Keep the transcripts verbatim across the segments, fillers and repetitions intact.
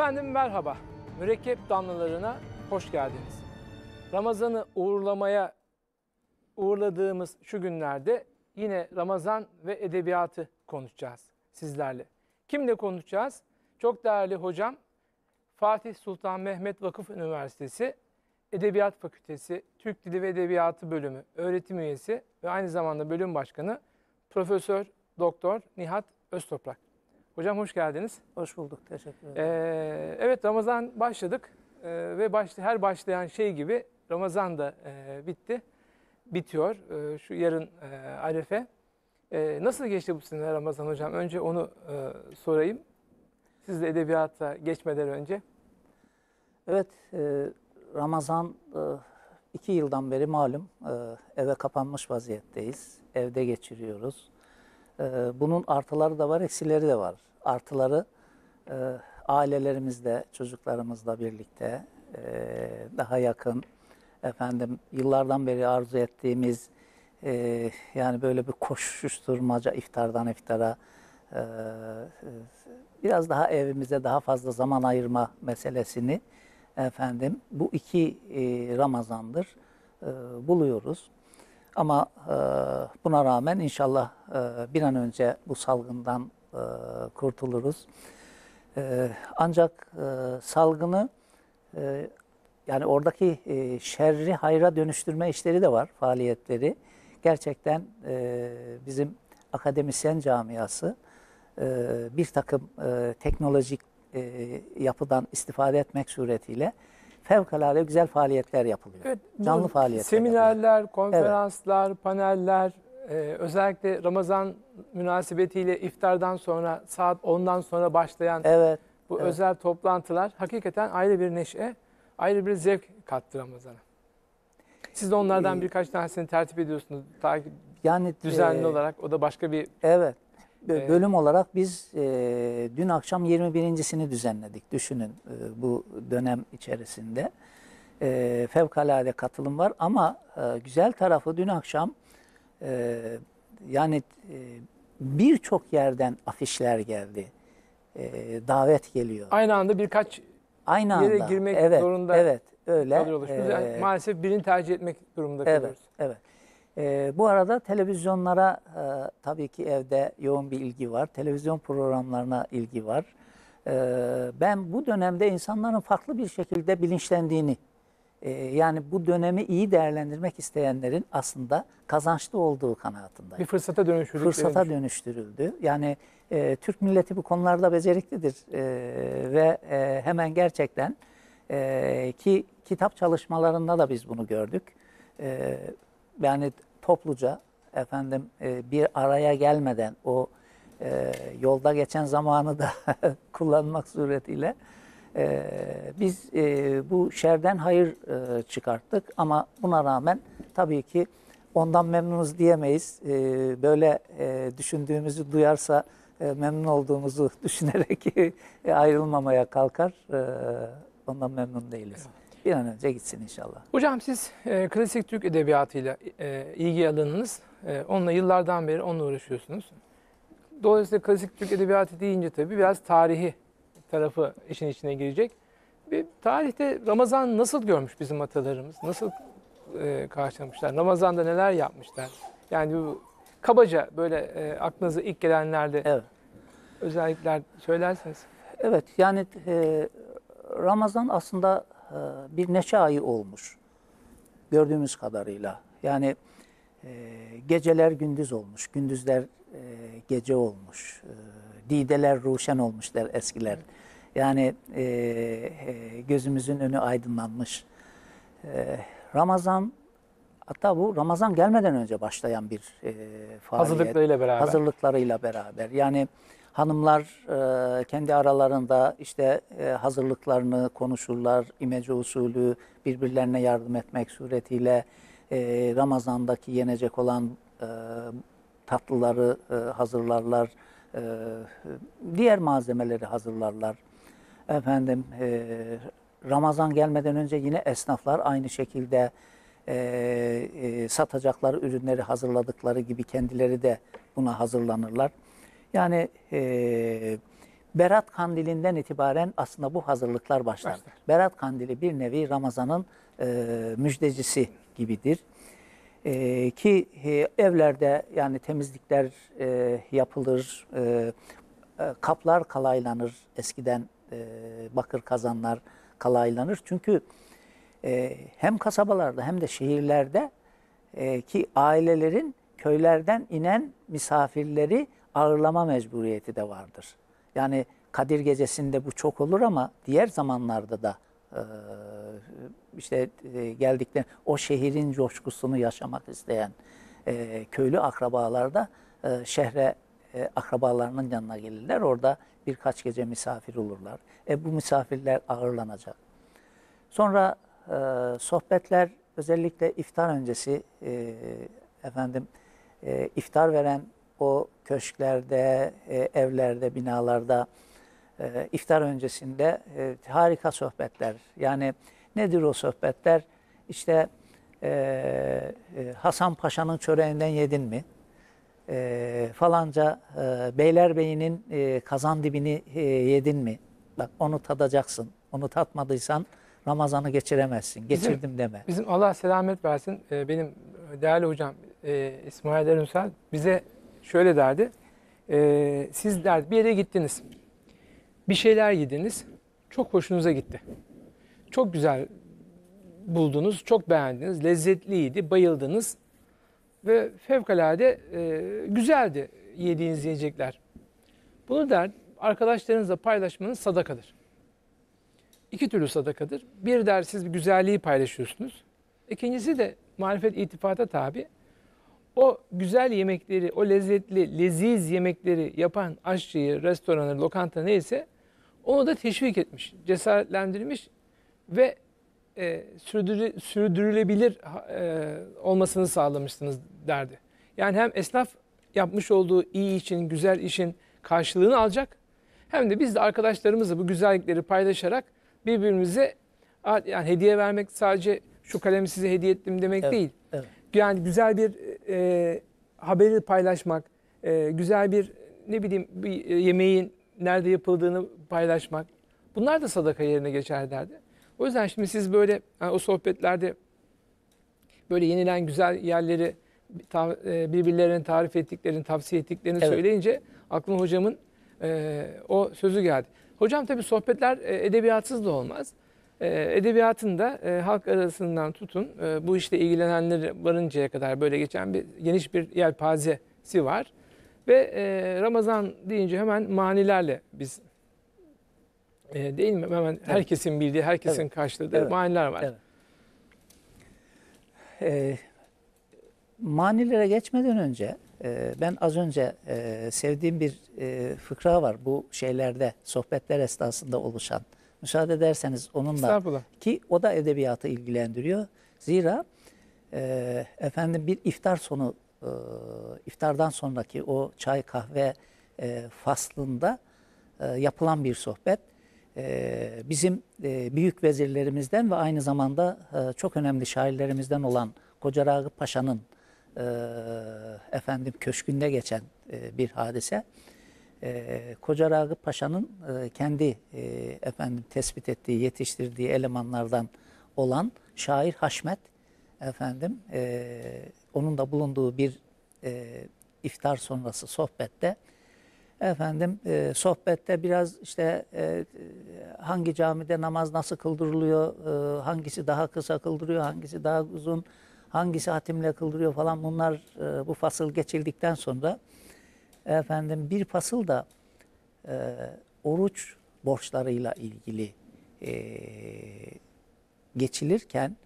Efendim merhaba, Mürekkep Damlalarına hoş geldiniz. Ramazan'ı uğurlamaya uğurladığımız şu günlerde yine Ramazan ve edebiyatı konuşacağız sizlerle. Kimle konuşacağız? Çok değerli hocam, Fatih Sultan Mehmet Vakıf Üniversitesi Edebiyat Fakültesi Türk Dili ve Edebiyatı Bölümü öğretim üyesi ve aynı zamanda bölüm başkanı Profesör Doktor Nihat Öztoprak. Hocam hoş geldiniz. Hoş bulduk, teşekkür ederim. Ee, evet, Ramazan başladık ee, ve başla, her başlayan şey gibi Ramazan da e, bitti, bitiyor. E, şu yarın e, Arefe. E, nasıl geçti bu sene Ramazan hocam? Önce onu e, sorayım. Siz de edebiyata geçmeden önce. Evet, e, Ramazan e, iki yıldan beri malum e, eve kapanmış vaziyetteyiz. Evde geçiriyoruz. Bunun artıları da var, eksileri de var. Artıları e, ailelerimizle, çocuklarımızla birlikte e, daha yakın, efendim yıllardan beri arzu ettiğimiz e, yani böyle bir koşuşturmaca iftardan iftara e, biraz daha evimize daha fazla zaman ayırma meselesini efendim bu iki e, Ramazan'dır e, buluyoruz. Ama e, buna rağmen inşallah e, bir an önce bu salgından e, kurtuluruz. E, ancak e, salgını e, yani oradaki e, şerri hayra dönüştürme işleri de var, faaliyetleri. Gerçekten e, bizim akademisyen camiası e, bir takım e, teknolojik e, yapıdan istifade etmek suretiyle fevkalade güzel faaliyetler yapılıyor. Evet, canlı faaliyetler. Seminerler, yapılıyor. Konferanslar, evet. Paneller, e, özellikle Ramazan münasebetiyle iftardan sonra saat ondan sonra başlayan evet, bu evet. özel toplantılar hakikaten ayrı bir neşe, ayrı bir zevk kattı Ramazan'a. Siz de onlardan ee, birkaç tanesini tertip ediyorsunuz takip yani düzenli e, olarak. O da başka bir evet. Bölüm olarak biz e, dün akşam yirmi birincisini düzenledik. Düşünün e, bu dönem içerisinde e, fevkalade katılım var ama e, güzel tarafı dün akşam e, yani e, birçok yerden afişler geldi, e, davet geliyor. Aynı anda birkaç Aynı anda, yere girmek evet, zorunda evet, öyle. E, Maalesef birini tercih etmek durumunda kalıyoruz. Evet, evet. Ee, bu arada televizyonlara e, tabii ki evde yoğun bir ilgi var. Televizyon programlarına ilgi var. E, ben bu dönemde insanların farklı bir şekilde bilinçlendiğini, e, yani bu dönemi iyi değerlendirmek isteyenlerin aslında kazançlı olduğu kanaatindeyim. Bir fırsata dönüştürüldü. Fırsata dönüştürüldü. Yani e, Türk milleti bu konularda beceriklidir e, ve e, hemen gerçekten e, ki kitap çalışmalarında da biz bunu gördük. E, Yani topluca efendim bir araya gelmeden o e, yolda geçen zamanı da kullanmak suretiyle e, biz e, bu şerden hayır e, çıkarttık. Ama buna rağmen tabii ki ondan memnunuz diyemeyiz. E, böyle e, düşündüğümüzü duyarsa e, memnun olduğumuzu düşünerek e, ayrılmamaya kalkar. E, ondan memnun değiliz. Evet. Bir an önce gitsin inşallah. Hocam siz e, klasik Türk edebiyatıyla e, ilgi alanınız. E, onunla yıllardan beri onunla uğraşıyorsunuz. Dolayısıyla klasik Türk edebiyatı deyince tabii biraz tarihi tarafı işin içine girecek. Bir tarihte Ramazan nasıl görmüş bizim atalarımız? Nasıl e, karşılamışlar? Ramazan'da neler yapmışlar? Yani bu, kabaca böyle e, aklınıza ilk gelenlerde evet. özellikler söylerseniz. Evet yani e, Ramazan aslında bir neşe ayı olmuş gördüğümüz kadarıyla. Yani e, geceler gündüz olmuş, gündüzler e, gece olmuş, e, dideler ruşen olmuş der eskiler. Yani e, e, gözümüzün önü aydınlanmış. E, Ramazan, hatta bu Ramazan gelmeden önce başlayan bir e, faaliyet. Hazırlıklarıyla beraber. Hazırlıklarıyla beraber. Yani hanımlar e, kendi aralarında işte e, hazırlıklarını konuşurlar, imece usulü birbirlerine yardım etmek suretiyle e, Ramazan'daki yenecek olan e, tatlıları e, hazırlarlar, e, diğer malzemeleri hazırlarlar. Efendim e, Ramazan gelmeden önce yine esnaflar aynı şekilde e, e, satacakları ürünleri hazırladıkları gibi kendileri de buna hazırlanırlar. Yani e, Berat Kandili'nden itibaren aslında bu hazırlıklar başlar. başlar. Berat Kandili bir nevi Ramazan'ın e, müjdecisi gibidir. E, ki e, evlerde yani temizlikler e, yapılır, e, kaplar kalaylanır. Eskiden e, bakır kazanlar kalaylanır. Çünkü e, hem kasabalarda hem de şehirlerde e, ki ailelerin köylerden inen misafirleri ağırlama mecburiyeti de vardır. Yani Kadir Gecesi'nde bu çok olur ama diğer zamanlarda da e, işte e, geldikleri o şehrin coşkusunu yaşamak isteyen e, köylü akrabalar da e, şehre e, akrabalarının yanına gelirler. Orada birkaç gece misafir olurlar. E, bu misafirler ağırlanacak. Sonra e, sohbetler özellikle iftar öncesi e, efendim e, iftar veren o köşklerde, evlerde, binalarda iftar öncesinde harika sohbetler. Yani nedir o sohbetler? İşte Hasan Paşa'nın çöreğinden yedin mi? Falanca Beylerbeyi'nin kazan dibini yedin mi? Bak onu tadacaksın. Onu tatmadıysan Ramazan'ı geçiremezsin. Geçirdim bizim, deme. Bizim Allah selamet versin. Benim değerli hocam İsmail Erünsel bize şöyle derdi, e, siz derdi bir yere gittiniz, bir şeyler yediniz, çok hoşunuza gitti. Çok güzel buldunuz, çok beğendiniz, lezzetliydi, bayıldınız ve fevkalade e, güzeldi yediğiniz yiyecekler. Bunu der, arkadaşlarınızla paylaşmanız sadakadır. İki türlü sadakadır. Bir der, siz bir güzelliği paylaşıyorsunuz. İkincisi de marifet itifata tabi. O güzel yemekleri, o lezzetli, leziz yemekleri yapan aşçıyı, restoranı, lokanta neyse onu da teşvik etmiş, cesaretlendirmiş ve e, sürdürü, sürdürülebilir e, olmasını sağlamışsınız derdi. Yani hem esnaf yapmış olduğu iyi için, güzel işin karşılığını alacak hem de biz de arkadaşlarımızla bu güzellikleri paylaşarak birbirimize yani hediye vermek sadece şu kalemi size hediye ettim demek evet, değil. Evet. Yani güzel bir e, haberi paylaşmak, e, güzel bir ne bileyim bir yemeğin nerede yapıldığını paylaşmak. Bunlar da sadaka yerine geçer derdi. O yüzden şimdi siz böyle yani o sohbetlerde böyle yenilen güzel yerleri ta, e, birbirlerine tarif ettiklerini, tavsiye ettiklerini evet. söyleyince aklıma hocamın e, o sözü geldi. Hocam tabii sohbetler e, edebiyatsız da olmaz. Edebiyatın da e, halk arasından tutun, e, bu işle ilgilenenleri varıncaya kadar böyle geçen bir geniş bir yelpazesi var. Ve e, Ramazan deyince hemen manilerle biz, e, değil mi? Hemen evet. herkesin bildiği, herkesin evet. karşıladığı evet. maniler var. Evet. E, manilere geçmeden önce, e, ben az önce e, sevdiğim bir e, fıkra var bu şeylerde, sohbetler esnasında oluşan. Müsaade ederseniz onunla ki o da edebiyatı ilgilendiriyor. Zira e, efendim bir iftar sonu, e, iftardan sonraki o çay kahve e, faslında e, yapılan bir sohbet. E, bizim e, büyük vezirlerimizden ve aynı zamanda e, çok önemli şairlerimizden olan Koca Ragıp Paşa'nın e, efendim köşkünde geçen e, bir hadise. Ee, Koca Ragıp Paşa'nın e, kendi e, efendim tespit ettiği, yetiştirdiği elemanlardan olan Şair Haşmet Efendim e, onun da bulunduğu bir e, iftar sonrası sohbette efendim e, sohbette biraz işte e, hangi camide namaz nasıl kıldırılıyor, e, hangisi daha kısa kıldırıyor, hangisi daha uzun, hangisi hatimle kıldırıyor falan bunlar e, bu fasıl geçildikten sonra efendim bir fasıl da e, oruç borçlarıyla ilgili e, geçilirken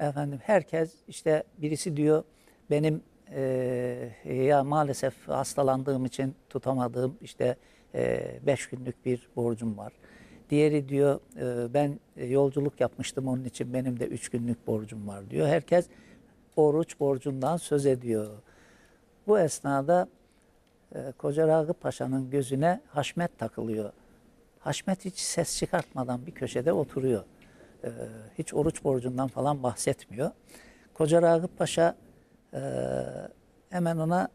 efendim herkes işte birisi diyor benim e, ya maalesef hastalandığım için tutamadığım işte e, beş günlük bir borcum var. Diğeri diyor e, ben yolculuk yapmıştım onun için benim de üç günlük borcum var diyor. Herkes oruç borcundan söz ediyor. Bu esnada Koca Ragıp Paşa'nın gözüne Haşmet takılıyor. Haşmet hiç ses çıkartmadan bir köşede oturuyor. Hiç oruç borcundan falan bahsetmiyor. Koca Ragıp Paşa hemen ona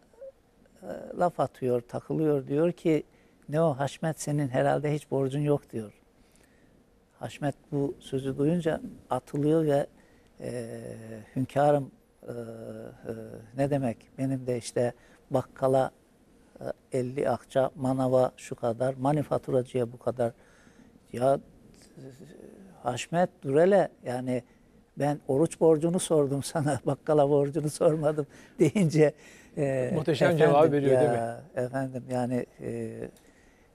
laf atıyor, takılıyor. Diyor ki Ne o Haşmet, senin herhalde hiç borcun yok diyor. Haşmet bu sözü duyunca atılıyor ve e, hünkârım e, e, ne demek, benim de işte bakkala e, elli akça, manava şu kadar, manifaturacıya bu kadar. Ya Haşmet dur hele, yani ben oruç borcunu sordum sana, bakkala borcunu sormadım deyince e, muhteşem cevap veriyor ya, değil mi? Efendim yani e,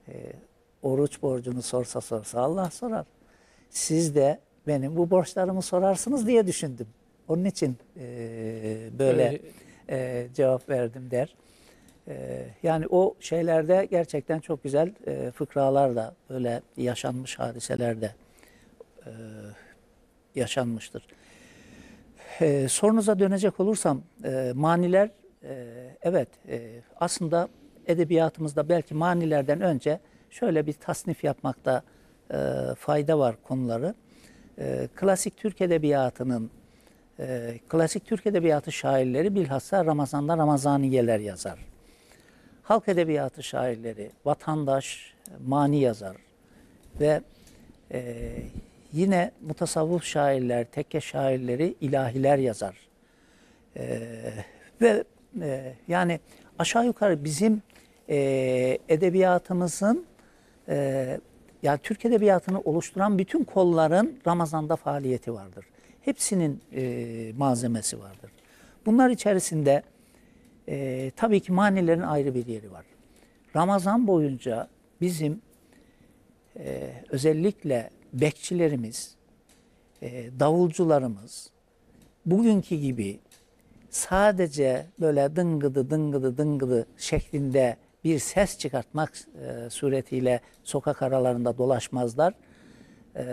e, oruç borcunu sorsa sorsa Allah sorar. Siz de benim bu borçlarımı sorarsınız diye düşündüm. Onun için e, böyle e, cevap verdim der. E, yani o şeylerde gerçekten çok güzel e, fıkralar da, böyle yaşanmış hadiseler de e, yaşanmıştır. E, sorunuza dönecek olursam, e, maniler, e, evet e, aslında edebiyatımızda belki manilerden önce şöyle bir tasnif yapmakta E, fayda var konuları. E, klasik Türk edebiyatının e, klasik Türk edebiyatı şairleri bilhassa Ramazan'da Ramazaniyeler yazar. Halk edebiyatı şairleri vatandaş, mani yazar ve e, yine mutasavvuf şairler, tekke şairleri ilahiler yazar. E, ve e, yani aşağı yukarı bizim e, edebiyatımızın e, yani Türk Edebiyatı'nı oluşturan bütün kolların Ramazan'da faaliyeti vardır. Hepsinin e, malzemesi vardır. Bunlar içerisinde e, tabii ki manilerin ayrı bir yeri var. Ramazan boyunca bizim e, özellikle bekçilerimiz, e, davulcularımız bugünkü gibi sadece böyle dıngıdı dıngıdı dıngıdı şeklinde bir ses çıkartmak e, suretiyle sokak aralarında dolaşmazlar. E,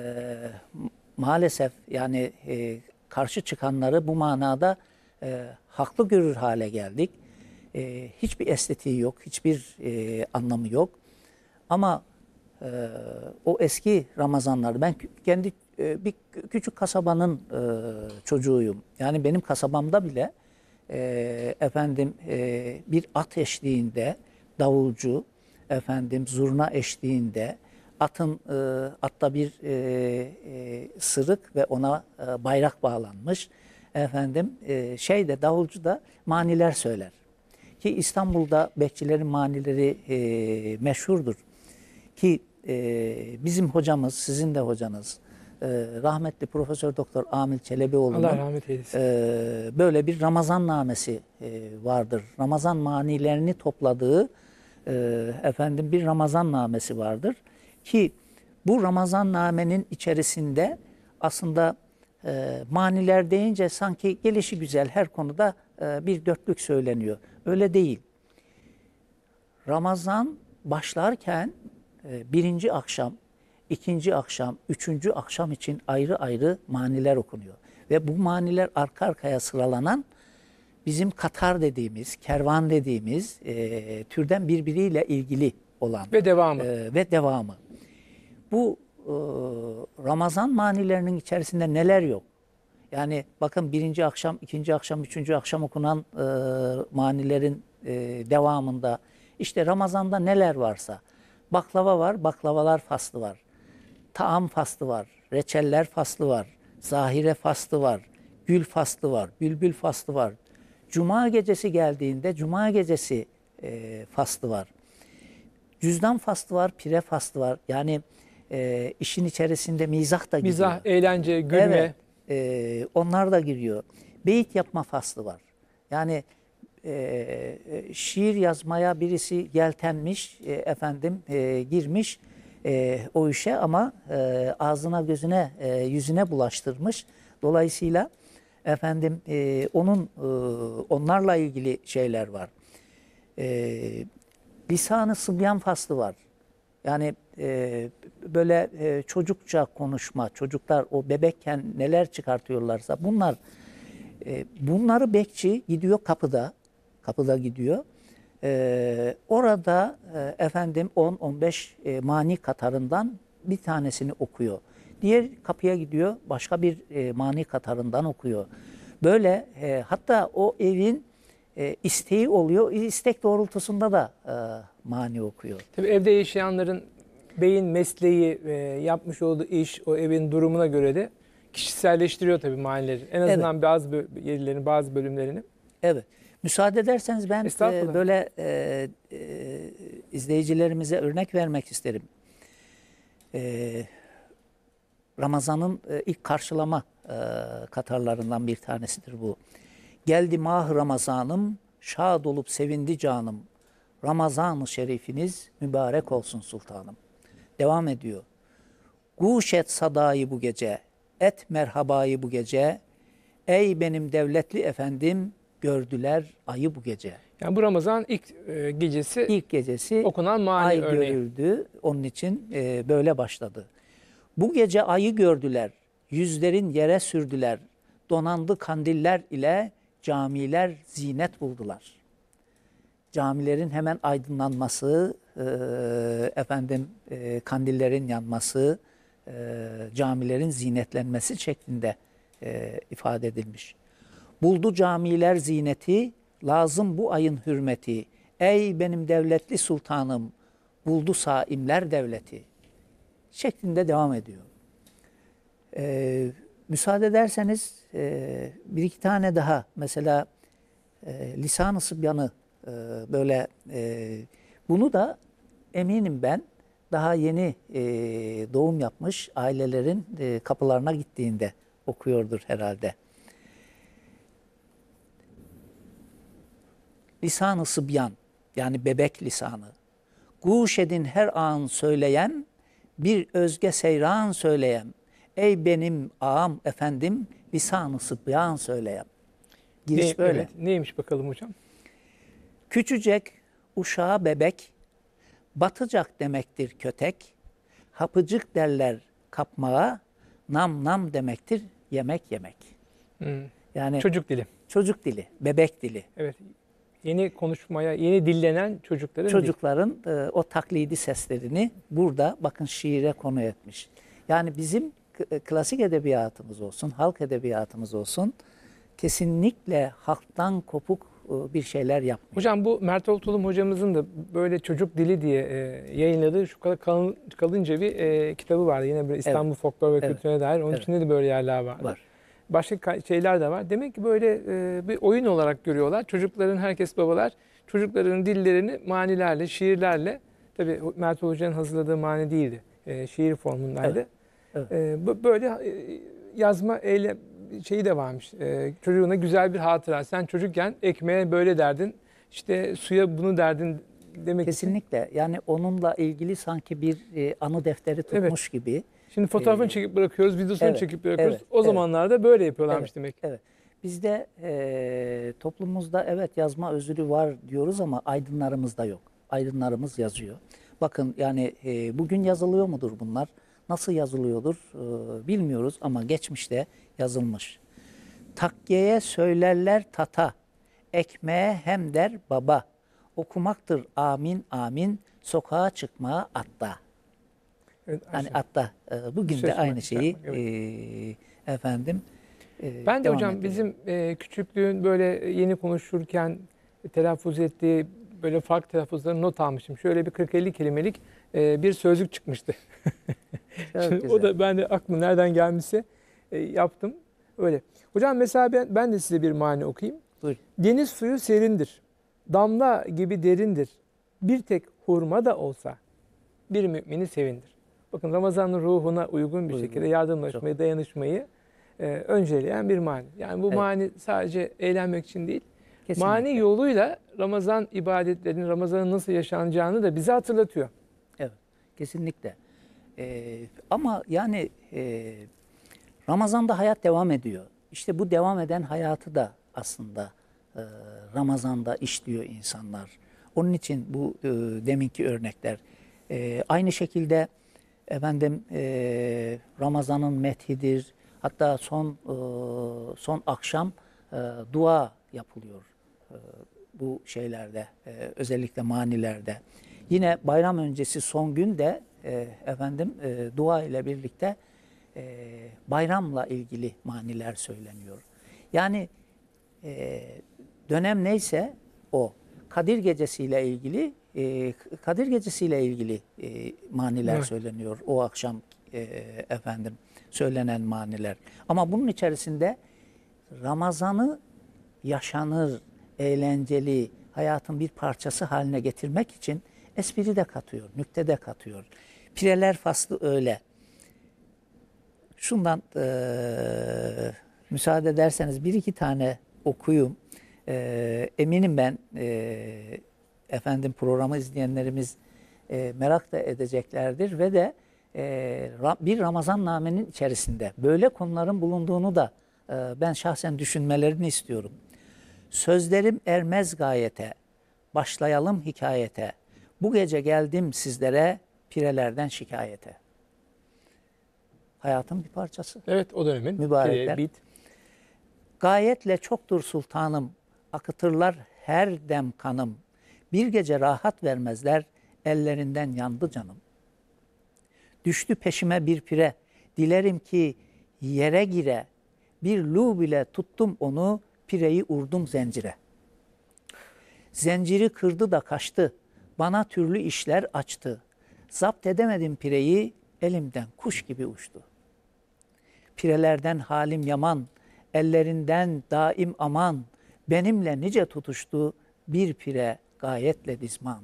maalesef yani e, karşı çıkanları bu manada e, haklı görür hale geldik. E, hiçbir estetiği yok, hiçbir e, anlamı yok. Ama e, o eski Ramazanları, ben kendi e, bir küçük kasabanın e, çocuğuyum. Yani benim kasabamda bile e, efendim e, bir at eşliğinde davulcu, efendim zurna eşliğinde, atın e, atta bir e, e, sırık ve ona e, bayrak bağlanmış, efendim e, şeyde davulcu da maniler söyler. Ki İstanbul'da bekçilerin manileri e, meşhurdur. Ki e, bizim hocamız, sizin de hocanız e, rahmetli Profesör Doktor Amil Çelebioğlu'nun Allah rahmet eylesin, e, böyle bir Ramazan namesi e, vardır. Ramazan manilerini topladığı efendim bir Ramazan namesi vardır ki bu Ramazan namenin içerisinde aslında e, maniler deyince sanki gelişi güzel her konuda e, bir dörtlük söyleniyor. Öyle değil. Ramazan başlarken e, birinci akşam, ikinci akşam, üçüncü akşam için ayrı ayrı maniler okunuyor. Ve bu maniler arka arkaya sıralanan bizim Katar dediğimiz, kervan dediğimiz e, türden birbiriyle ilgili olan ve devamı. E, ve devamı. Bu e, Ramazan manilerinin içerisinde neler yok? Yani bakın birinci akşam, ikinci akşam, üçüncü akşam okunan e, manilerin e, devamında işte Ramazan'da neler varsa, baklava var, baklavalar faslı var, taam faslı var, reçeller faslı var, zahire faslı var, gül faslı var, bülbül faslı var. Cuma gecesi geldiğinde Cuma gecesi e, faslı var. Cüzdan faslı var, pire faslı var. Yani e, işin içerisinde mizah da giriyor. Mizah, eğlence, gülme. Evet, e, onlar da giriyor. Beyit yapma faslı var. Yani e, şiir yazmaya birisi yeltenmiş, e, efendim e, girmiş e, o işe ama e, ağzına, gözüne, e, yüzüne bulaştırmış. Dolayısıyla efendim e, onun e, onlarla ilgili şeyler var. E, lisan-ı sıbyan faslı var. Yani e, böyle e, çocukça konuşma, çocuklar o bebekken neler çıkartıyorlarsa bunlar e, bunları bekçi gidiyor kapıda, kapıda gidiyor. E, orada e, efendim on on beş e, mani katarından bir tanesini okuyor. Diğer kapıya gidiyor, başka bir e, mani katarından okuyor. Böyle e, hatta o evin e, isteği oluyor. İstek doğrultusunda da e, mani okuyor. Tabii evde yaşayanların beyin mesleği, e, yapmış olduğu iş, o evin durumuna göre de kişiselleştiriyor tabii manileri. En azından evet. bazı yerlerini, bazı bölümlerini. Evet. Müsaade ederseniz ben e, böyle e, e, izleyicilerimize örnek vermek isterim. E, Ramazan'ın e, ilk karşılama e, katarlarından bir tanesidir bu. Geldi mah Ramazan'ım, şad olup sevindi canım. Ramazan-ı şerifiniz mübarek olsun sultanım. Devam ediyor. Guş et sadayı bu gece, et merhabayı bu gece. Ey benim devletli efendim, gördüler ayı bu gece. Yani bu Ramazan ilk e, gecesi, ilk gecesi okunan mani ay örneği. Görüldü. Onun için e, böyle başladı. Bu gece ayı gördüler, yüzlerin yere sürdüler. Donandı kandiller ile camiler zinet buldular. Camilerin hemen aydınlanması, e, efendim e, kandillerin yanması, e, camilerin zinetlenmesi şeklinde e, ifade edilmiş. Buldu camiler zineti, lazım bu ayın hürmeti. Ey benim devletli sultanım, buldu saimler devleti. Şeklinde devam ediyor. Ee, müsaade ederseniz e, bir iki tane daha. Mesela e, Lisan-ı Sıbyan'ı e, böyle e, bunu da eminim ben daha yeni e, doğum yapmış ailelerin e, kapılarına gittiğinde okuyordur herhalde. Lisan-ı Sıbyan, yani bebek lisanı. Guş edin her an söyleyen, bir özge seyran söyleyem. Ey benim ağam efendim, lisan-ı sıbyan söyleyem. Giriş ne, böyle. Evet, neymiş bakalım hocam? Küçücek, uşağı bebek, batacak demektir kötek. Hapıcık derler kapmağa, nam nam demektir yemek yemek. Hmm. Yani çocuk dili. Çocuk dili, bebek dili. Evet. Yeni konuşmaya, yeni dillenen çocukların... Çocukların e, o taklidi seslerini burada bakın şiire konu etmiş. Yani bizim klasik edebiyatımız olsun, halk edebiyatımız olsun kesinlikle halktan kopuk e, bir şeyler yapmıyor. Hocam bu Mert Oltulum hocamızın da böyle çocuk dili diye e, yayınladığı şu kadar kalın, kalınca bir e, kitabı vardı. Yine böyle İstanbul evet. Folklor ve evet. Kültürüne dair. Onun evet. içinde de böyle yerler vardı. Var. Başka şeyler de var. Demek ki böyle e, bir oyun olarak görüyorlar. Çocukların, herkes babalar, çocukların dillerini manilerle, şiirlerle, tabii Mert Hoca'nın hazırladığı mani değildi, e, şiir formundaydı. Evet, evet. E, böyle e, yazma eyle, şeyi de varmış, e, çocuğuna güzel bir hatıra. Sen çocukken ekmeğe böyle derdin, işte suya bunu derdin demek. Kesinlikle. Için. Yani onunla ilgili sanki bir e, anı defteri tutmuş evet. gibi. Şimdi fotoğrafını ee, çekip bırakıyoruz, videosunu evet, çekip bırakıyoruz. Evet, o zamanlarda evet. böyle yapıyorlarmış evet, demek. Evet. Bizde e, toplumumuzda evet yazma özürü var diyoruz ama aydınlarımızda yok. Aydınlarımız yazıyor. Bakın yani e, bugün yazılıyor mudur bunlar? Nasıl yazılıyordur e, bilmiyoruz ama geçmişte yazılmış. Takkeye söylerler tata, ekmeğe hem der baba. Okumaktır amin amin, sokağa çıkmaya atta. Evet, hani hatta e, bugün Sözüm de aynı şeyi evet. e, efendim. E, ben de hocam edelim. Bizim e, küçüklüğün böyle yeni konuşurken telaffuz ettiği böyle farklı telaffuzlarını not almışım. Şöyle bir kırk elli kelimelik e, bir sözlük çıkmıştı. Şimdi o da ben de aklım nereden gelmişse e, yaptım öyle. Hocam mesela ben, ben de size bir mani okuyayım. Buyur. Deniz suyu serindir, damla gibi derindir. Bir tek hurma da olsa bir mümini sevindir. Bakın Ramazan'ın ruhuna uygun bir uygun. şekilde yardımlaşmayı, Çok. dayanışmayı e, önceleyen bir mani. Yani bu evet. mani sadece eğlenmek için değil, Kesinlikle. mani yoluyla Ramazan ibadetlerinin, Ramazan'ın nasıl yaşanacağını da bize hatırlatıyor. Evet, kesinlikle. Ee, ama yani e, Ramazan'da hayat devam ediyor. İşte bu devam eden hayatı da aslında e, Ramazan'da işliyor insanlar. Onun için bu e, deminki örnekler. E, aynı şekilde... Efendim e, Ramazan'ın methidir. Hatta son e, son akşam e, dua yapılıyor e, bu şeylerde, e, özellikle manilerde. Yine bayram öncesi son gün de e, efendim e, dua ile birlikte e, bayramla ilgili maniler söyleniyor. Yani e, dönem neyse o. Kadir Gecesi'yle ilgili e, Kadir Gecesi'yle ilgili e, maniler evet. söyleniyor. O akşam e, efendim söylenen maniler. Ama bunun içerisinde Ramazan'ı yaşanır, eğlenceli, hayatın bir parçası haline getirmek için espri de katıyor, nükte de katıyor. Pireler faslı öyle. Şundan e, müsaade ederseniz bir iki tane okuyayım. E, eminim ben e, efendim programı izleyenlerimiz e, merak da edeceklerdir ve de e, bir Ramazannamenin içerisinde böyle konuların bulunduğunu da e, ben şahsen düşünmelerini istiyorum. Sözlerim ermez gayete, başlayalım hikayete. Bu gece geldim sizlere pirelerden şikayete. Hayatın bir parçası. Evet, o dönemin. Mübarekler. Bit. Gayetle çoktur sultanım, akıtırlar her dem kanım. Bir gece rahat vermezler, ellerinden yandı canım. Düştü peşime bir pire, dilerim ki yere gire. Bir lu bile tuttum onu, pireyi urdum zincire. Zinciri kırdı da kaçtı, bana türlü işler açtı. Zapt edemedim pireyi, elimden kuş gibi uçtu. Pirelerden halim yaman, ellerinden daim aman. Benimle nice tutuştu bir pire gayetle dizman.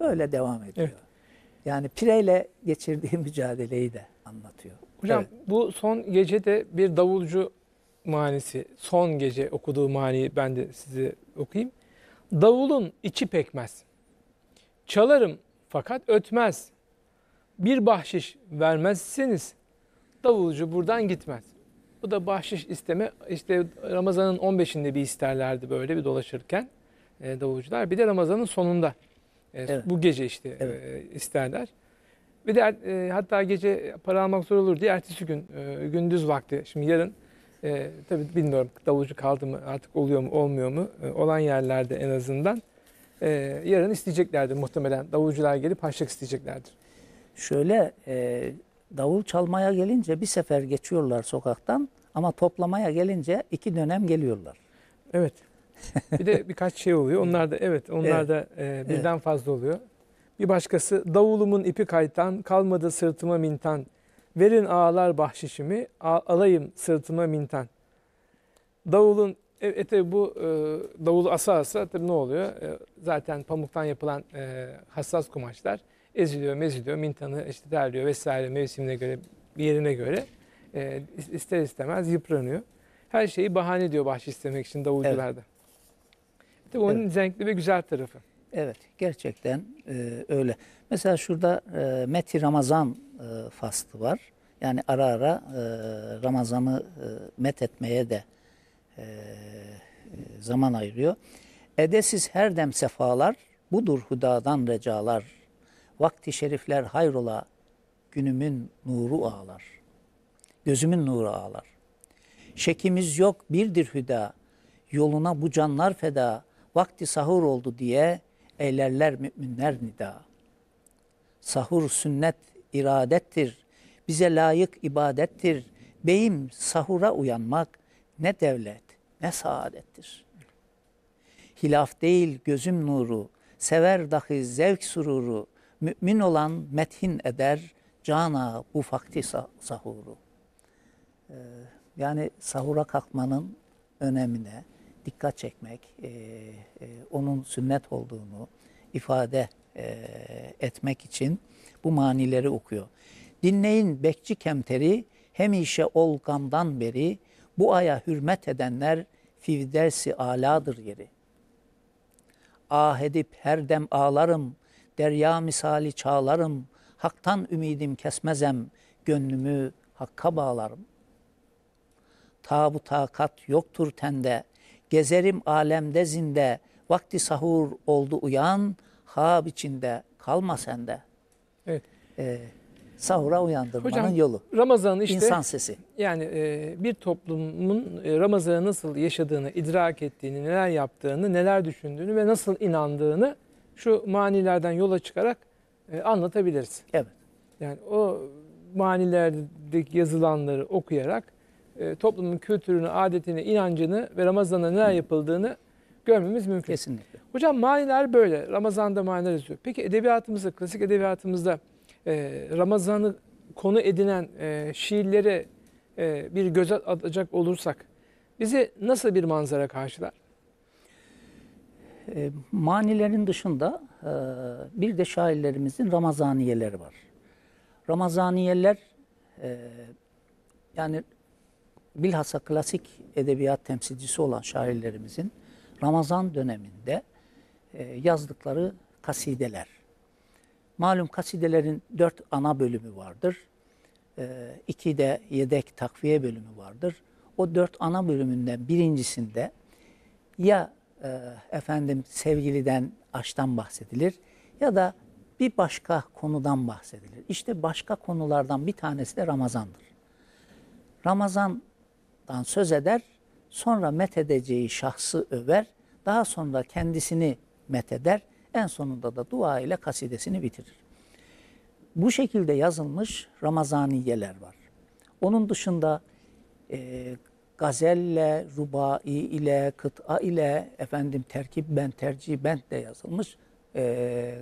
Böyle devam ediyor. Evet. Yani pireyle geçirdiği mücadeleyi de anlatıyor. Hocam evet. bu son gecede bir davulcu manisi, son gece okuduğu maniyi ben de size okuyayım. Davulun içi pekmez. Çalarım fakat ötmez. Bir bahşiş vermezseniz davulcu buradan gitmez. Bu da bahşiş isteme, işte Ramazan'ın on beşinde bir isterlerdi böyle bir dolaşırken e, davulcular. Bir de Ramazan'ın sonunda e, evet. bu gece işte evet. e, isterler. Bir de er, e, hatta gece para almak zor olur diye ertesi gün e, gündüz vakti. Şimdi yarın e, tabii bilmiyorum davulcu kaldı mı artık oluyor mu olmuyor mu e, olan yerlerde en azından e, yarın isteyeceklerdir muhtemelen. Davulcular gelip harçlık isteyeceklerdir. Şöyle e, davul çalmaya gelince bir sefer geçiyorlar sokaktan ama toplamaya gelince iki dönem geliyorlar. Evet. Bir de birkaç şey oluyor. Onlar da evet onlar evet. da e, birden evet. fazla oluyor. Bir başkası davulumun ipi kaytan kalmadı sırtıma mintan. Verin ağalar bahşişimi alayım sırtıma mintan. Davulun e, e, tabi bu e, davulu asa asa tabi ne oluyor? E, zaten pamuktan yapılan e, hassas kumaşlar. Eziliyor, meziliyor, mintanı işte derliyor vesaire mevsimine göre, yerine göre e, ister istemez yıpranıyor. Her şeyi bahane diyor bahşiş istemek için davulcularda. Evet. Tabii onun evet. renkli ve güzel tarafı. Evet, gerçekten e, öyle. Mesela şurada e, Methi Ramazan e, faslı var. Yani ara ara e, Ramazan'ı e, met etmeye de e, zaman ayırıyor. Edesiz her dem sefalar, budur hudadan recalar. Vakti şerifler hayrola, günümün nuru ağlar. Gözümün nuru ağlar. Şekimiz yok birdir hüda, yoluna bu canlar feda. Vakti sahur oldu diye eylerler müminler nida. Sahur sünnet iradettir, bize layık ibadettir. Beyim sahura uyanmak ne devlet ne saadettir. Hilaf değil gözüm nuru, sever dahi zevk sururu. Mümin olan methin eder cana bu fakti sah sahuru. Ee, yani sahura kalkmanın önemine dikkat çekmek, e, e, onun sünnet olduğunu ifade e, etmek için bu manileri okuyor. Dinleyin bekçi kemteri, hemişe ol gamdan beri, bu aya hürmet edenler fivdersi aladır yeri. Ah edip her dem ağlarım, derya misali çağlarım, haktan ümidim kesmezem, gönlümü hakka bağlarım. Ta bu takat yoktur tende, gezerim alemde zinde, vakti sahur oldu uyan, hab içinde kalma sende. Evet. Ee, sahura uyandırmanın hocam, yolu. Ramazan işte, İnsan sesi. Yani e, bir toplumun e, Ramazan'ı nasıl yaşadığını, idrak ettiğini, neler yaptığını, neler düşündüğünü ve nasıl inandığını şu manilerden yola çıkarak e, anlatabiliriz. Evet. Yani o manilerdeki yazılanları okuyarak e, toplumun kültürünü, adetini, inancını ve Ramazan'da neler yapıldığını görmemiz mümkün. Kesinlikle. Hocam maniler böyle. Ramazan'da maniler yazıyor. Peki edebiyatımızda, klasik edebiyatımızda e, Ramazan'ı konu edinen e, şiirlere e, bir göz atacak olursak bizi nasıl bir manzara karşılar? E, manilerin dışında e, bir de şairlerimizin Ramazaniyeleri var. Ramazaniyeler e, yani bilhassa klasik edebiyat temsilcisi olan şairlerimizin Ramazan döneminde e, yazdıkları kasideler. Malum kasidelerin dört ana bölümü vardır. E, iki de yedek takviye bölümü vardır. O dört ana bölümünden birincisinde ya e, efendim sevgiliden, aşktan bahsedilir ya da bir başka konudan bahsedilir. İşte başka konulardan bir tanesi de Ramazan'dır. Ramazan'dan söz eder, sonra methedeceği şahsı över, daha sonra kendisini metheder, en sonunda da dua ile kasidesini bitirir. Bu şekilde yazılmış Ramazaniyeler var. Onun dışında e, gazelle, rubai ile, kıta ile, efendim terkip bent, tercih bent de yazılmış e,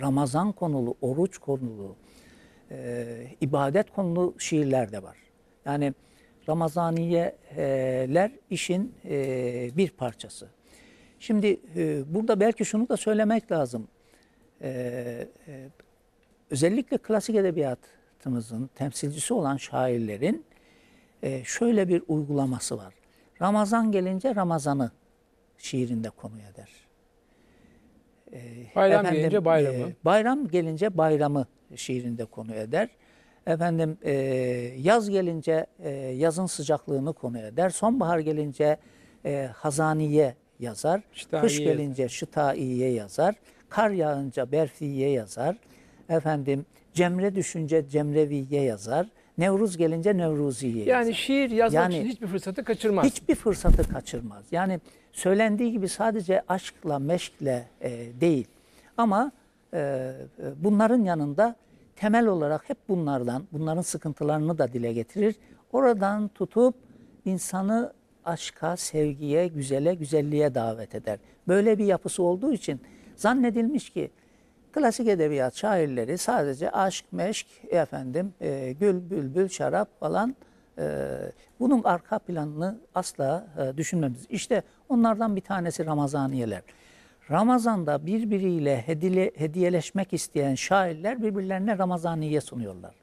Ramazan konulu, oruç konulu, e, ibadet konulu şiirler de var. Yani Ramazaniyeler işin bir parçası. Şimdi burada belki şunu da söylemek lazım. Özellikle klasik edebiyatımızın temsilcisi olan şairlerin şöyle bir uygulaması var. Ramazan gelince Ramazan'ı şiirinde konu eder. Bayram Efendim, gelince bayramı. Bayram gelince bayramı şiirinde konu eder. Efendim e, yaz gelince e, yazın sıcaklığını konu eder. Sonbahar gelince e, hazaniye yazar. Şitaiye. Kış gelince şıtaiye yazar. Kar yağınca berfiye yazar. Efendim cemre düşünce cemreviye yazar. Nevruz gelince nevruziye yani yazar. Yani şiir yazmak yani, için hiçbir fırsatı kaçırmaz. Hiçbir fırsatı kaçırmaz. Yani söylendiği gibi sadece aşkla meşkle e, değil. Ama e, bunların yanında temel olarak hep bunlardan, bunların sıkıntılarını da dile getirir. Oradan tutup insanı aşka, sevgiye, güzele, güzelliğe davet eder. Böyle bir yapısı olduğu için zannedilmiş ki klasik edebiyat şairleri sadece aşk, meşk, efendim, e, gül, bülbül, şarap falan e, bunun arka planını asla e, düşünmemiz. İşte onlardan bir tanesi Ramazaniyeler. Ramazan'da birbiriyle hedile, hediyeleşmek isteyen şairler birbirlerine Ramazaniye sunuyorlar.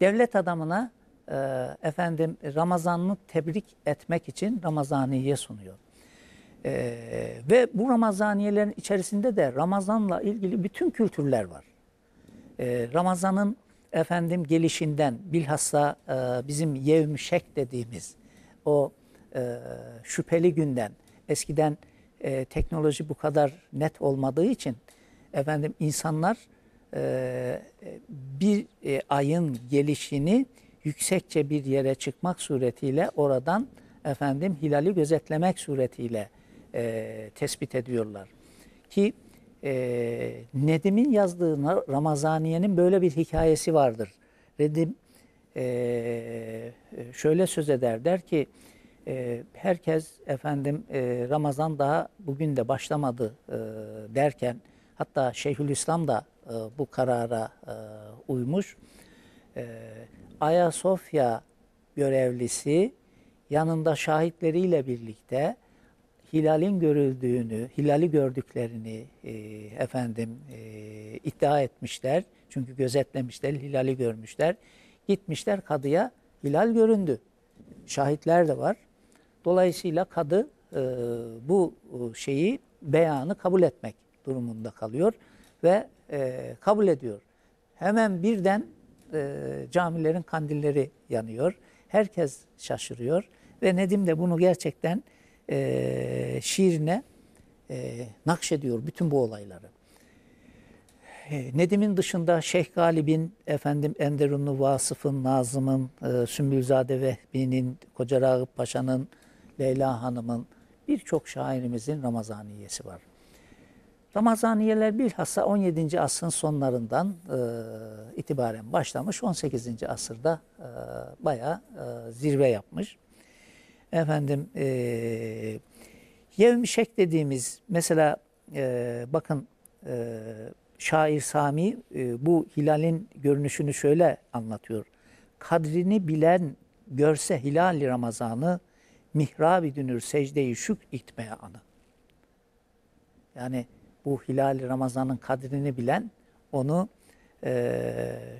Devlet adamına e, efendim Ramazan'ını tebrik etmek için Ramazaniye sunuyor. E, ve bu Ramazaniyelerin içerisinde de Ramazan'la ilgili bütün kültürler var. E, Ramazan'ın efendim gelişinden bilhassa e, bizim yevmişek dediğimiz o e, şüpheli günden eskiden Ee, teknoloji bu kadar net olmadığı için efendim insanlar e, bir e, ayın gelişini yüksekçe bir yere çıkmak suretiyle oradan efendim hilali gözetlemek suretiyle e, tespit ediyorlar. Ki e, Nedim'in yazdığı Ramazaniye'nin böyle bir hikayesi vardır. Nedim e, şöyle söz eder, der ki herkes efendim Ramazan daha bugün de başlamadı derken, hatta Şeyhülislam da bu karara uymuş. Ayasofya görevlisi yanında şahitleriyle birlikte hilalin görüldüğünü, hilali gördüklerini efendim iddia etmişler. Çünkü gözetlemişler, hilali görmüşler. Gitmişler kadıya, hilal göründü. Şahitler de var. Dolayısıyla kadı e, bu şeyi, beyanı kabul etmek durumunda kalıyor ve e, kabul ediyor. Hemen birden e, camilerin kandilleri yanıyor. Herkes şaşırıyor ve Nedim de bunu gerçekten e, şiirine e, nakşediyor bütün bu olayları. E, Nedim'in dışında Şeyh Galib'in, efendim Enderunlu Vasıf'ın, Nazım'ın, e, Sümbülzade Vehbi'nin, Koca Ragıp Paşa'nın, Leyla Hanım'ın, birçok şairimizin Ramazaniyesi var. Ramazaniyeler bilhassa on yedinci asrın sonlarından e, itibaren başlamış, on sekizinci asırda e, bayağı e, zirve yapmış. Efendim e, Yevmi Şek dediğimiz mesela e, bakın e, Şair Sami e, bu hilalin görünüşünü şöyle anlatıyor. Kadrini bilen görse hilal-i Ramazan'ı, mihrab-i dünür secde-i şük itmeye anı. Yani bu hilal-i Ramazan'ın kadrini bilen onu e,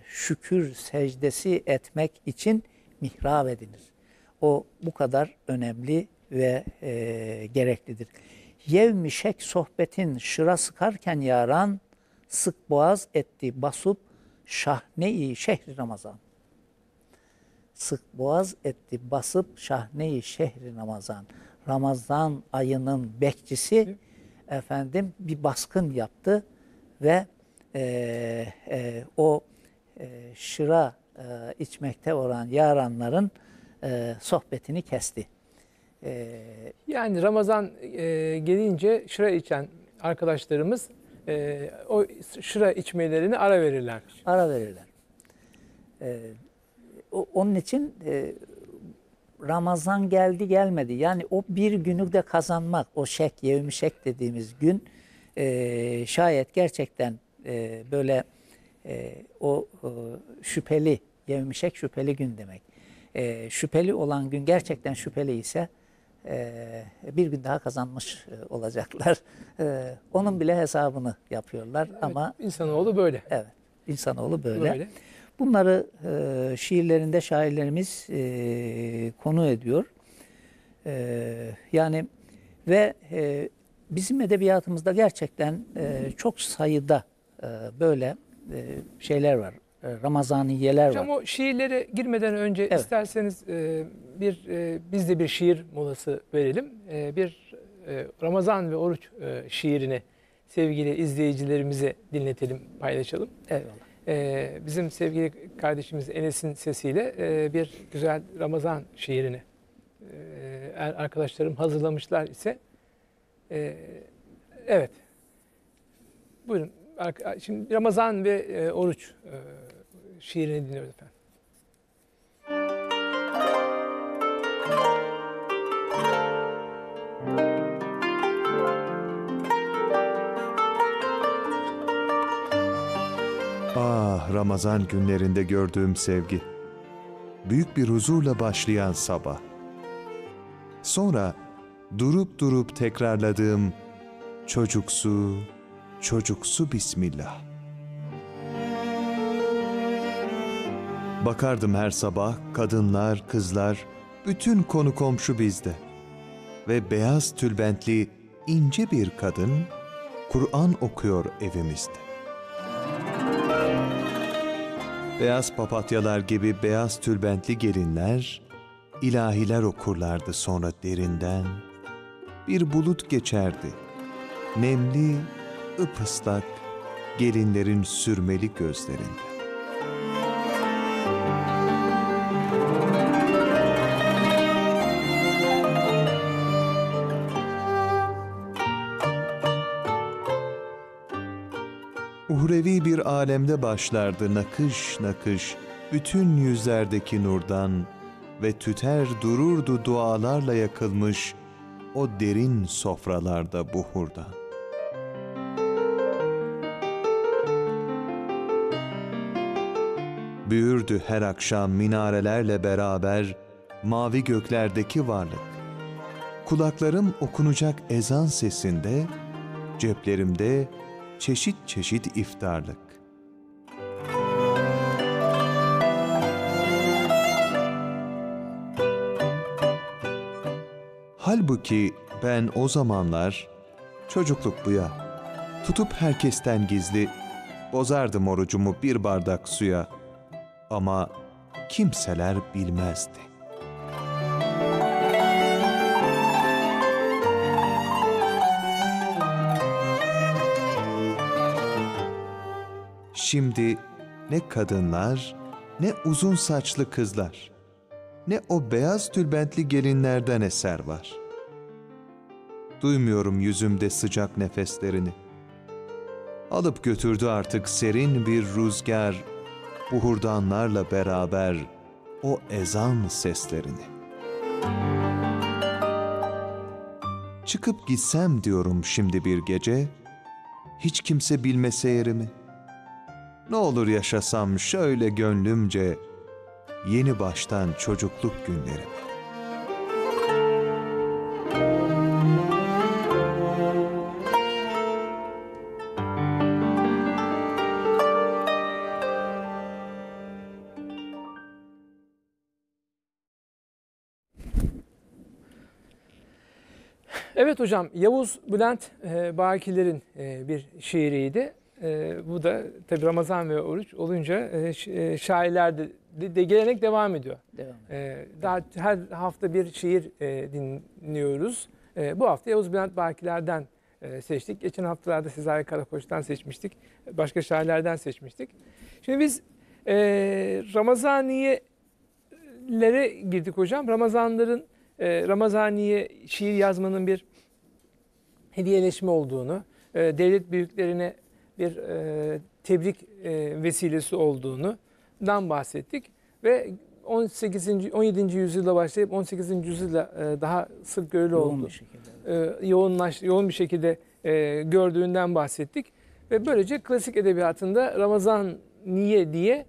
şükür secdesi etmek için mihrab edinir. O bu kadar önemli ve e, gereklidir. Yevmi şek sohbetin şıra sıkarken yaran, sık boğaz etti basup şahne-i şehri Ramazan. Sık boğaz etti basıp şahne-i şehri Ramazan. Ramazan ayının bekçisi efendim bir baskın yaptı ve e, e, o e, şıra e, içmekte olan yaranların e, sohbetini kesti. E, yani Ramazan e, gelince şıra içen arkadaşlarımız e, o şıra içmelerini ara verirler. Ara verirler. E, Onun için e, Ramazan geldi gelmedi. Yani o bir günü de kazanmak, o şek, yevmi şek dediğimiz gün e, şayet gerçekten e, böyle e, o e, şüpheli, yevmi şek şüpheli gün demek. E, şüpheli olan gün gerçekten şüpheli ise e, bir gün daha kazanmış e, olacaklar. E, onun bile hesabını yapıyorlar evet, ama... İnsanoğlu böyle. Evet, insanoğlu böyle. böyle. Bunları e, şiirlerinde şairlerimiz e, konu ediyor. E, yani ve e, bizim edebiyatımızda gerçekten e, çok sayıda e, böyle e, şeyler var. E, Ramazaniyeler Hocam, var. O şiirlere girmeden önce evet. isterseniz e, bir e, biz de bir şiir molası verelim. E, bir e, Ramazan ve oruç e, şiirini sevgili izleyicilerimize dinletelim, paylaşalım. Eyvallah. Ee, bizim sevgili kardeşimiz Enes'in sesiyle e, bir güzel Ramazan şiirini e, arkadaşlarım hazırlamışlar ise e, evet buyurun şimdi Ramazan ve e, oruç e, şiirini dinliyoruz efendim. Ah Ramazan günlerinde gördüğüm sevgi, büyük bir huzurla başlayan sabah. Sonra durup durup tekrarladığım çocuksu, çocuksu Bismillah. Bakardım her sabah kadınlar, kızlar, bütün konu komşu bizde. Ve beyaz tülbentli ince bir kadın Kur'an okuyor evimizde. Beyaz papatyalar gibi beyaz tülbentli gelinler, ilahiler okurlardı sonra derinden. Bir bulut geçerdi, nemli, ıpıslak, gelinlerin sürmeli gözlerinde. Uhrevi bir alemde başlardı nakış nakış bütün yüzlerdeki nurdan ve tüter dururdu dualarla yakılmış o derin sofralarda buhurdan. Büyürdü her akşam minarelerle beraber mavi göklerdeki varlık. Kulaklarım okunacak ezan sesinde, ceplerimde çeşit çeşit iftarlık. Halbuki ben o zamanlar, çocukluk bu ya, tutup herkesten gizli, bozardım orucumu bir bardak suya ama kimseler bilmezdi. Şimdi ne kadınlar, ne uzun saçlı kızlar, ne o beyaz tülbentli gelinlerden eser var. Duymuyorum yüzümde sıcak nefeslerini. Alıp götürdü artık serin bir rüzgar, buhurdanlarla beraber o ezan seslerini. çıkıp gitsem diyorum şimdi bir gece, hiç kimse bilmese yerimi. Ne olur yaşasam şöyle gönlümce, yeni baştan çocukluk günlerim. Evet hocam, Yavuz Bülent e, Bâkilerin e, bir şiiriydi. E, bu da tabi Ramazan ve oruç olunca e, şairlerde de, de gelenek devam ediyor. Devam. E, daha her hafta bir şiir e, dinliyoruz. E, bu hafta Yavuz Bülent Bâkilerden e, seçtik. Geçen haftalarda Sezai Karakoç'tan seçmiştik. Başka şairlerden seçmiştik. Şimdi biz e, Ramazaniyelere girdik hocam. Ramazanların Ramazaniye şiir yazmanın bir hediyeleşme olduğunu, devlet büyüklerine bir tebrik vesilesi olduğundan bahsettik. Ve on sekizinci on yedinci yüzyılda başlayıp on sekizinci yüzyılda daha sık görülü oldu. Yoğunlaş, yoğun bir şekilde gördüğünden bahsettik. Ve böylece klasik edebiyatında Ramazaniye diye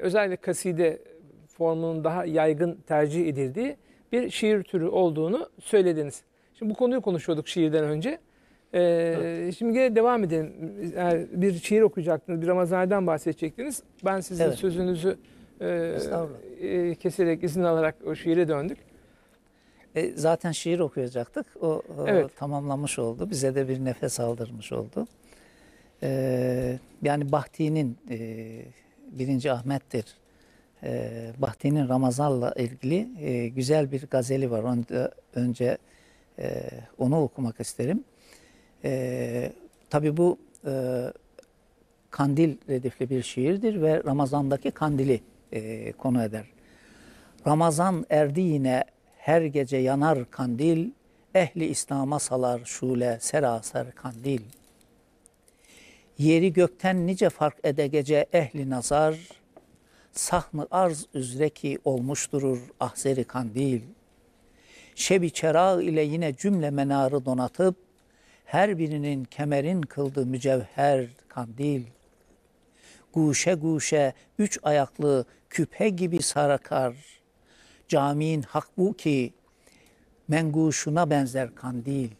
özellikle kaside formunun daha yaygın tercih edildiği bir şiir türü olduğunu söylediniz. Şimdi bu konuyu konuşuyorduk şiirden önce. Ee, evet. Şimdi gene devam edelim. Yani bir şiir okuyacaktınız, bir Ramazani'den bahsedecektiniz. Ben sizin evet. sözünüzü e, e, keserek, izin alarak o şiire döndük. E, zaten şiir okuyacaktık. O, evet. o tamamlamış oldu. Bize de bir nefes aldırmış oldu. E, yani Bahti'nin, e, birinci Ahmet'tir. Bahti'nin Ramazan'la ilgili güzel bir gazeli var. Önce onu okumak isterim. Tabii bu kandil redifli bir şiirdir ve Ramazan'daki kandili konu eder. Ramazan erdi yine her gece yanar kandil, ehli İslam'a salar şule seraser kandil. Yeri gökten nice fark ede gece ehli nazar, sahn-ı arz üzre ki olmuş durur ahzeri kandil. Şeb-i çerağ ile yine cümle menarı donatıp, her birinin kemerin kıldığı mücevher kandil. Guşe guşe üç ayaklı küpe gibi sarakar, camiin hakbuki menguşuna benzer kandil.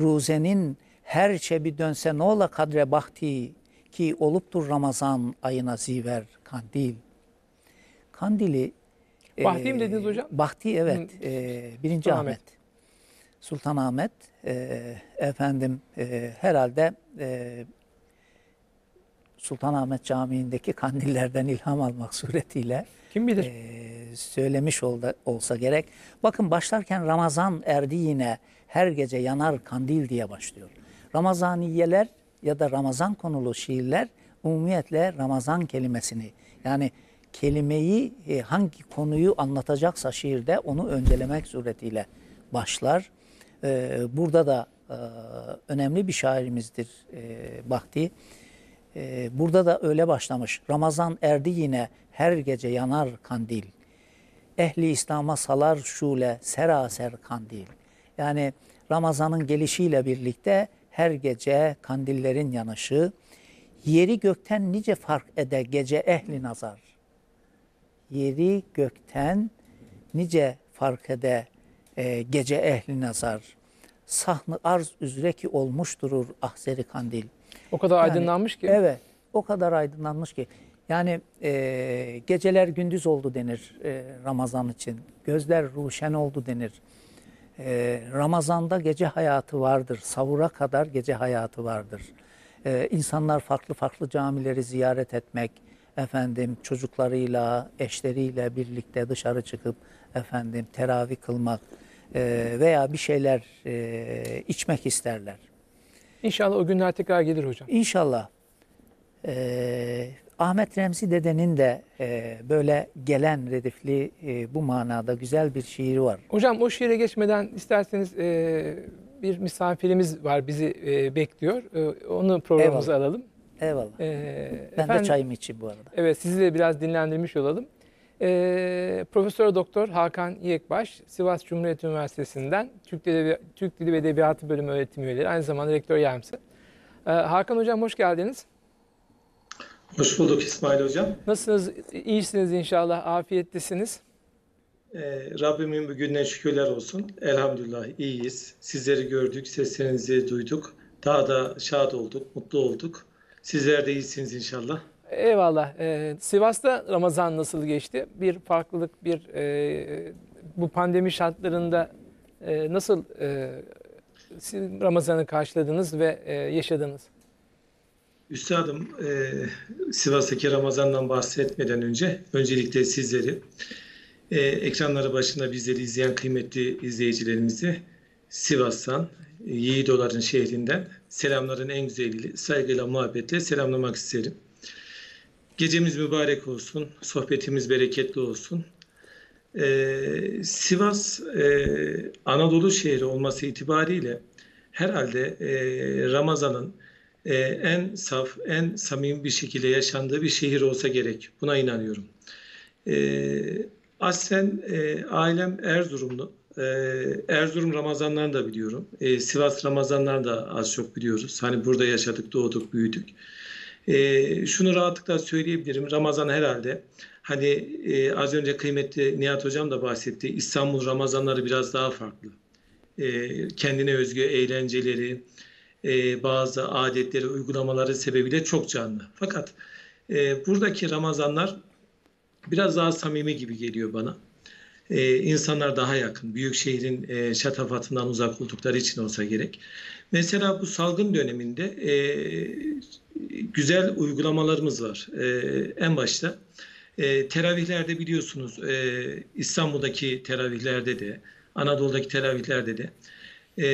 Ruzenin her şebi dönse nola kadre bahti, ki oluptur Ramazan ayına ziver kandil. Kandili... Bahti mi dediniz hocam? Bahti evet. E, birinci Sultan Ahmet. Sultan Ahmet. E, efendim e, herhalde e, Sultan Ahmet Camii'ndeki kandillerden ilham almak suretiyle... Kim bilir? E, söylemiş olda, olsa gerek. Bakın başlarken Ramazan erdi yine her gece yanar kandil diye başlıyor. Ramazaniyeler ya da Ramazan konulu şiirler umumiyetle Ramazan kelimesini, yani kelimeyi hangi konuyu anlatacaksa şiirde onu öncelemek suretiyle başlar. Burada da önemli bir şairimizdir Bâkî. Burada da öyle başlamış. Ramazan erdi yine her gece yanar kandil. Ehli İslam'a salar şule seraser kandil. Yani Ramazan'ın gelişiyle birlikte her gece kandillerin yanaşı, yeri gökten nice fark ede gece ehli nazar. Yeri gökten nice fark ede e, gece ehli nazar. Sahn-ı arz üzre ki olmuş durur ahzeri kandil. O kadar yani, aydınlanmış ki. Evet, o kadar aydınlanmış ki. Yani e, geceler gündüz oldu denir e, Ramazan için. Gözler ruşen oldu denir. Ee, Ramazan'da gece hayatı vardır. Savura kadar gece hayatı vardır. Ee, insanlar farklı farklı camileri ziyaret etmek, efendim çocuklarıyla, eşleriyle birlikte dışarı çıkıp efendim teravih kılmak e, veya bir şeyler e, içmek isterler. İnşallah o günler tekrar gelir hocam. İnşallah. Ee, Ahmet Remzi dedenin de e, böyle gelen redifli e, bu manada güzel bir şiiri var. Hocam o şiire geçmeden isterseniz e, bir misafirimiz var, bizi e, bekliyor. E, onu programımıza alalım. Eyvallah. E, ben efendim, de çayımı içeyim bu arada. Evet, sizi de biraz dinlendirmiş olalım. E, Profesör Doktor Hakan Yekbaş, Sivas Cumhuriyet Üniversitesi'nden Türk Dili, Türk Dili ve Edebiyatı Bölümü öğretim üyeleri, aynı zamanda rektör yardımcısı. E, Hakan Hocam hoş geldiniz. Hoş bulduk İsmail Hocam. Nasılsınız? İyisiniz inşallah, afiyetlisiniz. E, Rabbimin bugünden şükürler olsun. Elhamdülillah iyiyiz. Sizleri gördük, seslerinizi duyduk. Daha da şad olduk, mutlu olduk. Sizler de iyisiniz inşallah. Eyvallah. Ee, Sivas'ta Ramazan nasıl geçti? Bir farklılık, bir e, bu pandemi şartlarında e, nasıl e, siz Ramazan'ı karşıladınız ve e, yaşadınız? Üstadım, e, Sivas'taki Ramazan'dan bahsetmeden önce öncelikle sizleri, e, ekranları başında bizleri izleyen kıymetli izleyicilerimizi Sivas'tan, Yiğidolar'ın şehrinden selamların en güzeliyle, saygıyla, muhabbetle selamlamak isterim. Gecemiz mübarek olsun, sohbetimiz bereketli olsun. Ee, Sivas, e, Anadolu şehri olması itibariyle herhalde e, Ramazan'ın e, en saf, en samimi bir şekilde yaşandığı bir şehir olsa gerek. Buna inanıyorum. E, aslen e, ailem Erzurumlu. E, Erzurum Ramazanlarını da biliyorum. E, Sivas Ramazanlarını da az çok biliyoruz. Hani burada yaşadık, doğduk, büyüdük. E, şunu rahatlıkla söyleyebilirim. Ramazan herhalde hani e, az önce kıymetli Nihat Hocam da bahsetti. İstanbul Ramazanları biraz daha farklı. E, kendine özgü eğlenceleri, e, bazı adetleri, uygulamaları sebebiyle çok canlı. Fakat e, buradaki Ramazanlar biraz daha samimi gibi geliyor bana. E, insanlar daha yakın. Büyük şehrin e, şatafatından uzak oldukları için olsa gerek. Mesela bu salgın döneminde e, güzel uygulamalarımız var. Ee, en başta e, teravihlerde biliyorsunuz e, İstanbul'daki teravihlerde de Anadolu'daki teravihlerde de e,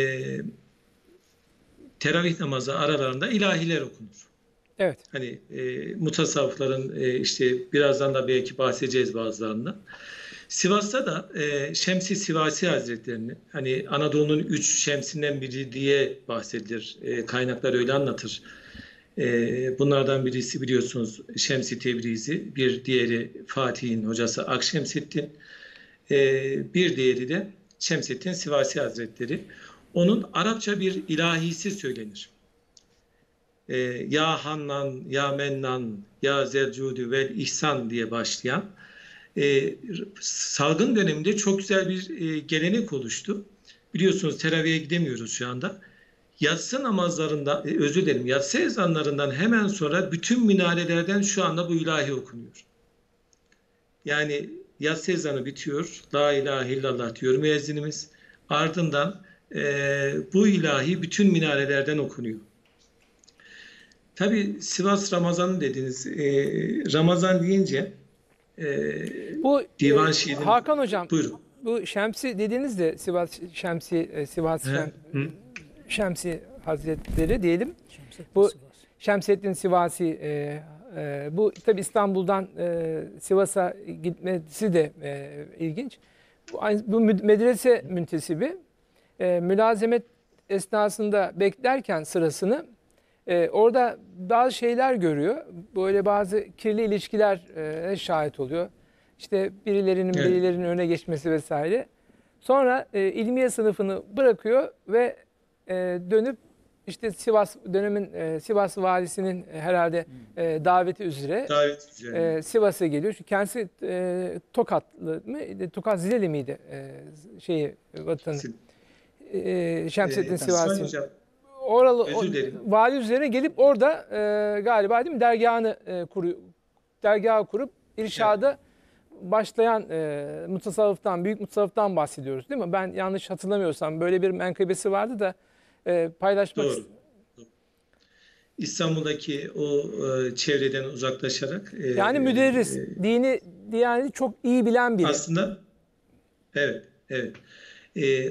teravih namazı aralarında ilahiler okunur. Evet. Hani e, mutasavvıfların e, işte birazdan da belki bahsedeceğiz bazılarından. Sivas'ta da e, Şems-i Sivasi Hazretleri'ni, hani Anadolu'nun üç şemsinden biri diye bahsedilir. E, kaynaklar öyle anlatır. Bunlardan birisi biliyorsunuz Şems-i Tebrizi, bir diğeri Fatih'in hocası Akşemseddin, bir diğeri de Şemseddin Sivasi Hazretleri. Onun Arapça bir ilahisi söylenir. Ya Hannan, Ya Mennan, Ya Zercudu vel İhsan diye başlayan, salgın döneminde çok güzel bir gelenek oluştu. Biliyorsunuz teravihe gidemiyoruz şu anda. Yatsı namazlarında, özür dilerim, yatsı ezanlarından hemen sonra bütün minarelerden şu anda bu ilahi okunuyor. Yani yatsı ezanı bitiyor, La ilahe illallah diyor müezzinimiz. Ardından e, bu ilahi bütün minarelerden okunuyor. Tabii Sivas Ramazanı dediniz, e, Ramazan deyince e, bu divan şiirin... Hakan Hocam, buyurun. Bu Şemsi dediniz de Sivas Şemsi, Sivas Şemsi... Şemsi Hazretleri diyelim. Şemseddin bu Sivasi. Şemseddin Sivasi e, e, bu tabi İstanbul'dan e, Sivas'a gitmesi de e, ilginç. Bu, bu medrese müntesibi e, mülazemet esnasında beklerken sırasını e, orada bazı şeyler görüyor. Böyle bazı kirli ilişkiler'e şahit oluyor. İşte birilerinin evet. birilerinin öne geçmesi vesaire. Sonra e, ilmiye sınıfını bırakıyor ve Ee, dönüp işte Sivas dönemin e, Sivas valisinin e, herhalde e, daveti üzere, davet üzere. E, Sivas'a geliyor. Şu kendisi e, Tokatlı mı? Tokat Zileli miydi? E, şeyi vatanı. E, Şemseddin e, Sivasi. Oralı o, vali üzerine gelip orada e, galiba değil mi dergahını e, kuruyor. Dergahı kurup irşada evet. başlayan e, mutasavvıftan, büyük mutasavvıftan bahsediyoruz değil mi? Ben yanlış hatırlamıyorsam böyle bir menkıbesi vardı da E, paylaşmak doğru. İstanbul'daki o e, çevreden uzaklaşarak e, yani müderris, e, dini yani çok iyi bilen biri. Aslında evet, evet. E,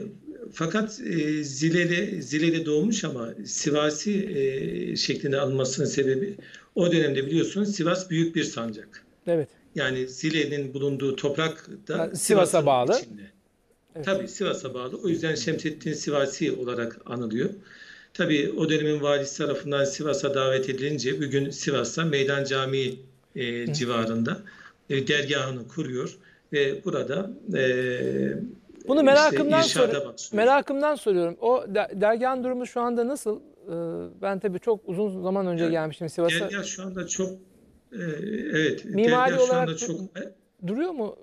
fakat e, Zileli, Zileli doğmuş ama Sivasi e, şeklinde almasının sebebi o dönemde biliyorsunuz Sivas büyük bir sancak. Evet. Yani Zileli'nin bulunduğu toprak da yani Sivas'a bağlı. Içinde. Evet. Tabii Sivas'a bağlı. O yüzden Şemseddin Sivasi olarak anılıyor. Tabii o dönemin valisi tarafından Sivas'a davet edilince bugün Sivas'ta Meydan Camii e, civarında e, dergahını kuruyor ve burada e, bunu merakımdan işte soru, merakımdan soruyorum. O dergahın durumu şu anda nasıl? Ben tabii çok uzun zaman önce gelmiştim Sivas'a. Dergah şu anda çok e, evet. Mimari olarak çok duruyor mu?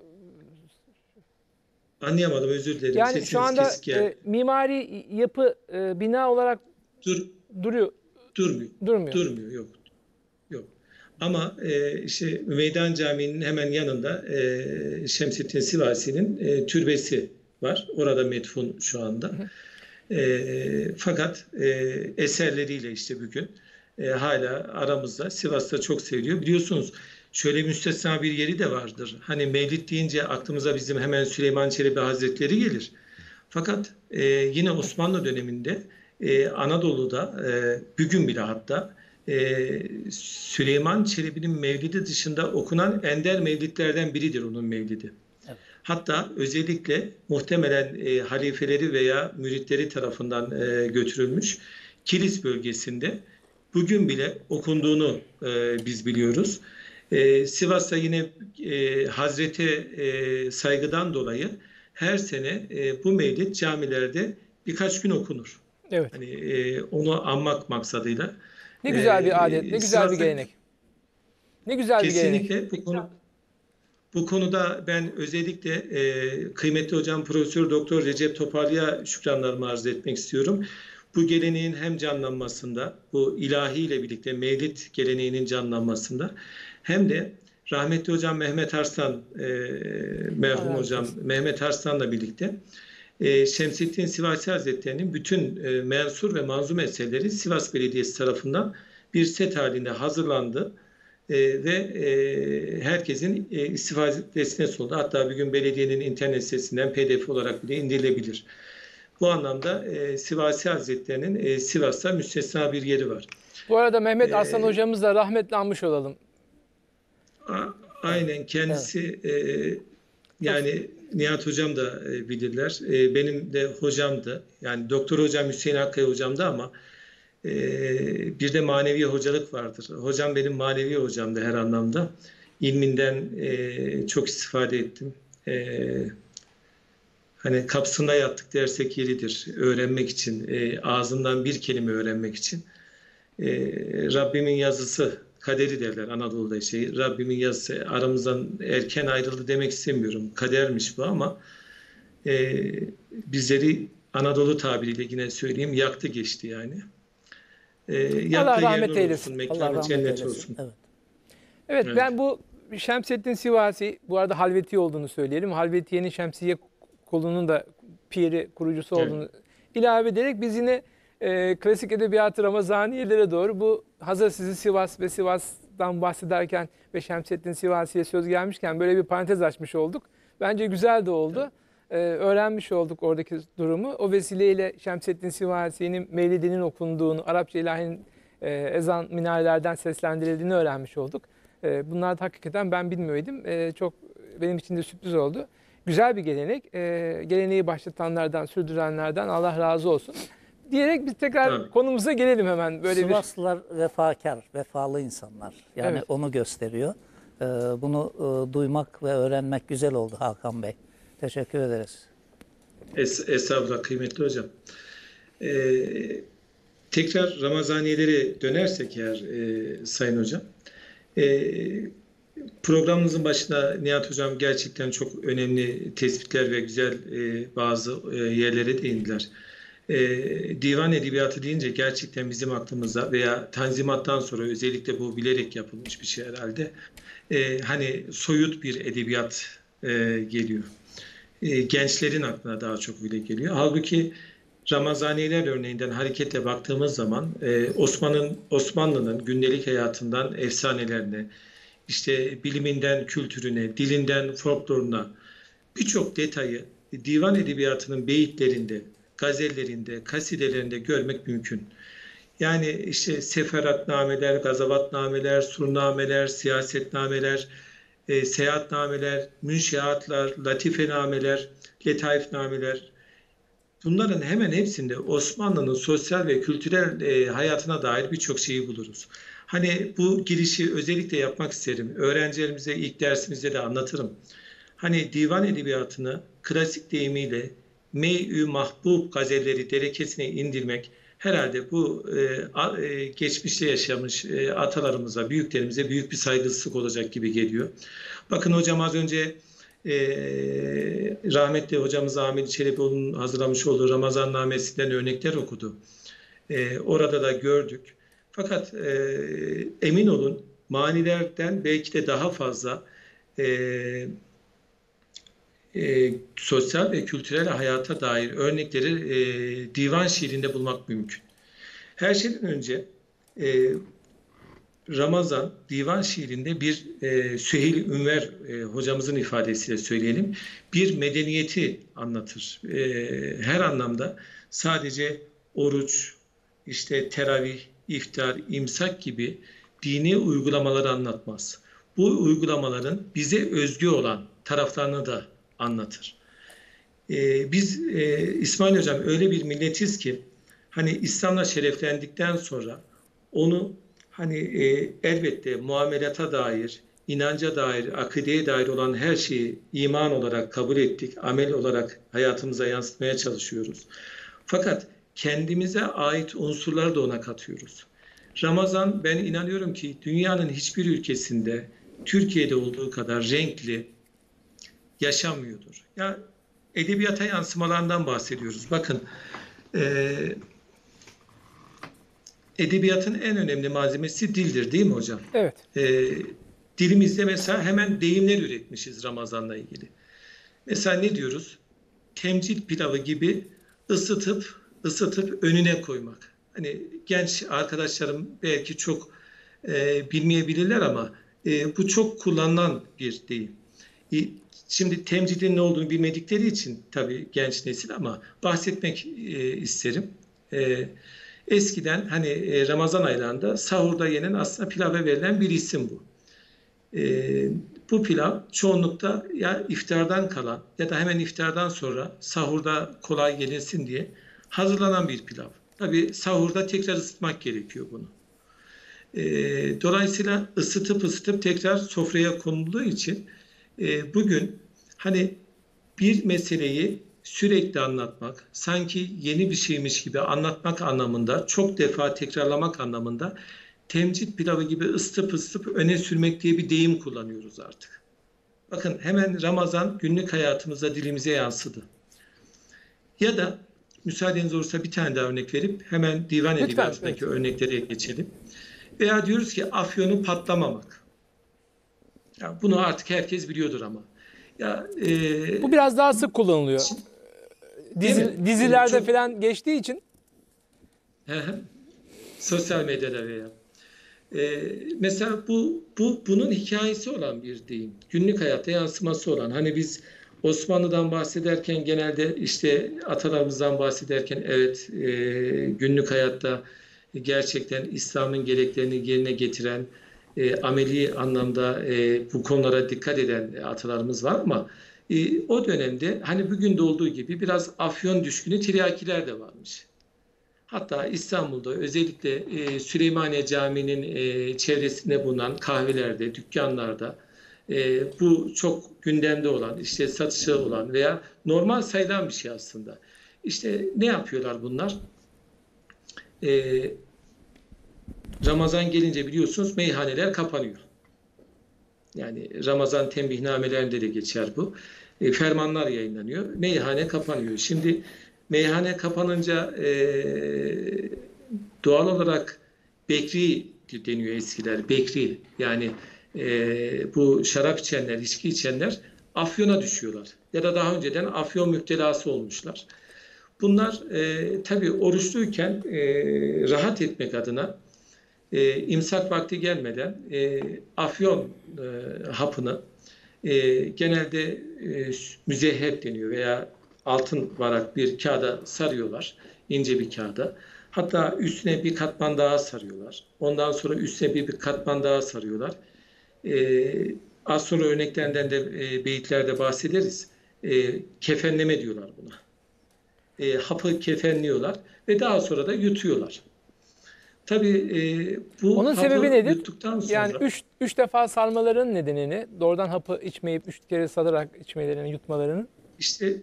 Anlayamadım, özür dilerim. Yani sesiniz şu anda e, mimari yapı e, bina olarak Dur, duruyor. Durmuyor. Durmuyor. Durmuyor. Yok. Yok. Ama e, işte Meydan Camii'nin hemen yanında e, Şemseddin Sivasi'nin e, türbesi var. Orada metfun şu anda. E, fakat e, eserleriyle işte bugün e, hala aramızda. Sivas'ta çok seviliyor. Biliyorsunuz şöyle müstesna bir yeri de vardır. Hani mevlid deyince aklımıza bizim hemen Süleyman Çelebi Hazretleri gelir. Fakat e, yine Osmanlı döneminde Ee, Anadolu'da e, bugün bile hatta e, Süleyman Çelebi'nin mevlidi dışında okunan ender mevlidlerden biridir onun mevlidi. Evet. Hatta özellikle muhtemelen e, halifeleri veya müritleri tarafından e, götürülmüş Kilis bölgesinde bugün bile okunduğunu e, biz biliyoruz. E, Sivas'ta yine e, Hazreti e, saygıdan dolayı her sene e, bu mevlid camilerde birkaç gün okunur. Evet. Hani e, onu anmak maksadıyla. Ne güzel bir adet, ne güzel bir gelenek. Ne güzel bir gelenek. Kesinlikle bu, konu, bu konuda ben özellikle e, kıymetli hocam Profesör Doktor Recep Toparlı'ya şükranlarımı arz etmek istiyorum. Bu geleneğin hem canlanmasında, bu ilahiyle birlikte mevlid geleneğinin canlanmasında hem de rahmetli hocam Mehmet Arslan, e, merhum evet. hocam Mehmet Arslan'la birlikte Ee, Şemseddin Sivasi Hazretleri'nin bütün e, mensur ve manzum eserleri Sivas Belediyesi tarafından bir set halinde hazırlandı e, ve e, herkesin e, istifadesine sunuldu. Hatta bir gün belediyenin internet sitesinden P D F olarak bile indirilebilir. Bu anlamda e, Sivasi Hazretleri'nin e, Sivas'ta müstesna bir yeri var. Bu arada Mehmet Arslan ee, hocamız da rahmetli anmış olalım. A, aynen kendisi evet. e, yani... Nihat hocam da bilirler. Benim de hocamdı. Yani doktor hocam Hüseyin Hakka hocamdı ama bir de manevi hocalık vardır. Hocam benim manevi hocamdı her anlamda. İlminden çok istifade ettim. Hani kapsında yattık dersek yeridir. Öğrenmek için, ağzından bir kelime öğrenmek için. Rabbimin yazısı, kaderi derler Anadolu'da şey. Rabbimin yazısı aramızdan erken ayrıldı demek istemiyorum. Kadermiş bu ama e, bizleri Anadolu tabiriyle yine söyleyeyim yaktı geçti yani. E, Allah rahmet eylesin. Allah rahmet eylesin. Olsun. Evet. Evet, evet ben bu Şemseddin Sivasi bu arada Halvetiye olduğunu söyleyelim. Halvetiye'nin Şemsiye kolunun da piri kurucusu olduğunu evet. ilave ederek biz yine E, klasik edebiyatı Ramazaniyelere doğru bu hazır sizi Sivas ve Sivas'tan bahsederken ve Şemseddin Sivasi'ye söz gelmişken böyle bir parantez açmış olduk. Bence güzel de oldu. E, öğrenmiş olduk oradaki durumu. O vesileyle Şemseddin Sivasi'nin mevlidinin okunduğunu, Arapça ilahinin e, ezan minarelerden seslendirildiğini öğrenmiş olduk. E, bunlar da hakikaten ben bilmiyordum. E, çok benim için de sürpriz oldu. Güzel bir gelenek. E, geleneği başlatanlardan, sürdürenlerden Allah razı olsun. Diyerek biz tekrar evet. konumuza gelelim hemen. Böyle Sivaslılar bir... vefakar, vefalı insanlar. Yani evet. onu gösteriyor. Ee, bunu e, duymak ve öğrenmek güzel oldu Hakan Bey. Teşekkür ederiz. Es, Estağfurullah kıymetli hocam. Ee, tekrar Ramazaniyelere dönersek eğer e, Sayın Hocam. E, programımızın başında Nihat Hocam gerçekten çok önemli tespitler ve güzel e, bazı e, yerlere değindiler. Ee, divan edebiyatı deyince gerçekten bizim aklımıza veya Tanzimat'tan sonra özellikle bu bilerek yapılmış bir şey herhalde. Ee, hani soyut bir edebiyat e, geliyor. E, gençlerin aklına daha çok bile geliyor. Halbuki Ramazaniler örneğinden hareketle baktığımız zaman e, Osman'ın Osmanlı'nın gündelik hayatından efsanelerine, işte biliminden kültürüne, dilinden folkloruna birçok detayı divan edebiyatının beyitlerinde, gazellerinde, kasidelerinde görmek mümkün. Yani işte seferatnameler, gazavatnameler, surnameler, siyasetnameler, e, seyahatnameler, münşiatlar, latifenameler, letaifnameler. Bunların hemen hepsinde Osmanlı'nın sosyal ve kültürel e, hayatına dair birçok şeyi buluruz. Hani bu girişi özellikle yapmak isterim. Öğrencilerimize ilk dersimizde de anlatırım. Hani divan edebiyatını klasik deyimiyle mey-ü mahbub gazelleri derekesine indirmek herhalde bu e, e, geçmişte yaşamış e, atalarımıza, büyüklerimize büyük bir saygısızlık olacak gibi geliyor. Bakın hocam az önce e, rahmetli hocamız Amil Çelebioğlu'nun hazırlamış olduğu Ramazan Namesi'nden örnekler okudu. E, orada da gördük. Fakat e, emin olun manilerden belki de daha fazla e, e, sosyal ve kültürel hayata dair örnekleri e, divan şiirinde bulmak mümkün. Her şeyden önce e, Ramazan divan şiirinde bir e, Süheyl Ünver e, hocamızın ifadesiyle söyleyelim. Bir medeniyeti anlatır. E, her anlamda sadece oruç, işte teravih, iftar, imsak gibi dini uygulamaları anlatmaz. Bu uygulamaların bize özgü olan taraflarını da anlatır. Ee, biz e, İsmail Hocam öyle bir milletiz ki hani İslam'la şereflendikten sonra onu hani e, elbette muamelata dair, inanca dair, akideye dair olan her şeyi iman olarak kabul ettik, amel olarak hayatımıza yansıtmaya çalışıyoruz. Fakat kendimize ait unsurları da ona katıyoruz. Ramazan ben inanıyorum ki dünyanın hiçbir ülkesinde Türkiye'de olduğu kadar renkli yaşanmıyordur. Ya edebiyata yansımalarından bahsediyoruz. Bakın e, edebiyatın en önemli malzemesi dildir değil mi hocam? Evet. E, dilimizde mesela hemen deyimler üretmişiz Ramazan'la ilgili. Mesela ne diyoruz? Temcid pilavı gibi ısıtıp ısıtıp önüne koymak. Hani genç arkadaşlarım belki çok e, bilmeyebilirler ama e, bu çok kullanılan bir deyim. E, şimdi temcidin ne olduğunu bilmedikleri için tabii genç nesil ama bahsetmek e, isterim. E, eskiden hani e, Ramazan aylarında sahurda yenen aslında pilava verilen bir isim bu. E, bu pilav çoğunlukta ya iftardan kalan ya da hemen iftardan sonra sahurda kolay gelinsin diye hazırlanan bir pilav. Tabii sahurda tekrar ısıtmak gerekiyor bunu. E, dolayısıyla ısıtıp ısıtıp tekrar sofraya konulduğu için e, bugün hani bir meseleyi sürekli anlatmak, sanki yeni bir şeymiş gibi anlatmak anlamında, çok defa tekrarlamak anlamında temcid pilavı gibi ısıtıp ısıtıp öne sürmek diye bir deyim kullanıyoruz artık. Bakın hemen Ramazan günlük hayatımıza, dilimize yansıdı. Ya da müsaadeniz olursa bir tane daha örnek verip hemen divan edebiyatındaki örneklere geçelim. Veya diyoruz ki afyonu patlamamak. Ya bunu artık herkes biliyordur ama. Ya, e, bu biraz daha sık kullanılıyor. Dizi, dizilerde çok, falan geçtiği için. Sosyal medyada veya. E, mesela bu, bu bunun hikayesi olan bir deyim. Günlük hayata yansıması olan. Hani biz Osmanlı'dan bahsederken genelde işte atalarımızdan bahsederken evet e, günlük hayatta gerçekten İslam'ın gereklerini yerine getiren e, ameli anlamda e, bu konulara dikkat eden atalarımız var ama e, o dönemde hani bugün de olduğu gibi biraz afyon düşkünü tiryakiler de varmış. Hatta İstanbul'da özellikle e, Süleymaniye Camii'nin e, çevresinde bulunan kahvelerde, dükkanlarda E, bu çok gündemde olan, işte satışa olan veya normal sayılan bir şey aslında. İşte ne yapıyorlar bunlar? E, Ramazan gelince biliyorsunuz meyhaneler kapanıyor. Yani Ramazan tembihnamelerinde de geçer bu. E, fermanlar yayınlanıyor. Meyhane kapanıyor. Şimdi meyhane kapanınca e, doğal olarak bekri deniyor eskiler. Bekri yani Ee, bu şarap içenler, içki içenler afyona düşüyorlar. Ya da daha önceden afyon müptelası olmuşlar. Bunlar e, tabii oruçluyken e, rahat etmek adına e, imsak vakti gelmeden e, afyon e, hapını e, genelde e, müzehep deniyor veya altın varak bir kağıda sarıyorlar. İnce bir kağıda. Hatta üstüne bir katman daha sarıyorlar. Ondan sonra üstüne bir, bir katman daha sarıyorlar. Ee, az sonra örneklerinden de e, beyitlerde bahsederiz. E, kefenleme diyorlar buna. E, hapı kefenliyorlar ve daha sonra da yutuyorlar. Tabii e, bu onun sebebi nedir? Sonra... Yani üç, üç defa sarmaların nedenini, doğrudan hapı içmeyip üç kere salarak içmelerini, yutmalarının. İşte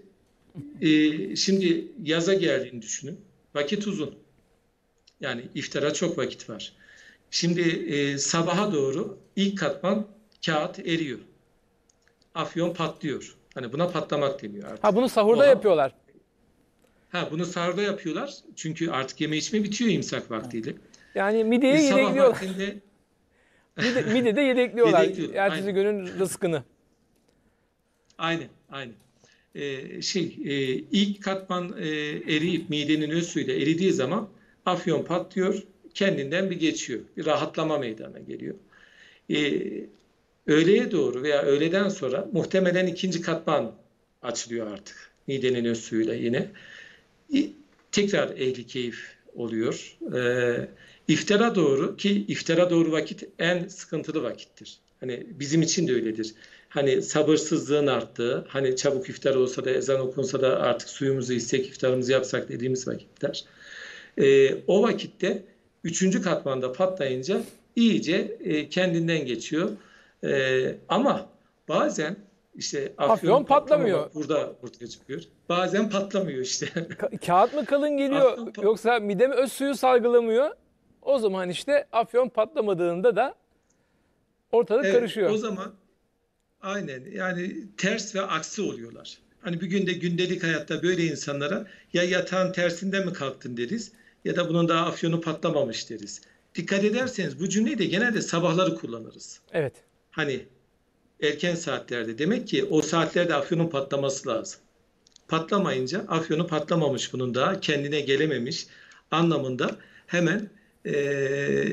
e, şimdi yaza geldiğini düşünün. Vakit uzun. Yani iftara çok vakit var. Şimdi e, sabaha doğru ilk katman kağıt eriyor. Afyon patlıyor. Hani buna patlamak deniyor artık. Ha bunu sahurda o yapıyorlar. Ha bunu sahurda yapıyorlar. Çünkü artık yeme içme bitiyor imsak vaktiyle. Yani mideye e, yedekliyorlar. Vaktinde... Mide, midede yedekliyorlar. Ertesi günün rızkını. Aynen, aynen. Ee, şey, e, ilk katman e, eriyip midenin öz suyuyla eridiği zaman afyon patlıyor. Kendinden bir geçiyor. Bir rahatlama meydana geliyor. Ee, öğleye doğru veya öğleden sonra muhtemelen ikinci katman açılıyor artık. Midenin öz suyuyla yine. Tekrar ehli keyif oluyor. Ee, iftara doğru ki iftara doğru vakit en sıkıntılı vakittir. Hani bizim için de öyledir. Hani sabırsızlığın arttığı, hani çabuk iftar olsa da ezan okunsa da artık suyumuzu içsek iftarımızı yapsak dediğimiz vakitler. Ee, o vakitte üçüncü katmanda patlayınca iyice e, kendinden geçiyor. Ee, ama bazen işte afyon, afyon patlamıyor. Burada ortaya çıkıyor. Bazen patlamıyor işte. Ka kağıt mı kalın geliyor yoksa mide mi öz suyu salgılamıyor? O zaman işte afyon patlamadığında da ortalık evet, karışıyor. O zaman aynen yani ters ve aksi oluyorlar. Hani bir günde gündelik hayatta böyle insanlara ya yatağın tersinden mi kalktın deriz ya da bunun daha afyonu patlamamış deriz. Dikkat ederseniz bu cümleyi de genelde sabahları kullanırız. Evet. Hani erken saatlerde. Demek ki o saatlerde afyonun patlaması lazım. Patlamayınca afyonu patlamamış bunun daha kendine gelememiş anlamında hemen e,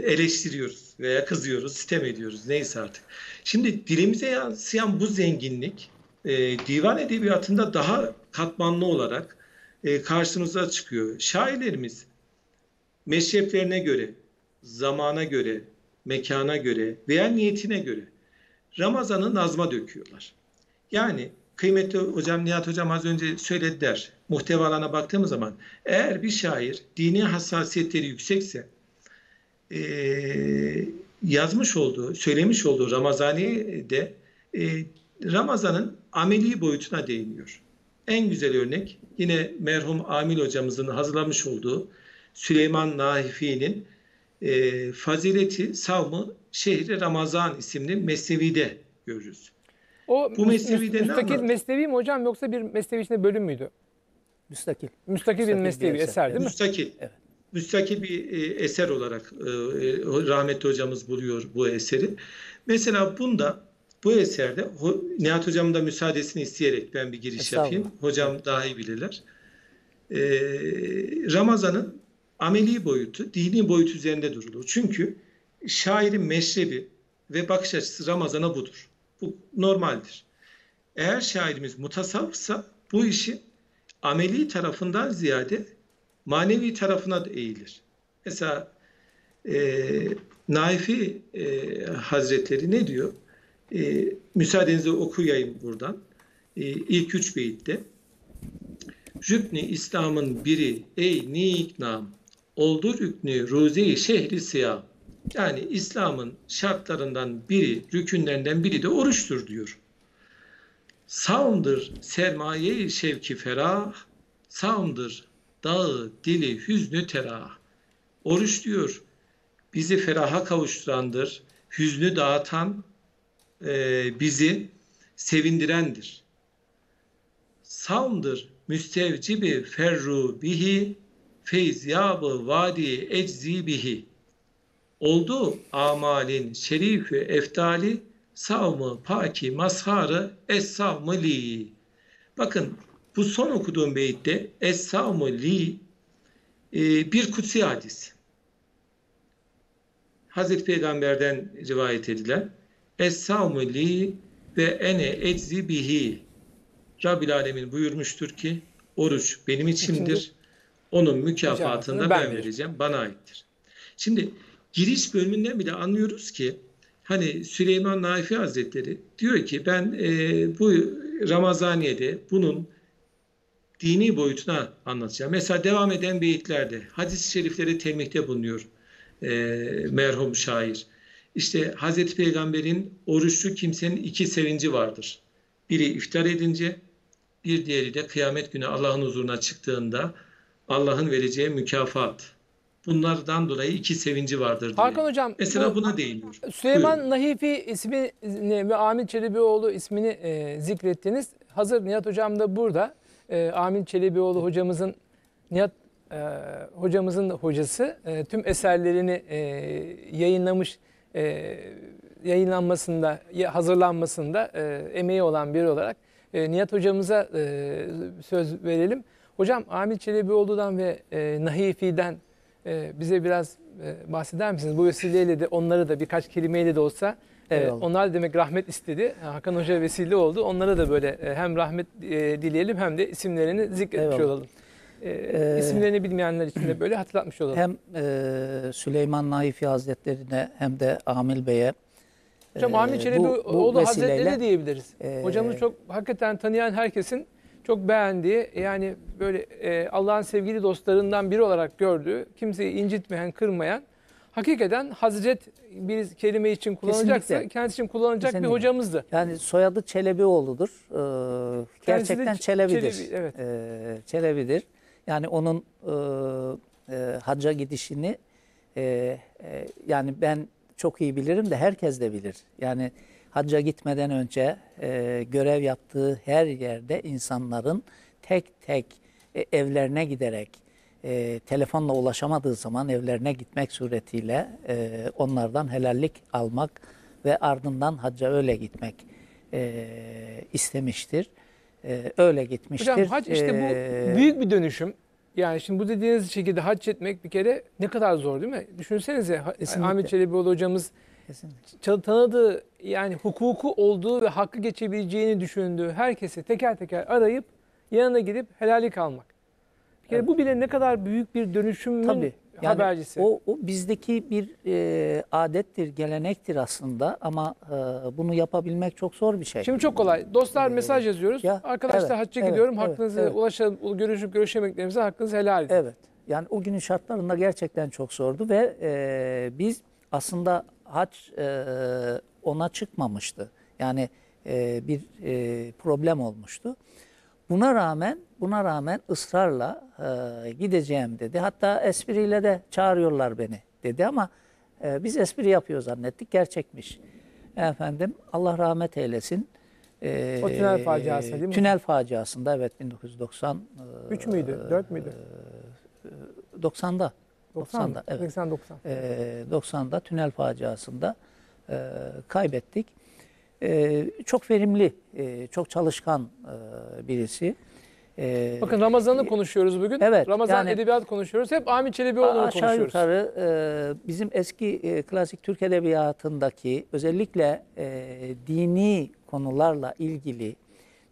eleştiriyoruz veya kızıyoruz, sitem ediyoruz. Neyse artık. Şimdi dilimize yansıyan bu zenginlik e, divan edebiyatında daha katmanlı olarak e, karşımıza çıkıyor. Şairlerimiz meşreplerine göre, zamana göre, mekana göre veya niyetine göre Ramazan'ı nazma döküyorlar. Yani kıymetli hocam Nihat hocam az önce söylediler. Muhtevalarına baktığımız zaman eğer bir şair dini hassasiyetleri yüksekse e, yazmış olduğu, söylemiş olduğu Ramazaniye'de e, Ramazan'ın ameli boyutuna değiniyor. En güzel örnek yine merhum Amil hocamızın hazırlamış olduğu Süleyman Nahifi'nin e, Fazileti Savmı Şehri Ramazan isimli Mesnevi'de görürüz. O bu Mesnevi'de müstakil Mesnevi mi hocam yoksa bir Mesnevi içinde bölüm müydü? Müstakil. Müstakil, müstakil bir Mesnevi bir eser, eser değil mi? Müstakil. Evet. Müstakil bir eser olarak rahmetli hocamız buluyor bu eseri. Mesela bunda bu eserde Nihat hocamın da müsaadesini isteyerek ben bir giriş yapayım. Hocam daha iyi bilirler. Ramazan'ın ameli boyutu, dini boyut üzerinde durulur. Çünkü şairin meşrebi ve bakış açısı Ramazan'a budur. Bu normaldir. Eğer şairimiz mutasavvıfsa bu işi ameli tarafından ziyade manevi tarafına da eğilir. Mesela e, Naifi e, Hazretleri ne diyor? E, müsaadenizle okuyayım buradan. E, ilk üç beyitte. Rükni İslam'ın biri ey niknam oldu rükni ruzi şehri siyam. Yani İslam'ın şartlarından biri, rükünlerinden biri de oruçtur diyor. Sağımdır sermaye-i şevki ferah, sağımdır dağı dili hüznü terah. Oruç diyor, bizi feraha kavuşturandır, hüznü dağıtan e, bizi sevindirendir. Sağımdır müstevcibi ferru bihi, feyziyabı vadi eczi bihi. Oldu amalin şerifi eftali, savmı paki mazharı es-savmı li. Bakın bu son okuduğum beyitte es-savmı li e, bir kutsi hadis. Hazreti Peygamber'den rivayet edilen es-savmı li ve ene eczi bihi. Rabbil Alemin buyurmuştur ki oruç benim içimdir. Onun mükafatını ben vereceğim. Bana aittir. Şimdi giriş bölümünden bile anlıyoruz ki hani Süleyman Naifi Hazretleri diyor ki ben e, bu Ramazaniye'de bunun dini boyutuna anlatacağım. Mesela devam eden beyitlerde hadis-i şeriflere temihte bulunuyor e, merhum şair. İşte Hazreti Peygamber'in oruçlu kimsenin iki sevinci vardır. Biri iftar edince, bir diğeri de kıyamet günü Allah'ın huzuruna çıktığında Allah'ın vereceği mükafat. Bunlardan dolayı iki sevinci vardır diye. Hakan Hocam, mesela buna değiniyor. Süleyman Buyurun. Nahifi ismini ve Amil Çelebioğlu ismini e, zikrettiniz. Hazır Nihat Hocam da burada. E, Amil Çelebioğlu hocamızın, Nihat e, hocamızın da hocası, e, tüm eserlerini e, yayınlamış, e, yayınlanmasında, hazırlanmasında e, emeği olan biri olarak e, Nihat hocamıza e, söz verelim. Hocam, Amil Çelebioğlu'dan ve e, Nahifi'den Ee, bize biraz e, bahseder misiniz? Bu vesileyle de onları da birkaç kelimeyle de olsa e, onlar da demek rahmet istedi. Hakan Hoca vesile oldu. Onlara da böyle e, hem rahmet e, dileyelim hem de isimlerini zikretmiş olalım. E, ee, isimlerini bilmeyenler için de böyle hatırlatmış olalım. Hem e, Süleyman Nahifi Hazretleri'ne hem de Amil Bey'e. Hocam, Amil Çelebioğlu Hazretleri diyebiliriz. E, Hocamız çok hakikaten tanıyan herkesin çok beğendiği, yani böyle e, Allah'ın sevgili dostlarından biri olarak gördüğü, kimseyi incitmeyen, kırmayan, hakikaten Hazret bir kelime için kullanılacaksa kesinlikle, kendisi için kullanılacak kesinlikle bir hocamızdı. Yani soyadı Çelebioğlu'dur. Ee, gerçekten Çelebi'dir. Çelebi, evet. ee, Çelebi'dir. Yani onun e, e, hacca gidişini e, e, yani ben çok iyi bilirim de herkes de bilir. Yani hacca gitmeden önce e, görev yaptığı her yerde insanların tek tek e, evlerine giderek, e, telefonla ulaşamadığı zaman evlerine gitmek suretiyle e, onlardan helallik almak ve ardından hacca öyle gitmek e, istemiştir. E, öyle gitmiştir. Hocam, hac işte bu büyük bir dönüşüm. Yani şimdi bu dediğiniz şekilde hac etmek bir kere ne kadar zor değil mi? Düşünsenize, Amil Çelebioğlu hocamız Kesinlikle. tanıdığı, yani hukuku olduğu ve hakkı geçebileceğini düşündüğü herkesi teker teker arayıp yanına gidip helallik almak. Yani evet. Bu bile ne kadar büyük bir dönüşümün Tabii. Yani habercisi. O, o bizdeki bir e, adettir, gelenektir aslında ama e, bunu yapabilmek çok zor bir şey. Şimdi çok kolay. Dostlar ee, mesaj yazıyoruz. Ya, Arkadaşlar evet, hacca evet, gidiyorum. Evet, hakkınızı evet. ulaşalım, görüşüp görüşemeklerimize hakkınızı helal edin. Evet. Yani o günün şartlarında gerçekten çok zordu ve e, biz aslında hac e, ona çıkmamıştı. Yani e, bir e, problem olmuştu. Buna rağmen buna rağmen ısrarla e, gideceğim dedi. Hatta espriyle de çağırıyorlar beni dedi ama e, biz espri yapıyor zannettik. Gerçekmiş. Efendim, Allah rahmet eylesin. E, o tünel faciası değil mi? Tünel faciasında evet, bin dokuz yüz doksan. üç e, müydü? dört müydü? E, doksanda. doksanda, evet. seksen doksan. E, doksanda tünel faciasında e, kaybettik. E, çok verimli, e, çok çalışkan e, birisi. E, Bakın Ramazan'ı e, konuşuyoruz bugün. Evet, Ramazan yani, edebiyat konuşuyoruz. Hep Amil Çelebioğlu'nu konuşuyoruz. Aşağı yukarı e, bizim eski e, klasik Türk edebiyatındaki özellikle e, dini konularla ilgili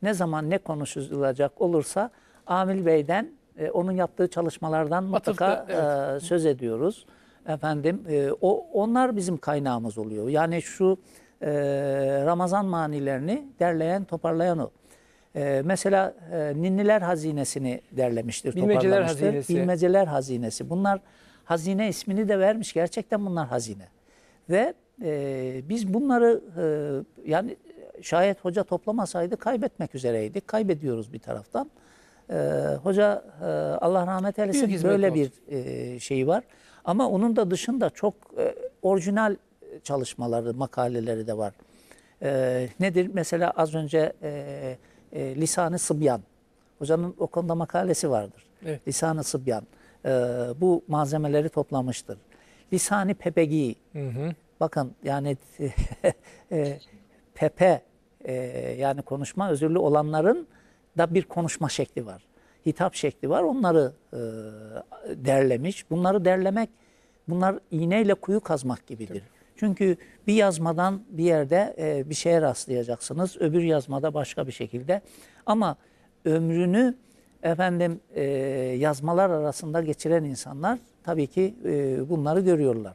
ne zaman ne konuşulacak olursa Amil Bey'den, onun yaptığı çalışmalardan mutlaka Atıfta, evet. söz ediyoruz. Efendim, o onlar bizim kaynağımız oluyor. Yani şu Ramazan manilerini derleyen, toparlayan o. Mesela Ninniler Hazinesi'ni derlemiştir, Bilmeceler toparlamıştır. Hazinesi. Bilmeceler Hazinesi. Bunlar hazine ismini de vermiş. Gerçekten bunlar hazine. Ve biz bunları yani şayet hoca toplamasaydı kaybetmek üzereydik. Kaybediyoruz bir taraftan. Ee, hoca e, Allah rahmet eylesin, böyle bir e, şeyi var. Ama onun da dışında çok e, orijinal çalışmaları, makaleleri de var. E, nedir? Mesela az önce e, e, Lisan-ı Sıbyan. Hocanın o konuda makalesi vardır. Evet. Lisan-ı Sıbyan. E, bu malzemeleri toplamıştır. Lisan-ı Pepegi. Hı hı. Bakın yani e, Pepe e, yani konuşma özürlü olanların da bir konuşma şekli var. Hitap şekli var. Onları e, derlemiş. Bunları derlemek, bunlar iğneyle kuyu kazmak gibidir. Evet. Çünkü bir yazmadan bir yerde e, bir şeye rastlayacaksınız. Öbür yazmada başka bir şekilde. Ama ömrünü efendim e, yazmalar arasında geçiren insanlar tabii ki e, bunları görüyorlar.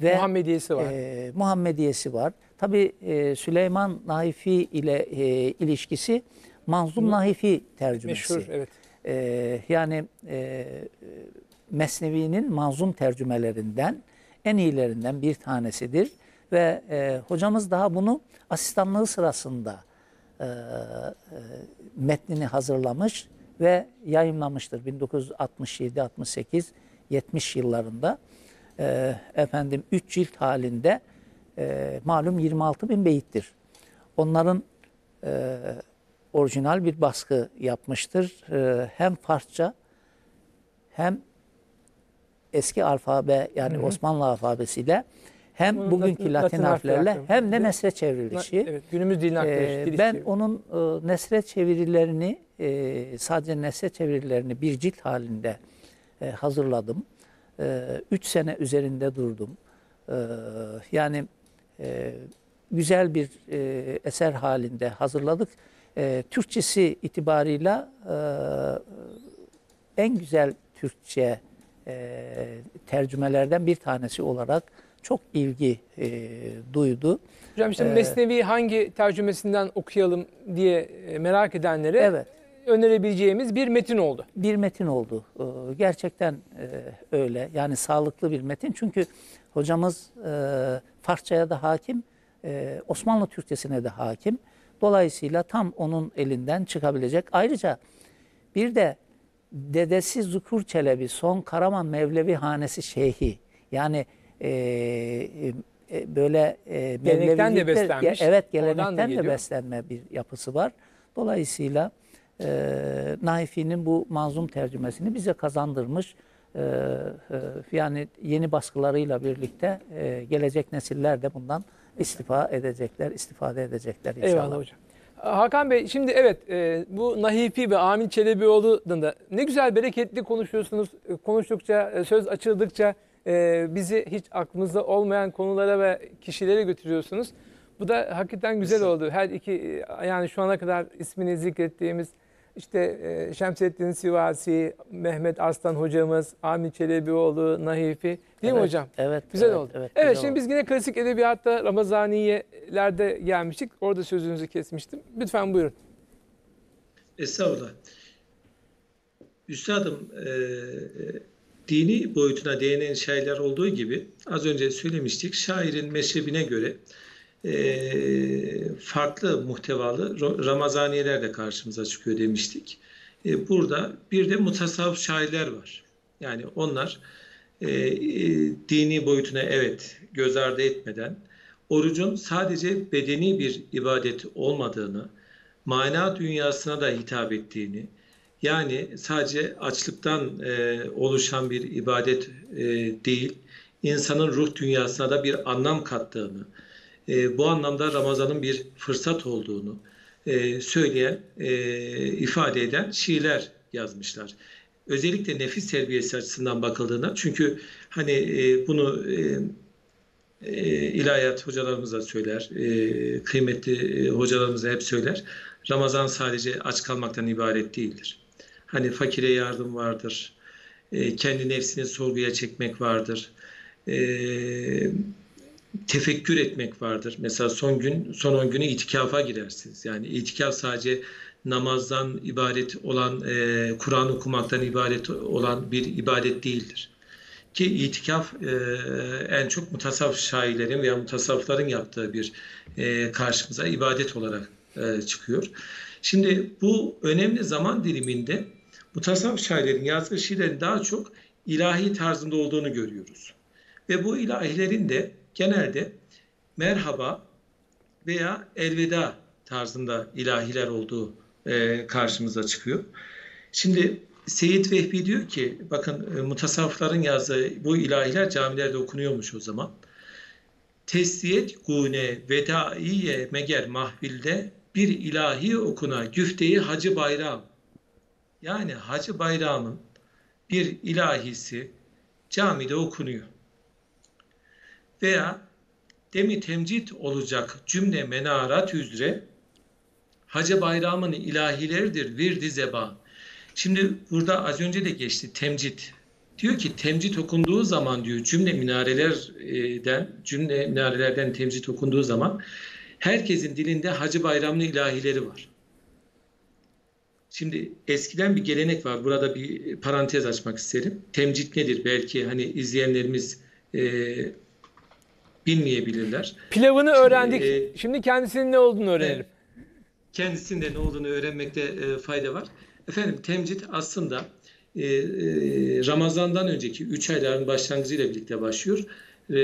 Ve, Muhammediyesi var. E, Muhammediyesi var. Tabii e, Süleyman Nahifi ile e, ilişkisi Manzum Nahifi tercümesi. Meşhur, evet. Ee, yani e, Mesnevi'nin manzum tercümelerinden en iyilerinden bir tanesidir. Ve e, hocamız daha bunu asistanlığı sırasında e, e, metnini hazırlamış ve yayınlamıştır bin dokuz yüz altmış yedi altmış sekiz yetmiş yıllarında. E, efendim üç cilt halinde e, malum yirmi altı bin beyittir. Onların e, orijinal bir baskı yapmıştır. E, hem Farsça hem eski alfabe, yani hı hı, Osmanlı alfabesiyle, hem bunun bugünkü Latin, Latin harflerle harfler, hem de nesre çevrilişi. Evet, günümüz diline aktarışı. Ee, ben gibi. onun e, nesre çevirilerini, e, sadece nesre çevirilerini bir cilt halinde e, hazırladım. E, üç sene üzerinde durdum. E, yani e, güzel bir e, eser halinde hazırladık. E, Türkçesi itibarıyla e, en güzel Türkçe e, tercümelerden bir tanesi olarak çok ilgi e, duydu. Hocam işte ee, Mesnevi hangi tercümesinden okuyalım diye merak edenlere evet, önerebileceğimiz bir metin oldu. Bir metin oldu. Ee, gerçekten e, öyle. Yani sağlıklı bir metin. Çünkü hocamız e, Farsça'ya da hakim, e, Osmanlı Türkçesine de hakim. Dolayısıyla tam onun elinden çıkabilecek. Ayrıca bir de dedesi Zukur Çelebi, son Karaman Mevlevi Hanesi Şeyhi. Yani Ee, e, böyle e, gelenekten de beslenmiş. Ge evet, gelenekten de beslenme bir yapısı var. Dolayısıyla e, Nahifi'nin bu manzum tercümesini bize kazandırmış. E, e, yani yeni baskılarıyla birlikte e, gelecek nesiller de bundan istifa edecekler, istifade edecekler inşallah. Eyvallah hocam. Hakan Bey, şimdi evet e, bu Nahifi ve Amil Çelebioğlu'dan da ne güzel bereketli konuşuyorsunuz. Konuştukça, söz açıldıkça Ee, bizi hiç aklımızda olmayan konulara ve kişilere götürüyorsunuz. Bu da hakikaten güzel oldu. Her iki, yani şu ana kadar ismini zikrettiğimiz işte e, Şemseddin Sivasi, Mehmet Arslan hocamız, Amil Çelebioğlu, Nahifi, değil evet, mi hocam? Evet. Güzel evet, oldu. Evet, evet güzel şimdi oldu. Biz yine klasik edebiyatta Ramazaniyelerde gelmiştik. Orada sözünüzü kesmiştim. Lütfen buyurun. Estağfurullah. Üstadım, e, dini boyutuna değinen şairler olduğu gibi az önce söylemiştik, şairin mezhebine göre e, farklı muhtevalı Ramazaniyeler de karşımıza çıkıyor demiştik. E, burada bir de mutasavvıf şairler var. Yani onlar e, e, dini boyutuna evet göz ardı etmeden orucun sadece bedeni bir ibadet olmadığını, mana dünyasına da hitap ettiğini, yani sadece açlıktan e, oluşan bir ibadet e, değil, insanın ruh dünyasına da bir anlam kattığını, e, bu anlamda Ramazan'ın bir fırsat olduğunu e, söyleyen, e, ifade eden şiirler yazmışlar. Özellikle nefis terbiyesi açısından bakıldığında, çünkü hani e, bunu e, e, ilahiyat hocalarımız da söyler, e, kıymetli hocalarımız da hep söyler, Ramazan sadece aç kalmaktan ibaret değildir. Hani fakire yardım vardır, e, kendi nefsini sorguya çekmek vardır, e, tefekkür etmek vardır. Mesela son gün, son on günü itikafa girersiniz. Yani itikaf sadece namazdan ibaret olan, e, Kur'an okumaktan ibaret olan bir ibadet değildir. Ki itikaf e, en çok mutasavvıf şairlerin veya mutasavvıfların yaptığı bir e, karşımıza ibadet olarak e, çıkıyor. Şimdi bu önemli zaman diliminde mutasavvıf şairlerin yazdığı şiirlerin daha çok ilahi tarzında olduğunu görüyoruz. Ve bu ilahilerin de genelde merhaba veya elveda tarzında ilahiler olduğu e, karşımıza çıkıyor. Şimdi Seyyid Vehbi diyor ki, bakın e, mutasavvıfların yazdığı bu ilahiler camilerde okunuyormuş o zaman. Tesliyet gune vedaiye meger mahvilde bir ilahi okuna güfteyi Hacı Bayram. Yani Hacı Bayram'ın bir ilahisi camide okunuyor. Veya demi temcit olacak cümle menarat üzere Hacı Bayram'ın ilahileridir virdi zeban. Şimdi burada az önce de geçti temcit. Diyor ki temcit okunduğu zaman diyor cümle minarelerden cümle minarelerden temcit okunduğu zaman herkesin dilinde Hacı Bayramlı ilahileri var. Şimdi eskiden bir gelenek var. Burada bir parantez açmak isterim. Temcit nedir? Belki hani izleyenlerimiz e, bilmeyebilirler. Pilavını şimdi, öğrendik. E, Şimdi kendisinin ne olduğunu öğrenelim. Kendisinin de ne olduğunu öğrenmekte e, fayda var. Efendim temcit aslında e, e, Ramazan'dan önceki üç ayların başlangıcıyla birlikte başlıyor. E,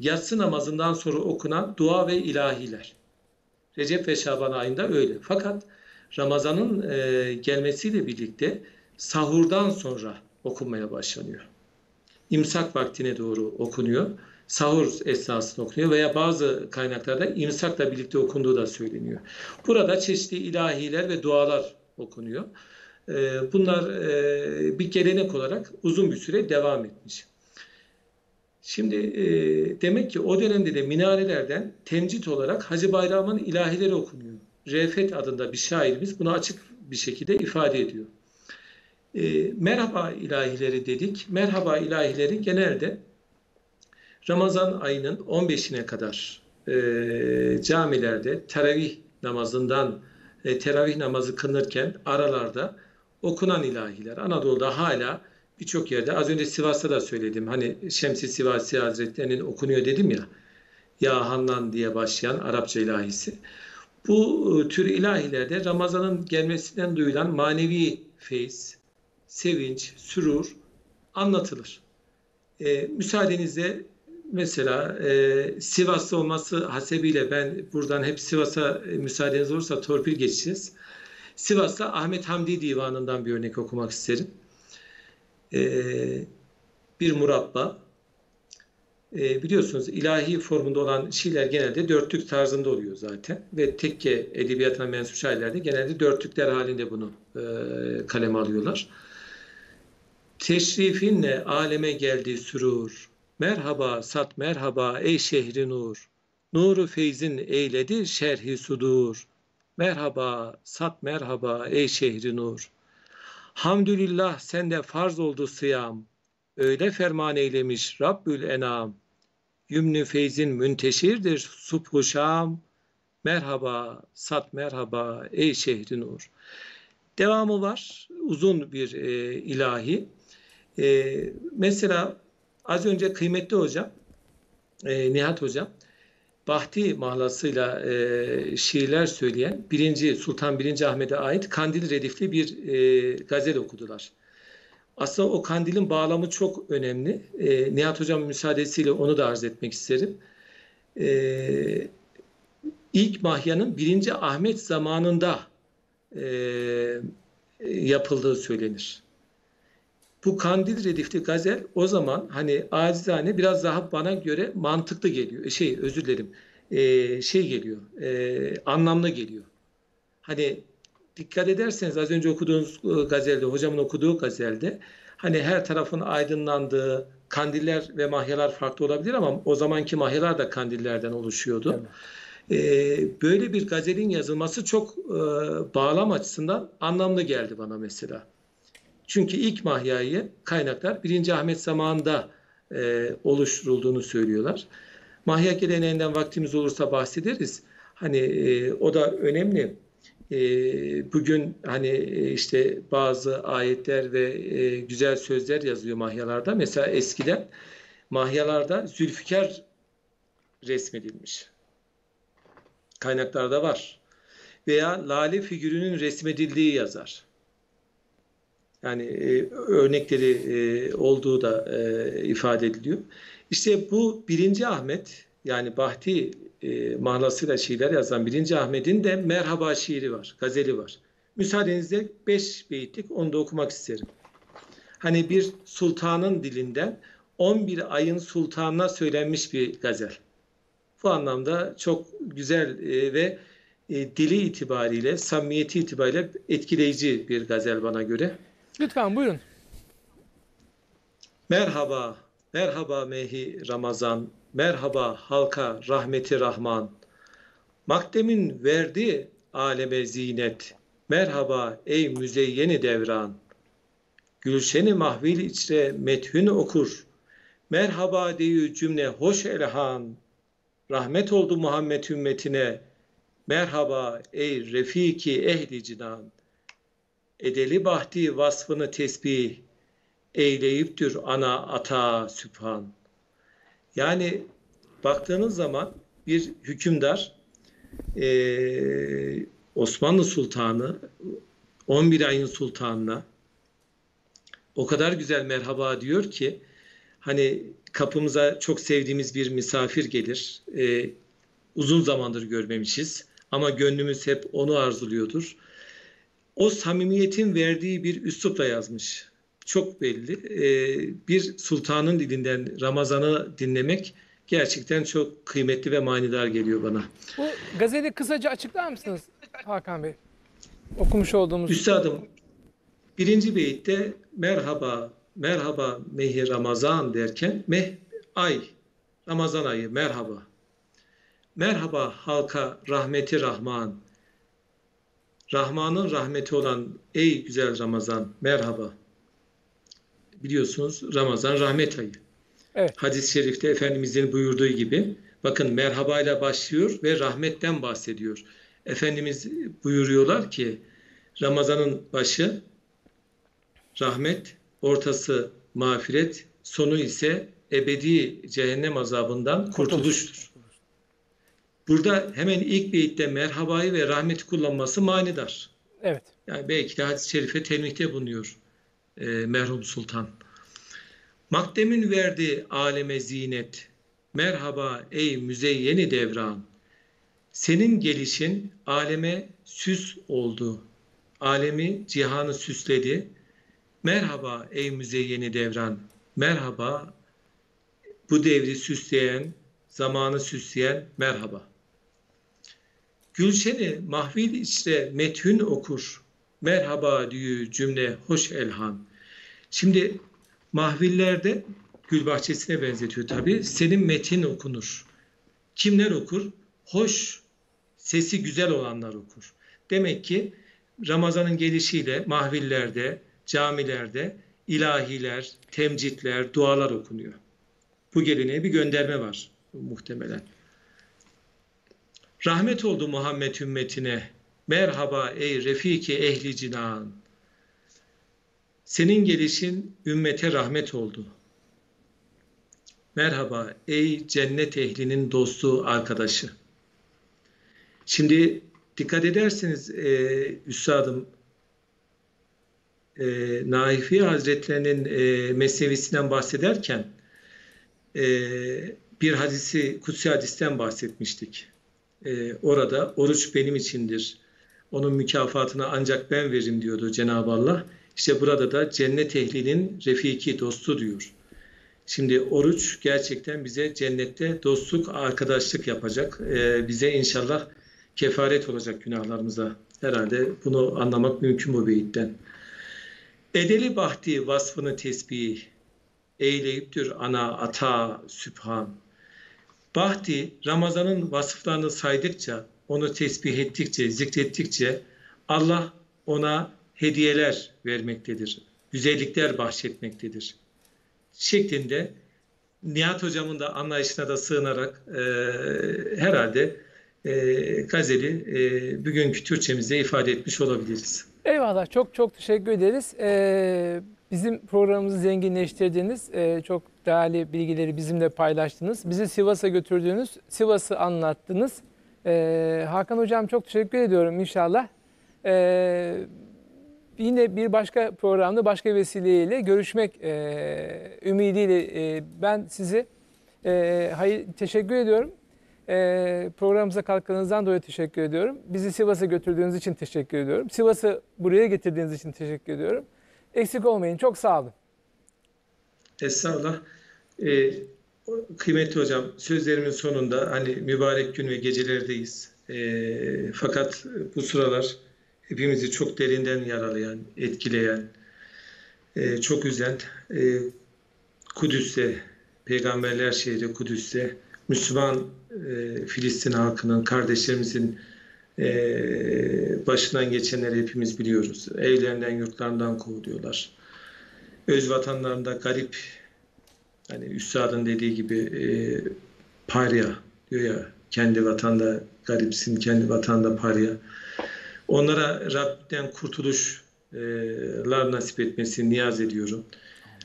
yatsı namazından sonra okunan dua ve ilahiler. Recep ve Şaban ayında öyle. Fakat Ramazan'ın e, gelmesiyle birlikte sahurdan sonra okunmaya başlanıyor. İmsak vaktine doğru okunuyor. Sahur esnasında okunuyor veya bazı kaynaklarda imsakla birlikte okunduğu da söyleniyor. Burada çeşitli ilahiler ve dualar okunuyor. E, bunlar e, bir gelenek olarak uzun bir süre devam etmiş. Şimdi e, demek ki o dönemde de minarelerden temcit olarak Hacı Bayram'ın ilahileri okunuyor. Refet adında bir şairimiz bunu açık bir şekilde ifade ediyor. E, merhaba ilahileri dedik. Merhaba ilahileri genelde Ramazan ayının on beşine kadar e, camilerde teravih namazından e, teravih namazı kılınırken aralarda okunan ilahiler. Anadolu'da hala birçok yerde, az önce Sivas'ta da söyledim, hani Şems-i Sivasi Hazretleri'nin okunuyor dedim ya, Ya Hannan diye başlayan Arapça ilahisi. Bu tür ilahilerde Ramazan'ın gelmesinden duyulan manevi feyiz, sevinç, sürur anlatılır. E, müsaadenizle mesela e, Sivas'ta olması hasebiyle ben buradan hep Sivas'a e, müsaadeniz olursa torpil geçeceğiz. Sivas'ta Ahmet Hamdi Divanı'ndan bir örnek okumak isterim. Ee, bir murabba. Ee, biliyorsunuz ilahi formunda olan şiirler genelde dörtlük tarzında oluyor zaten. Ve tekke edebiyatına mensup şairler de genelde dörtlükler halinde bunu e, kaleme alıyorlar. Teşrifinle aleme geldi sürur. Merhaba sat merhaba ey şehri nur. Nuru feyzin eyledi şerhi sudur. Merhaba sat merhaba ey şehri nur. Hamdülillah sende farz oldu sıyam. Öyle ferman eylemiş Rabbül Enam. Yümnü feyzin münteşirdir subh-u şam. Merhaba, sat merhaba ey şehri nur. Devamı var. Uzun bir e, ilahi. E, mesela az önce kıymetli hocam, e, Nihat hocam, Bahti mahlasıyla e, şiirler söyleyen birinci Sultan birinci Ahmet'e ait kandil redifli bir e, gazel okudular. Aslında o kandilin bağlamı çok önemli. E, Nihat Hocam müsaadesiyle onu da arz etmek isterim. E, ilk mahyanın birinci Ahmet zamanında e, yapıldığı söylenir. Bu kandil redifli gazel o zaman hani acizane biraz daha bana göre mantıklı geliyor. Şey özür dilerim. Ee, şey geliyor. E, anlamlı geliyor. Hani dikkat ederseniz az önce okuduğunuz gazelde, hocamın okuduğu gazelde hani her tarafın aydınlandığı kandiller ve mahyalar farklı olabilir ama o zamanki mahyalar da kandillerden oluşuyordu. Evet. Ee, böyle bir gazelin yazılması çok e, bağlam açısından anlamlı geldi bana mesela. Çünkü ilk mahyayı kaynaklar birinci Ahmet zamanında e, oluşturulduğunu söylüyorlar. Mahya geleneğinden vaktimiz olursa bahsederiz. Hani e, o da önemli. E, bugün hani işte bazı ayetler ve e, güzel sözler yazıyor mahyalarda. Mesela eskiden mahyalarda Zülfikar resmedilmiş. Kaynaklarda var. Veya lale figürünün resmedildiği yazar. Yani e, örnekleri e, olduğu da e, ifade ediliyor. İşte bu birinci Ahmet, yani Bahti e, mahlasıyla şiirler yazan birinci Ahmet'in de merhaba şiiri var, gazeli var. Müsaadenizle beş beyitlik onu da okumak isterim. Hani bir sultanın dilinden on bir ayın sultanına söylenmiş bir gazel. Bu anlamda çok güzel e, ve e, dili itibariyle, samimiyeti itibariyle etkileyici bir gazel bana göre. Lütfen buyurun. Merhaba, merhaba mehi Ramazan, merhaba halka rahmeti Rahman. Makdemin verdi aleme zinet, merhaba ey müzeyyeni devran. Gülşeni mahvil içre methün okur, merhaba deyü cümle hoş elhan. Rahmet oldu Muhammed ümmetine, merhaba ey refiki ehli cinan. Edeli bahti vasfını tesbih, eyleyiptür ana ata sübhan. Yani baktığınız zaman bir hükümdar e, Osmanlı Sultanı on bir ayın sultanına o kadar güzel merhaba diyor ki, hani kapımıza çok sevdiğimiz bir misafir gelir. E, uzun zamandır görmemişiz ama gönlümüz hep onu arzuluyordur. O samimiyetin verdiği bir üslupla yazmış. Çok belli. E, bir sultanın dilinden Ramazan'ı dinlemek gerçekten çok kıymetli ve manidar geliyor bana. Bu gazete kısaca açıklar mısınız Hakan Bey? Okumuş olduğumuz... Üstadım, birinci beyitte merhaba, merhaba mehi Ramazan derken meh ay, Ramazan ayı merhaba. Merhaba halka rahmeti Rahman. Rahman'ın rahmeti olan ey güzel Ramazan merhaba. Biliyorsunuz Ramazan rahmet ayı. Evet. Hadis-i şerifte Efendimizin buyurduğu gibi, bakın merhabayla başlıyor ve rahmetten bahsediyor. Efendimiz buyuruyorlar ki Ramazan'ın başı rahmet, ortası mağfiret, sonu ise ebedi cehennem azabından kurtuluştur. Burada hemen ilk beyitte merhabayı ve rahmeti kullanması manidar. Evet. Yani belki de hadis-i şerife tenvihte bulunuyor e, merhum sultan. Makdemin verdiği aleme zinet, merhaba ey müzeyyeni devran. Senin gelişin aleme süs oldu, alemi cihanı süsledi. Merhaba ey müzeyyeni devran, merhaba bu devri süsleyen, zamanı süsleyen merhaba. Gülşeni mahvil içre methün okur, merhaba düğü cümle hoş elhan. Şimdi mahvillerde gül bahçesine benzetiyor tabii. Senin metin okunur. Kimler okur? Hoş, sesi güzel olanlar okur. Demek ki Ramazan'ın gelişiyle mahvillerde, camilerde ilahiler, temcitler, dualar okunuyor. Bu geleneğe bir gönderme var muhtemelen. Rahmet oldu Muhammed ümmetine. Merhaba ey refiki ehli cinan. Senin gelişin ümmete rahmet oldu. Merhaba ey cennet ehlinin dostu, arkadaşı. Şimdi dikkat ederseniz e, üstadım e, Nahifi Hazretlerinin e, mesnevisinden bahsederken e, bir hadisi, kutsi hadisten bahsetmiştik. E, orada oruç benim içindir. Onun mükafatını ancak ben veririm diyordu Cenab-ı Allah. İşte burada da cennet ehlinin refiki, dostu diyor. Şimdi oruç gerçekten bize cennette dostluk, arkadaşlık yapacak. Ee, bize inşallah kefaret olacak günahlarımıza. Herhalde bunu anlamak mümkün bu beyitten. Edeli bahti vasfını tesbih, eyleyiptür ana ata sübhan. Bahti Ramazan'ın vasıflarını saydıkça, onu tesbih ettikçe, zikrettikçe Allah ona hediyeler vermektedir, güzellikler bahşetmektedir şeklinde Nihat Hocam'ın da anlayışına da sığınarak e, herhalde e, gazeli e, bugünkü Türkçemizde ifade etmiş olabiliriz. Eyvallah, çok çok teşekkür ederiz. Ee, bizim programımızı zenginleştirdiğiniz, e, çok değerli bilgileri bizimle paylaştınız. Bizi Sivas'a götürdüğünüz, Sivas'ı anlattınız. Ee, Hakan Hocam çok teşekkür ediyorum inşallah. Ee, Yine bir başka programda başka vesileyle görüşmek e, ümidiyle e, ben sizi e, hayır, teşekkür ediyorum. E, programımıza katkınızdan dolayı teşekkür ediyorum. Bizi Sivas'a götürdüğünüz için teşekkür ediyorum. Sivas'ı buraya getirdiğiniz için teşekkür ediyorum. Eksik olmayın. Çok sağ olun. Estağfurullah. Ee, kıymetli hocam, sözlerimin sonunda hani mübarek gün ve gecelerdeyiz. Ee, fakat bu sıralar hepimizi çok derinden yaralayan, etkileyen, çok üzen, Kudüs'te, Peygamberler şehri Kudüs'te, Müslüman Filistin halkının, kardeşlerimizin başından geçenleri hepimiz biliyoruz. Evlerinden, yurtlarından kovuluyorlar. Öz vatanlarında garip, hani üstadın dediği gibi parya diyor ya, kendi vatanda garipsin, kendi vatanda parya. Onlara Rabb'den kurtuluşlar nasip etmesini niyaz ediyorum.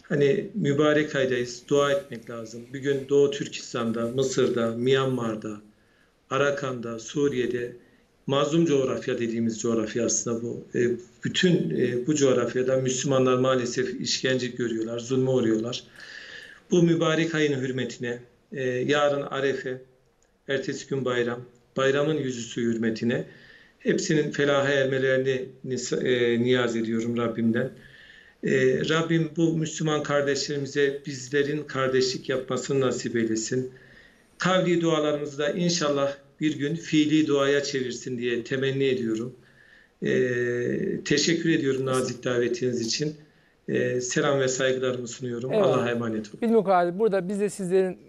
hani mübarek aydayız, dua etmek lazım. Bir gün Doğu Türkistan'da, Mısır'da, Myanmar'da, Arakan'da, Suriye'de, mazlum coğrafya dediğimiz coğrafya aslında bu. E, bütün e, bu coğrafyada Müslümanlar maalesef işkence görüyorlar, zulme uğruyorlar. Bu mübarek ayın hürmetine, e, yarın Arefe, ertesi gün bayram, bayramın yüzüsü hürmetine hepsinin felaha ermelerini e, niyaz ediyorum Rabbimden. E, Rabbim bu Müslüman kardeşlerimize bizlerin kardeşlik yapmasını nasip eylesin. Kavli dualarımızı da inşallah bir gün fiili duaya çevirsin diye temenni ediyorum. E, teşekkür ediyorum nazik davetiniz için. E, selam ve saygılarımı sunuyorum. Evet. Allah'a emanet olun. Bilmukabele burada biz de sizlerin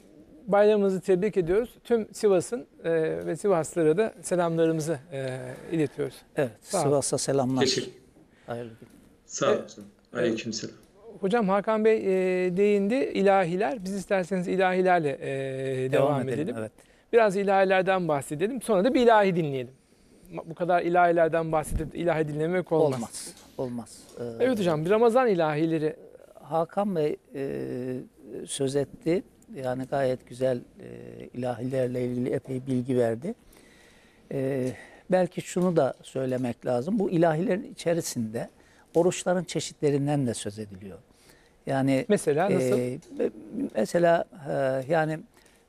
bayramınızı tebrik ediyoruz. Tüm Sivas'ın e, ve Sivaslara da selamlarımızı e, iletiyoruz. Evet, Sivas'a selamlar. Teşekkür. Hayırlı günler. Sağ olun. E, Aleykümselam. Hocam Hakan Bey e, değindi ilahiler. Biz isterseniz ilahilerle e, devam, devam edelim. edelim. Evet. Biraz ilahilerden bahsedelim. Sonra da bir ilahi dinleyelim. Bu kadar ilahilerden bahsedip ilahi dinlemek olmaz. Olmaz. Olmaz. Ee, evet hocam, Ramazan ilahileri. Hakan Bey e, söz etti. Yani gayet güzel e, ilahilerle ilgili epey bilgi verdi. E, belki şunu da söylemek lazım. Bu ilahilerin içerisinde oruçların çeşitlerinden de söz ediliyor. Yani mesela nasıl? E, mesela e, yani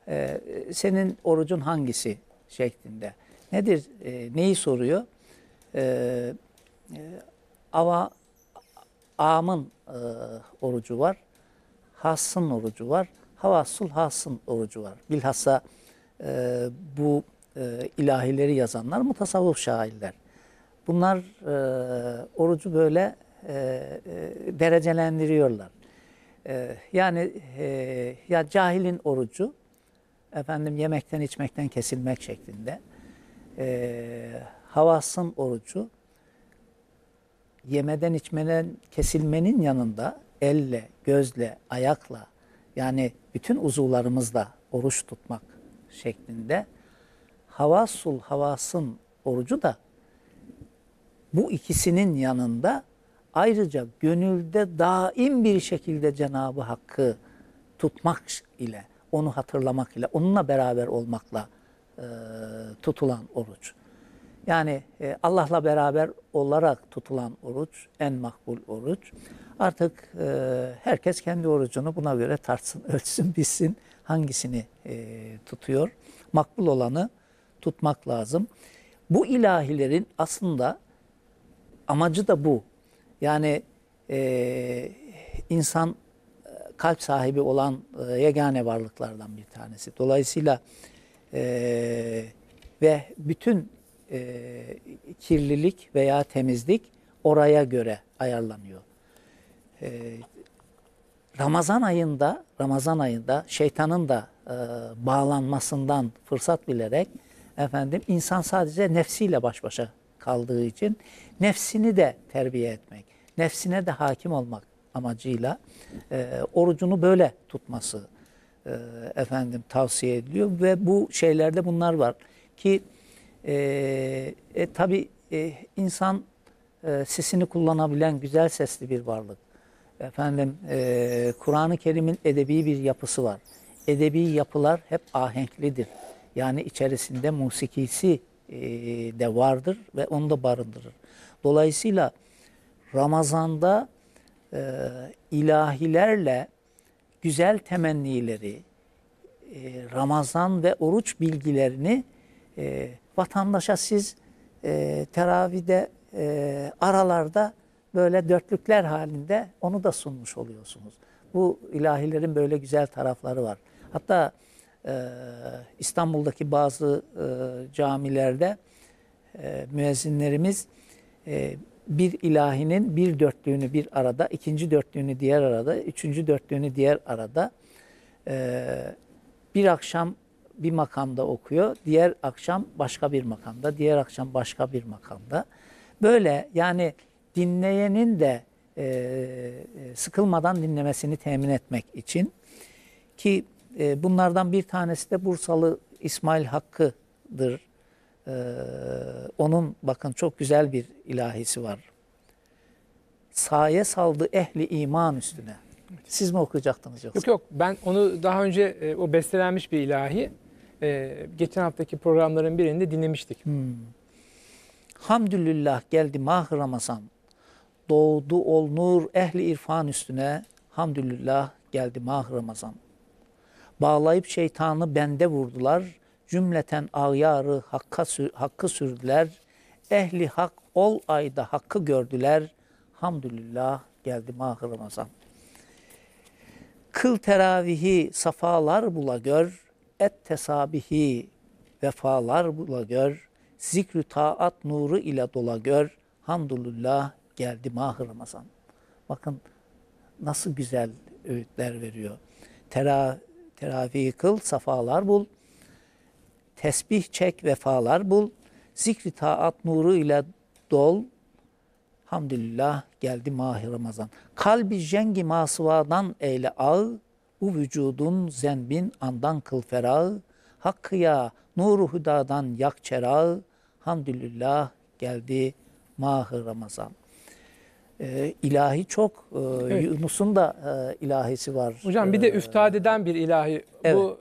e, senin orucun hangisi şeklinde. Nedir? E, neyi soruyor? E, e, Ama amın e, orucu var, hassın orucu var, havassul hassın orucu var. Bilhassa e, bu e, ilahileri yazanlar mutasavvuf şairler. Bunlar e, orucu böyle e, e, derecelendiriyorlar. E, yani e, ya cahilin orucu, efendim yemekten içmekten kesilmek şeklinde, e, havasın orucu, yemeden içmeden kesilmenin yanında elle, gözle, ayakla yani bütün uzuvlarımızla oruç tutmak şeklinde. Havasul havasın orucu da bu ikisinin yanında ayrıca gönülde daim bir şekilde Cenab-ı Hakk'ı tutmak ile, onu hatırlamak ile, onunla beraber olmakla e, tutulan oruç. Yani e, Allah'la beraber olarak tutulan oruç, en makbul oruç. Artık e, herkes kendi orucunu buna göre tartsın, ölçsün, bilsin hangisini e, tutuyor. Makbul olanı tutmak lazım. Bu ilahilerin aslında amacı da bu. Yani e, insan kalp sahibi olan e, yegane varlıklardan bir tanesi. Dolayısıyla e, ve bütün E, kirlilik veya temizlik oraya göre ayarlanıyor. E, Ramazan ayında, Ramazan ayında şeytanın da e, bağlanmasından fırsat bilerek efendim insan sadece nefsiyle baş başa kaldığı için nefsini de terbiye etmek, nefsine de hakim olmak amacıyla e, orucunu böyle tutması e, efendim tavsiye ediliyor ve bu şeylerde bunlar var ki. E, e, tabii e, insan e, sesini kullanabilen güzel sesli bir varlık. Efendim e, Kur'an-ı Kerim'in edebi bir yapısı var. Edebi yapılar hep ahenklidir. Yani içerisinde musikisi e, de vardır ve onu da barındırır. Dolayısıyla Ramazan'da e, ilahilerle güzel temennileri, e, Ramazan ve oruç bilgilerini E, vatandaşa siz e, teravide e, aralarda böyle dörtlükler halinde onu da sunmuş oluyorsunuz. Bu ilahilerin böyle güzel tarafları var. Hatta e, İstanbul'daki bazı e, camilerde e, müezzinlerimiz e, bir ilahinin bir dörtlüğünü bir arada, ikinci dörtlüğünü diğer arada, üçüncü dörtlüğünü diğer arada e, bir akşam bir makamda okuyor, diğer akşam başka bir makamda, diğer akşam başka bir makamda. Böyle yani dinleyenin de e, sıkılmadan dinlemesini temin etmek için ki e, bunlardan bir tanesi de Bursalı İsmail Hakkı'dır. E, onun bakın çok güzel bir ilahisi var. Saye saldı ehli iman üstüne. Siz mi okuyacaktınız yoksa? Yok yok, ben onu daha önce e, o bestelenmiş bir ilahi e, geçen haftaki programların birinde dinlemiştik. Hmm. Hamdülillah geldi Mah Ramazan, doğdu ol nur ehli irfan üstüne. Hamdülillah geldi Mah Ramazan, bağlayıp şeytanı bende vurdular, cümleten ağyarı hakka, hakkı sürdüler. Ehli hak ol ayda hakkı gördüler. Hamdülillah geldi Mah Ramazan. Kıl teravihi safalar bula gör, et tesabihi vefalar bula gör, zikr-ü taat nuru ile dola gör, hamdülillah geldi Mah-ı Ramazan. Bakın nasıl güzel öğütler veriyor. Tera, teravihi kıl, safalar bul, tesbih çek, vefalar bul, zikr-i taat nuru ile dol, hamdülillah geldi Mah-ı Ramazan. Kalbi jengi masvadan eyle ağ, bu vücudun zenbin andan kıl ferah, hakkıya nuru hüdadan yak çerağ, hamdülillah geldi Mah-ı Ramazan. Ee, ilahi çok, ee, evet. Yunus'un da e, ilahisi var. Hocam bir de üftadeden bir ilahi. Evet. Bu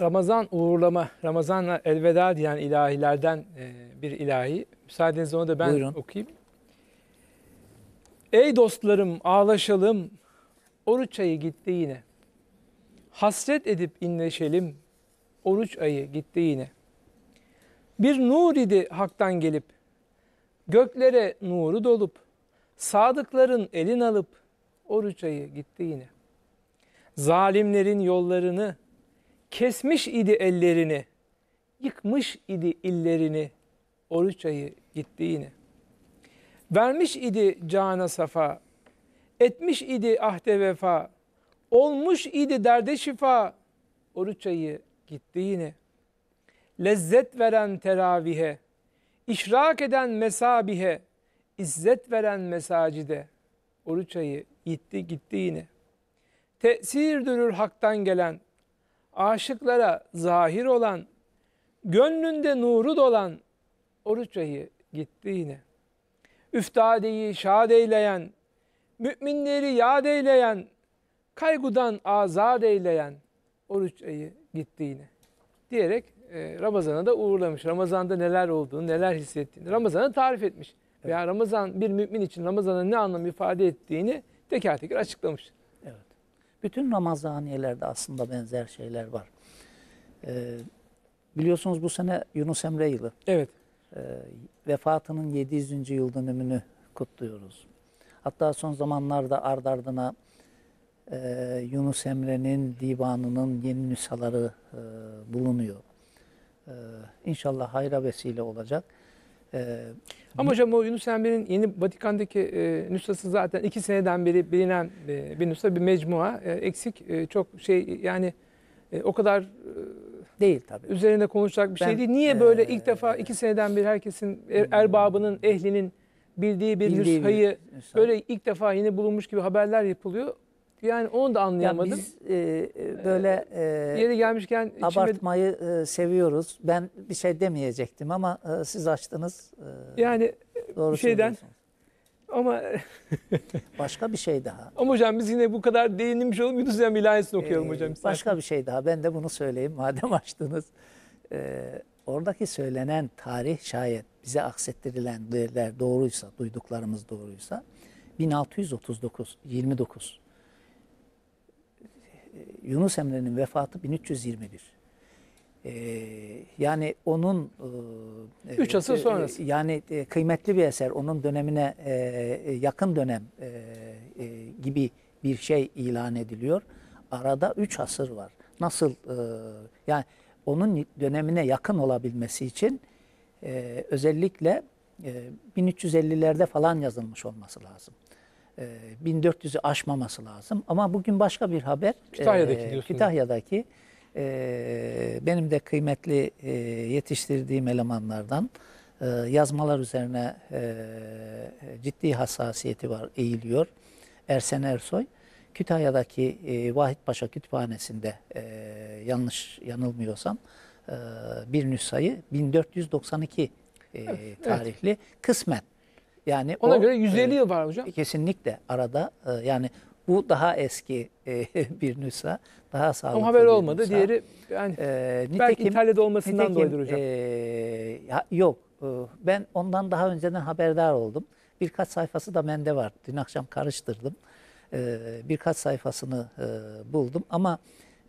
Ramazan uğurlama, Ramazan'la elveda diyen ilahilerden e, bir ilahi. Müsaadenizle onu da ben Buyurun. okuyayım. Ey dostlarım ağlaşalım, oruç ayı gitti yine. Hasret edip inleşelim, oruç ayı gitti yine. Bir nur idi haktan gelip, göklere nuru dolup, sadıkların elin alıp, oruç ayı gitti yine. Zalimlerin yollarını, kesmiş idi ellerini, yıkmış idi illerini, oruç ayı gitti yine. Vermiş idi cana safa, etmiş idi ahde vefa, olmuş idi derde şifa, oruç ayı gitti yine. Lezzet veren teravihe, işrak eden mesabihe, izzet veren mesacide, oruç ayı gitti gitti yine. Tesir dürür haktan gelen, aşıklara zahir olan, gönlünde nuru dolan, oruç ayı gitti yine. Üftadeyi şad eyleyen, müminleri yad eyleyen, kaygudan azad eyleyen, oruç ayı gitti yine. Diyerek e, Ramazan'a da uğurlamış. Ramazan'da neler olduğunu, neler hissettiğini Ramazan'a tarif etmiş. Evet. Veya Ramazan, bir mümin için Ramazan'ın ne anlam ifade ettiğini teker teker açıklamış. Evet. Bütün Ramazaniyelerde aslında benzer şeyler var. Ee, biliyorsunuz bu sene Yunus Emre yılı. Evet. E, vefatının yedi yüzüncü yıl dönümünü kutluyoruz. Hatta son zamanlarda ard ardına e, Yunus Emre'nin divanının yeni nüshaları e, bulunuyor. E, İnşallah hayra vesile olacak. E, Ama hocam o Yunus Emre'nin yeni Vatikan'daki e, nüshası zaten iki seneden beri bilinen e, bir nüsha, bir mecmua. E, eksik e, çok şey yani e, o kadar... E, Değil tabii. Üzerinde konuşacak bir ben, şey değil. Niye böyle e, ilk defa iki seneden bir herkesin, erbabının, ehlinin bildiği bir nüshayı böyle ilk defa yine bulunmuş gibi haberler yapılıyor. Yani onu da anlayamadım. Ya biz e, böyle e, yeri gelmişken abartmayı içime... seviyoruz. Ben bir şey demeyecektim ama e, siz açtınız. E, yani doğru bir şeyden ama başka bir şey daha. Ama hocam biz yine bu kadar değinilmiş olalım. Yunus Emre ilahisini okuyalım ee, hocam. Başka istersen bir şey daha. Ben de bunu söyleyeyim madem açtınız. Ee, oradaki söylenen tarih şayet bize aksettirilenler doğruysa, duyduklarımız doğruysa bin altı yüz otuz dokuz, yirmi dokuz. Yunus Emre'nin vefatı bin üç yüz yirmi bir. Ee, yani onun üç asır sonrası. Yani kıymetli bir eser, onun dönemine yakın dönem gibi bir şey ilan ediliyor. Arada üç asır var. Nasıl yani onun dönemine yakın olabilmesi için özellikle bin üç yüz ellilerde falan yazılmış olması lazım. bin dört yüzü aşmaması lazım. Ama bugün başka bir haber. Kütahya'daki, Kütahya'daki benim de kıymetli yetiştirdiğim elemanlardan yazmalar üzerine ciddi hassasiyeti var, eğiliyor. Ersen Ersoy, Kütahya'daki Vahit Paşa Kütüphanesi'nde yanlış yanılmıyorsam bir nüshayı bin dört yüz doksan iki evet, tarihli evet. Kısmen. Yani ona o, göre yüz elli yıl var hocam. Kesinlikle arada yani Bu daha eski e, bir nüsa. Daha sağlıklı. Ama haber olmadı. Nüsa. Diğeri yani, e, nitekim, belki İtalya'da olmasından dolayıdır hocam. E, yok. E, ben ondan daha önceden haberdar oldum. Birkaç sayfası da bende var. Dün akşam karıştırdım. E, birkaç sayfasını e, buldum. Ama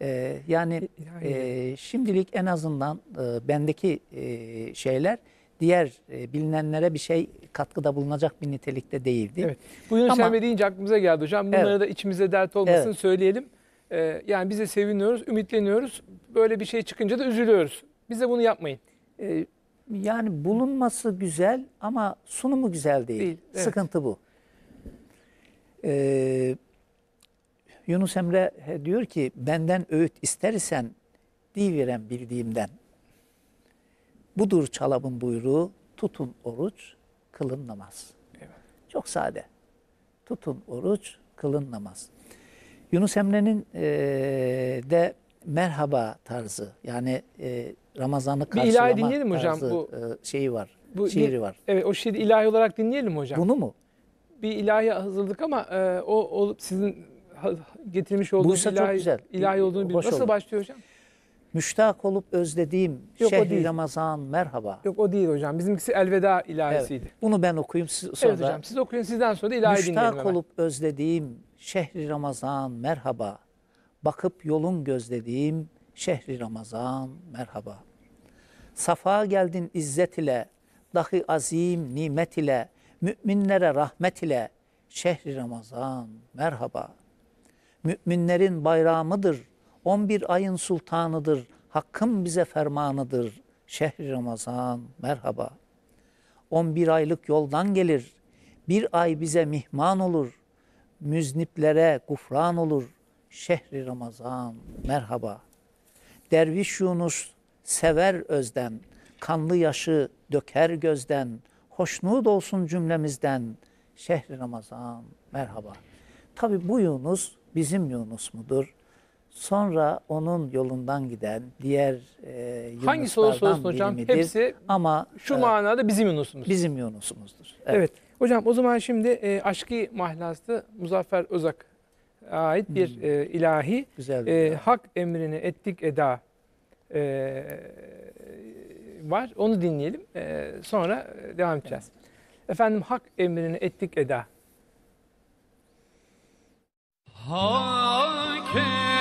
e, yani e, şimdilik en azından e, bendeki e, şeyler... Diğer e, bilinenlere bir şey katkıda bulunacak bir nitelikte değildi. Evet. Bu Yunus Emre deyince aklımıza geldi hocam. Bunlara evet. da içimize dert olmasını evet. söyleyelim. Ee, yani bize seviniyoruz, ümitleniyoruz. Böyle bir şey çıkınca da üzülüyoruz. Bize bunu yapmayın. Ee, yani bulunması güzel ama sunumu güzel değil. değil evet. Sıkıntı bu. Ee, Yunus Emre diyor ki, benden öğüt ister isen diyiverem bildiğimden. Budur çalabın buyruğu, tutun oruç, kılın namaz. Evet. Çok sade. Tutun oruç, kılın namaz. Yunus Emre'nin e, de merhaba tarzı, yani e, Ramazan'ı karşılama dinleyelim tarzı hocam, bu, e, şeyi var, bu, şiiri bir, var. Evet, o şiiri ilahi olarak dinleyelim hocam. Bunu mu? Bir ilahi hazırladık ama e, o, o sizin getirmiş olduğunuz ilahi, ilahi olduğunu biliyoruz. Nasıl olur. başlıyor hocam? Müştak olup özlediğim Yok, şehri Ramazan merhaba. Yok o değil hocam. Bizimkisi elveda ilahisiydi. Evet, bunu ben okuyayım siz sonra. Evet hocam siz okuyun sizden sonra da ilahi Müştak dinleyelim. Müştak olup özlediğim şehri Ramazan merhaba. Bakıp yolun gözlediğim şehri Ramazan merhaba. Safa geldin izzet ile, dahi azim nimet ile, müminlere rahmet ile şehri Ramazan merhaba. Müminlerin bayramıdır. on bir ayın sultanıdır, hakkım bize fermanıdır, şehri Ramazan merhaba. on bir aylık yoldan gelir, bir ay bize mihman olur, müzniplere gufran olur, şehri Ramazan merhaba. Derviş Yunus sever özden, kanlı yaşı döker gözden, hoşnut olsun cümlemizden, şehri Ramazan merhaba. Tabi bu Yunus bizim Yunus mudur? Sonra onun yolundan giden diğer e, Yunuslardan hocam, birimidir. Hepsi ama şu e, manada bizim Yunus'umuz. Bizim Yunus'umuzdur. Evet. evet. Hocam o zaman şimdi e, Aşkı Mahlas'ta Muzaffer Özak ait bir hmm. e, ilahi. Güzel bir e, hak emrini ettik eda e, var. Onu dinleyelim. E, sonra devam edeceğiz. Evet. Efendim hak emrini ettik eda. Hak Hey!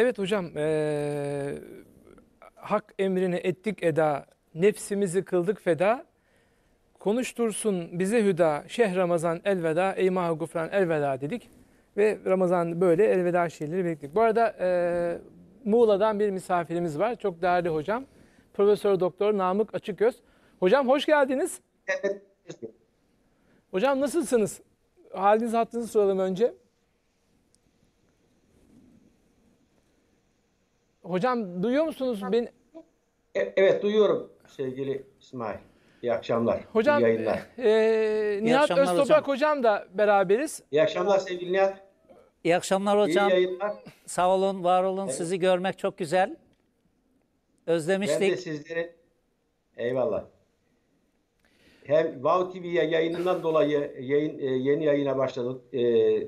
Evet hocam, e, hak emrini ettik eda, nefsimizi kıldık feda, konuştursun bize hüda, şeh Ramazan elveda, ey mahu gufran elveda dedik. Ve Ramazan böyle elveda şiirleri biriktik. Bu arada e, Muğla'dan bir misafirimiz var, çok değerli hocam, Profesör Doktor Namık Açıkgöz. Hocam hoş geldiniz. Evet. Hocam nasılsınız? Halinizi hattınızı soralım önce. Hocam duyuyor musunuz beni? Evet duyuyorum sevgili İsmail. İyi akşamlar. Hocam, iyi yayınlar. E, Nihat Öztoprak hocam da beraberiz. İyi akşamlar sevgili Nihat. İyi akşamlar hocam. İyi yayınlar. Sağ olun, var olun. Evet. Sizi görmek çok güzel. Özlemiştik. Ben de sizleri. Eyvallah. Hem Vav T V'ye yayınından dolayı yayın, yeni yayına başladık.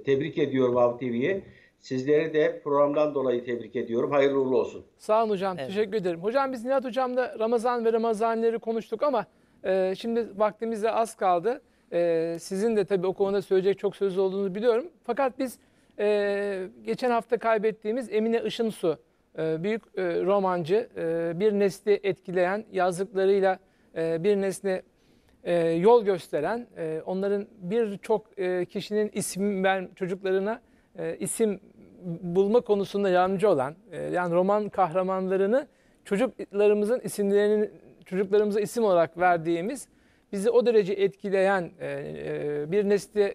Tebrik ediyorum Vav T V'yi. Sizleri de programdan dolayı tebrik ediyorum. Hayırlı uğurlu olsun. Sağ olun hocam. Evet. Teşekkür ederim. Hocam biz Nihat hocamla Ramazan ve Ramazanileri konuştuk ama e, şimdi vaktimiz de az kaldı. E, sizin de tabii o konuda söyleyecek çok söz olduğunu biliyorum. Fakat biz e, geçen hafta kaybettiğimiz Emine Işınsu, e, büyük e, romancı, e, bir nesli etkileyen, yazdıklarıyla e, bir nesne e, yol gösteren, e, onların birçok e, kişinin isim ver çocuklarına E, isim bulma konusunda yardımcı olan, e, yani roman kahramanlarını çocuklarımızın isimlerini çocuklarımıza isim olarak verdiğimiz, bizi o derece etkileyen e, e, bir nesli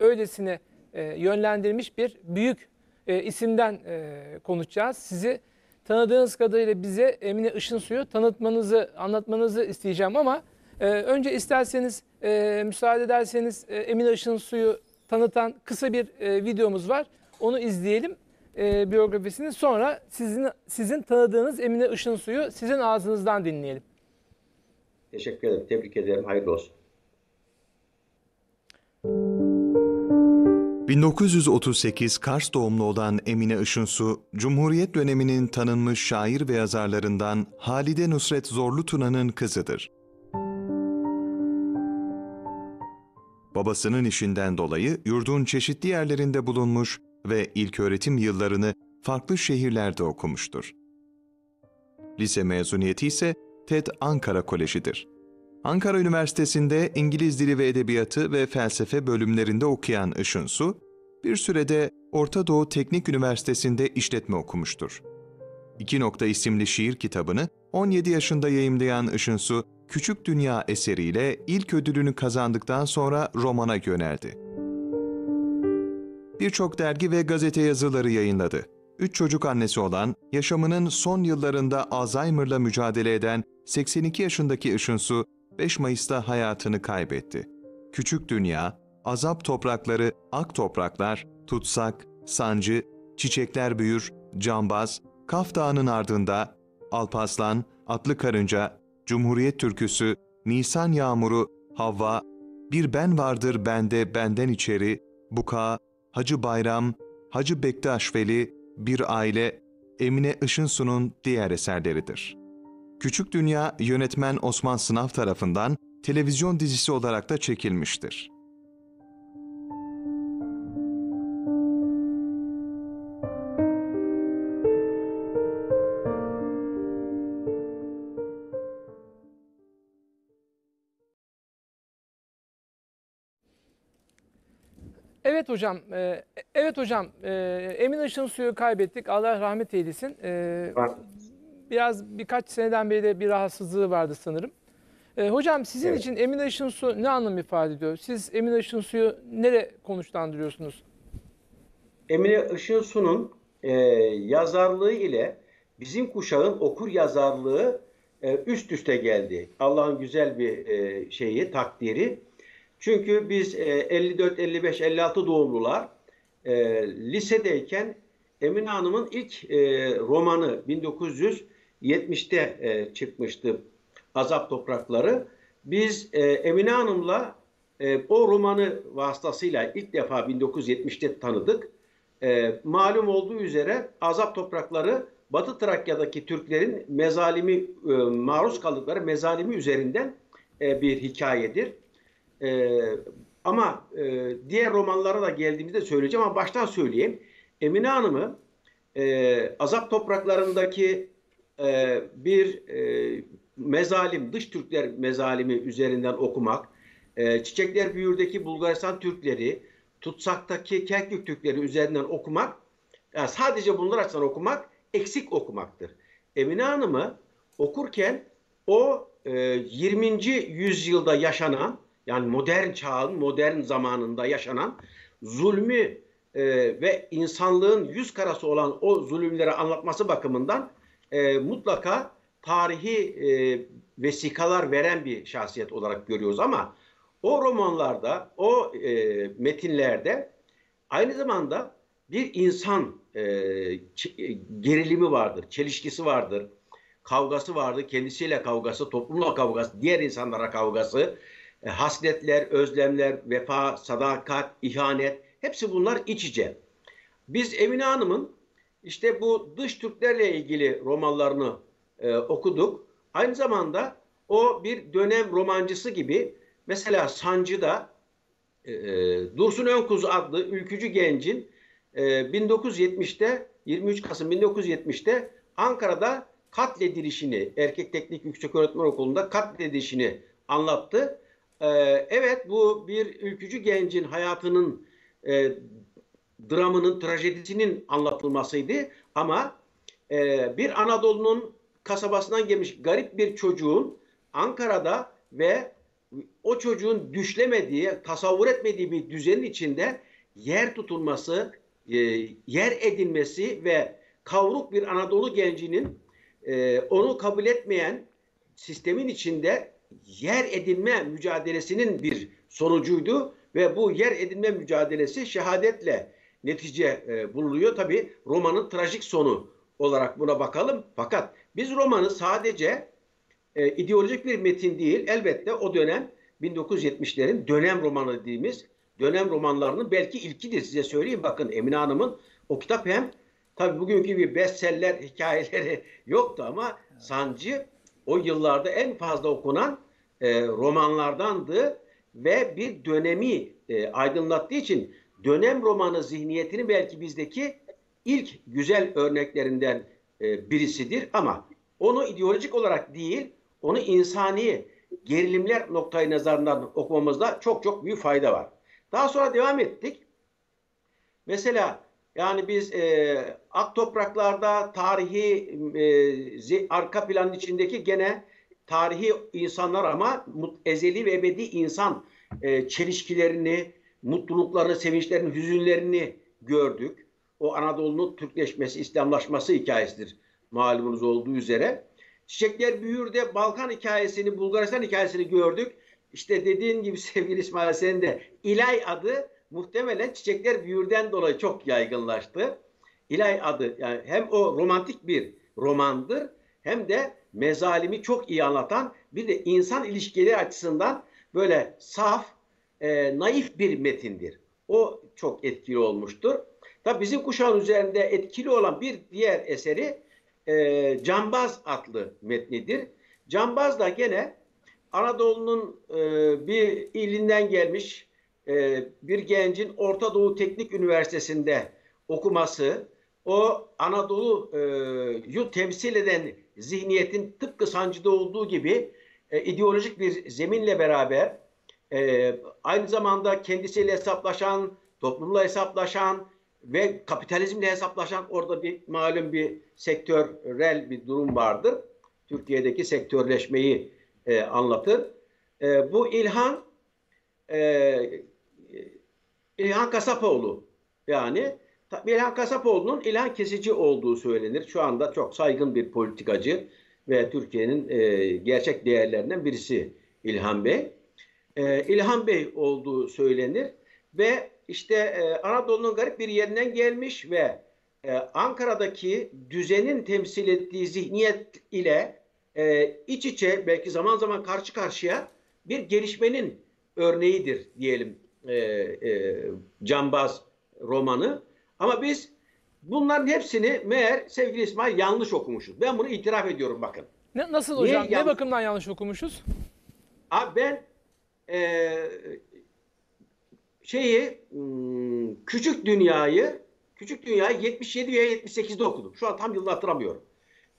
öylesine e, yönlendirmiş bir büyük e, isimden e, konuşacağız. Sizi tanıdığınız kadarıyla bize Emine Işınsu'yu tanıtmanızı, anlatmanızı isteyeceğim ama e, önce isterseniz e, müsaade ederseniz e, Emine Işınsu'yu tanıtan kısa bir e, videomuz var. Onu izleyelim, e, biyografisini. Sonra sizin sizin tanıdığınız Emine Işınsu'yu sizin ağzınızdan dinleyelim. Teşekkür ederim. Tebrik ederim. Hayırlı olsun. bin dokuz yüz otuz sekiz Kars doğumlu olan Emine Işınsu, Cumhuriyet döneminin tanınmış şair ve yazarlarından Halide Nusret Zorlutuna'nın kızıdır. Babasının işinden dolayı yurdun çeşitli yerlerinde bulunmuş ve ilköğretim yıllarını farklı şehirlerde okumuştur. Lise mezuniyeti ise T E D Ankara Koleji'dir. Ankara Üniversitesi'nde İngiliz Dili ve Edebiyatı ve Felsefe bölümlerinde okuyan Işınsu, bir sürede Orta Doğu Teknik Üniversitesi'nde işletme okumuştur. İki Nokta isimli şiir kitabını on yedi yaşında yayımlayan Işınsu, Küçük Dünya eseriyle ilk ödülünü kazandıktan sonra romana yöneldi. Birçok dergi ve gazete yazıları yayınladı. Üç çocuk annesi olan, yaşamının son yıllarında Alzheimer'la mücadele eden seksen iki yaşındaki Işınsu, beş Mayıs'ta hayatını kaybetti. Küçük Dünya, Azap Toprakları, Ak Topraklar, Tutsak, Sancı, Çiçekler Büyür, Cambaz, Kaf Dağı'nın Ardında, Alpaslan, Atlı Karınca, Cumhuriyet Türküsü, Nisan Yağmuru, Havva, Bir Ben Vardır Bende Benden İçeri, Buka, Hacı Bayram, Hacı Bektaş Veli, Bir Aile, Emine Işınsu'nun diğer eserleridir. Küçük Dünya, yönetmen Osman Sınav tarafından televizyon dizisi olarak da çekilmiştir. Evet hocam, e, evet hocam, e, Emine Işınsu'yu kaybettik. Allah rahmet eylesin. E, biraz birkaç seneden beri de bir rahatsızlığı vardı sanırım. E, hocam sizin evet. için Emine Işınsu ne anlam ifade ediyor? Siz Emine Işınsu'yu nereye konuşlandırıyorsunuz? Emine Işınsu'nun e, yazarlığı ile bizim kuşağın okur yazarlığı e, üst üste geldi. Allah'ın güzel bir e, şeyi, takdiri. Çünkü biz elli dört, elli beş, elli altı doğumlular e, lisedeyken Emine Hanım'ın ilk e, romanı bin dokuz yüz yetmişte e, çıkmıştı, Azap Toprakları. Biz e, Emine Hanım'la e, o romanı vasıtasıyla ilk defa bin dokuz yüz yetmişte tanıdık. E, malum olduğu üzere Azap Toprakları Batı Trakya'daki Türklerin mezalimi, e, maruz kaldıkları mezalimi üzerinden e, bir hikayedir. Ee, ama e, diğer romanlara da geldiğimizde söyleyeceğim ama baştan söyleyeyim. Emine Hanım'ı e, Azap Toprakları'ndaki e, bir e, mezalim, dış Türkler mezalimi üzerinden okumak, e, Çiçekler Büyür'deki Bulgaristan Türkleri, Tutsak'taki Kerkük Türkleri üzerinden okumak, yani sadece bunlar açısından okumak eksik okumaktır. Emine Hanım'ı okurken o e, yirminci yüzyılda yaşanan, yani modern çağın, modern zamanında yaşanan zulmü e, ve insanlığın yüz karası olan o zulümleri anlatması bakımından e, mutlaka tarihi e, vesikalar veren bir şahsiyet olarak görüyoruz. Ama o romanlarda, o e, metinlerde aynı zamanda bir insan e, gerilimi vardır, çelişkisi vardır, kavgası vardır, kendisiyle kavgası, toplumla kavgası, diğer insanlara kavgası, hasletler, özlemler, vefa, sadakat, ihanet, hepsi bunlar iç içe. Biz Emine Hanım'ın işte bu dış Türklerle ilgili romanlarını e, okuduk. Aynı zamanda o bir dönem romancısı gibi, mesela Sancı'da e, Dursun Önkuz adlı ülkücü gencin e, bin dokuz yüz yetmişte, yirmi üç Kasım bin dokuz yüz yetmişte Ankara'da katledilişini, Erkek Teknik Yükseköğretmen Okulu'nda katledilişini anlattı. Evet, bu bir ülkücü gencin hayatının e, dramının, trajedisinin anlatılmasıydı. Ama e, bir Anadolu'nun kasabasından gelmiş garip bir çocuğun Ankara'da ve o çocuğun düşlemediği, tasavvur etmediği bir düzenin içinde yer tutulması, e, yer edinmesi ve kavruk bir Anadolu gencinin e, onu kabul etmeyen sistemin içinde yer edinme mücadelesinin bir sonucuydu ve bu yer edinme mücadelesi şehadetle netice e, bulunuyor. Tabi romanın trajik sonu olarak buna bakalım. Fakat biz romanı sadece e, ideolojik bir metin değil, elbette o dönem bin dokuz yüz yetmişlerin dönem romanı dediğimiz dönem romanlarının belki ilkidir, size söyleyeyim. Bakın Emine Hanım'ın o kitap hem tabi bugünkü gibi bestseller hikayeleri yoktu ama Sancı o yıllarda en fazla okunan e, romanlardandı ve bir dönemi e, aydınlattığı için dönem romanı zihniyetinin belki bizdeki ilk güzel örneklerinden e, birisidir. Ama onu ideolojik olarak değil, onu insani gerilimler noktayı nazarından okumamızda çok çok büyük fayda var. Daha sonra devam ettik. Mesela yani biz e, Ak Topraklar'da tarihi e, zi, arka planın içindeki gene tarihi insanlar ama mut, ezeli ve ebedi insan e, çelişkilerini, mutluluklarını, sevinçlerini, hüzünlerini gördük. O Anadolu'nun Türkleşmesi, İslamlaşması hikayesidir malumunuz olduğu üzere. Çiçekler Büyür'de Balkan hikayesini, Bulgaristan hikayesini gördük. İşte dediğin gibi sevgili İsmail, senin de İlay adı muhtemelen Çiçekler Büyür'den dolayı çok yaygınlaştı. İlay adı, yani hem o romantik bir romandır hem de mezalimi çok iyi anlatan, bir de insan ilişkileri açısından böyle saf, e, naif bir metindir. O çok etkili olmuştur. Tabii bizim kuşağın üzerinde etkili olan bir diğer eseri e, Cambaz adlı metnidir. Cambaz da gene Anadolu'nun e, bir ilinden gelmiş e, bir gencin Orta Doğu Teknik Üniversitesi'nde okuması, o Anadolu'yu e, temsil eden zihniyetin tıpkı Sancı'da olduğu gibi e, ideolojik bir zeminle beraber e, aynı zamanda kendisiyle hesaplaşan, toplumla hesaplaşan ve kapitalizmle hesaplaşan orada bir malum bir sektörel bir durum vardır. Türkiye'deki sektörleşmeyi e, anlatır. E, bu İlhan e, İlhan Kasapoğlu, yani İlhan Kasapoğlu'nun İlhan Kesici olduğu söylenir. Şu anda çok saygın bir politikacı ve Türkiye'nin e, gerçek değerlerinden birisi İlhan Bey. E, İlhan Bey olduğu söylenir ve işte e, Anadolu'nun garip bir yerinden gelmiş ve e, Ankara'daki düzenin temsil ettiği zihniyet ile e, iç içe, belki zaman zaman karşı karşıya bir gelişmenin örneğidir diyelim e, e, Cambaz romanı. Ama biz bunların hepsini meğer sevgili İsmail yanlış okumuşuz. Ben bunu itiraf ediyorum bakın. Ne, nasıl Niye hocam? Yanlış... Ne bakımdan yanlış okumuşuz? Abi ben e, şeyi Küçük Dünya'yı Küçük Dünya'yı yetmiş yedi veya yetmiş sekizde okudum. Şu an tam yılı hatırlamıyorum.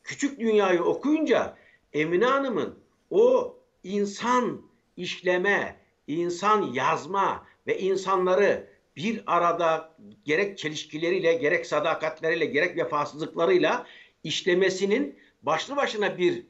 Küçük Dünya'yı okuyunca Emine Hanım'ın o insan işleme, insan yazma ve insanları bir arada gerek çelişkileriyle, gerek sadakatleriyle, gerek vefasızlıklarıyla işlemesinin başlı başına bir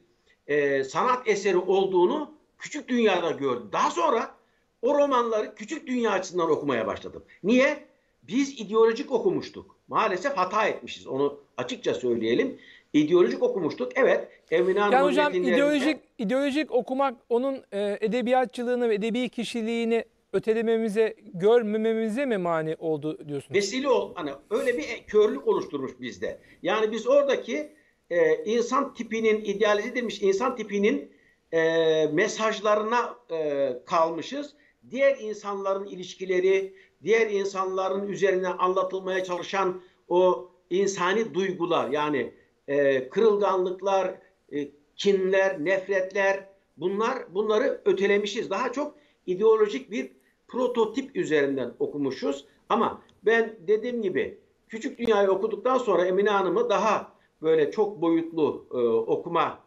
e, sanat eseri olduğunu Küçük Dünya'da gördüm. Daha sonra o romanları Küçük Dünya açısından okumaya başladım. Niye? Biz ideolojik okumuştuk. Maalesef hata etmişiz. Onu açıkça söyleyelim. İdeolojik okumuştuk. Evet. Emine Hanım'ın yani hocam ideolojik, ideolojik okumak onun e, edebiyatçılığını ve edebi kişiliğini ötelememize, görmememize mi mani oldu diyorsunuz? Vesile ol. Hani öyle bir körlük oluşturmuş bizde. Yani biz oradaki e, insan tipinin, idealize edilmiş insan tipinin e, mesajlarına e, kalmışız. Diğer insanların ilişkileri, diğer insanların üzerine anlatılmaya çalışan o insani duygular, yani e, kırılganlıklar, e, kinler, nefretler, bunlar bunları ötelemişiz. Daha çok ideolojik bir prototip üzerinden okumuşuz. Ama ben dediğim gibi Küçük Dünya'yı okuduktan sonra Emine Hanım'ı daha böyle çok boyutlu e, okumaya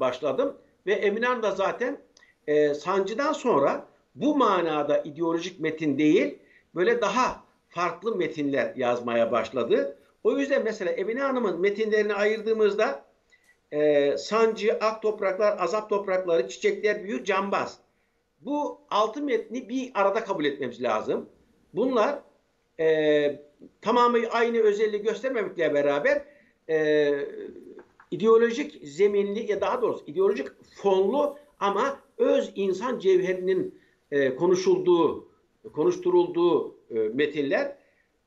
başladım. Ve Emine Hanım da zaten e, Sancı'dan sonra bu manada ideolojik metin değil, böyle daha farklı metinler yazmaya başladı. O yüzden mesela Emine Hanım'ın metinlerini ayırdığımızda e, Sancı, Ak Topraklar, Azap Toprakları, Çiçekler Büyür, Cambaz. Bu altı metni bir arada kabul etmemiz lazım. Bunlar e, tamamı aynı özelliği göstermemekle beraber e, ideolojik zeminli, ya daha doğrusu ideolojik fonlu ama öz insan cevherinin e, konuşulduğu, konuşturulduğu e, metinler.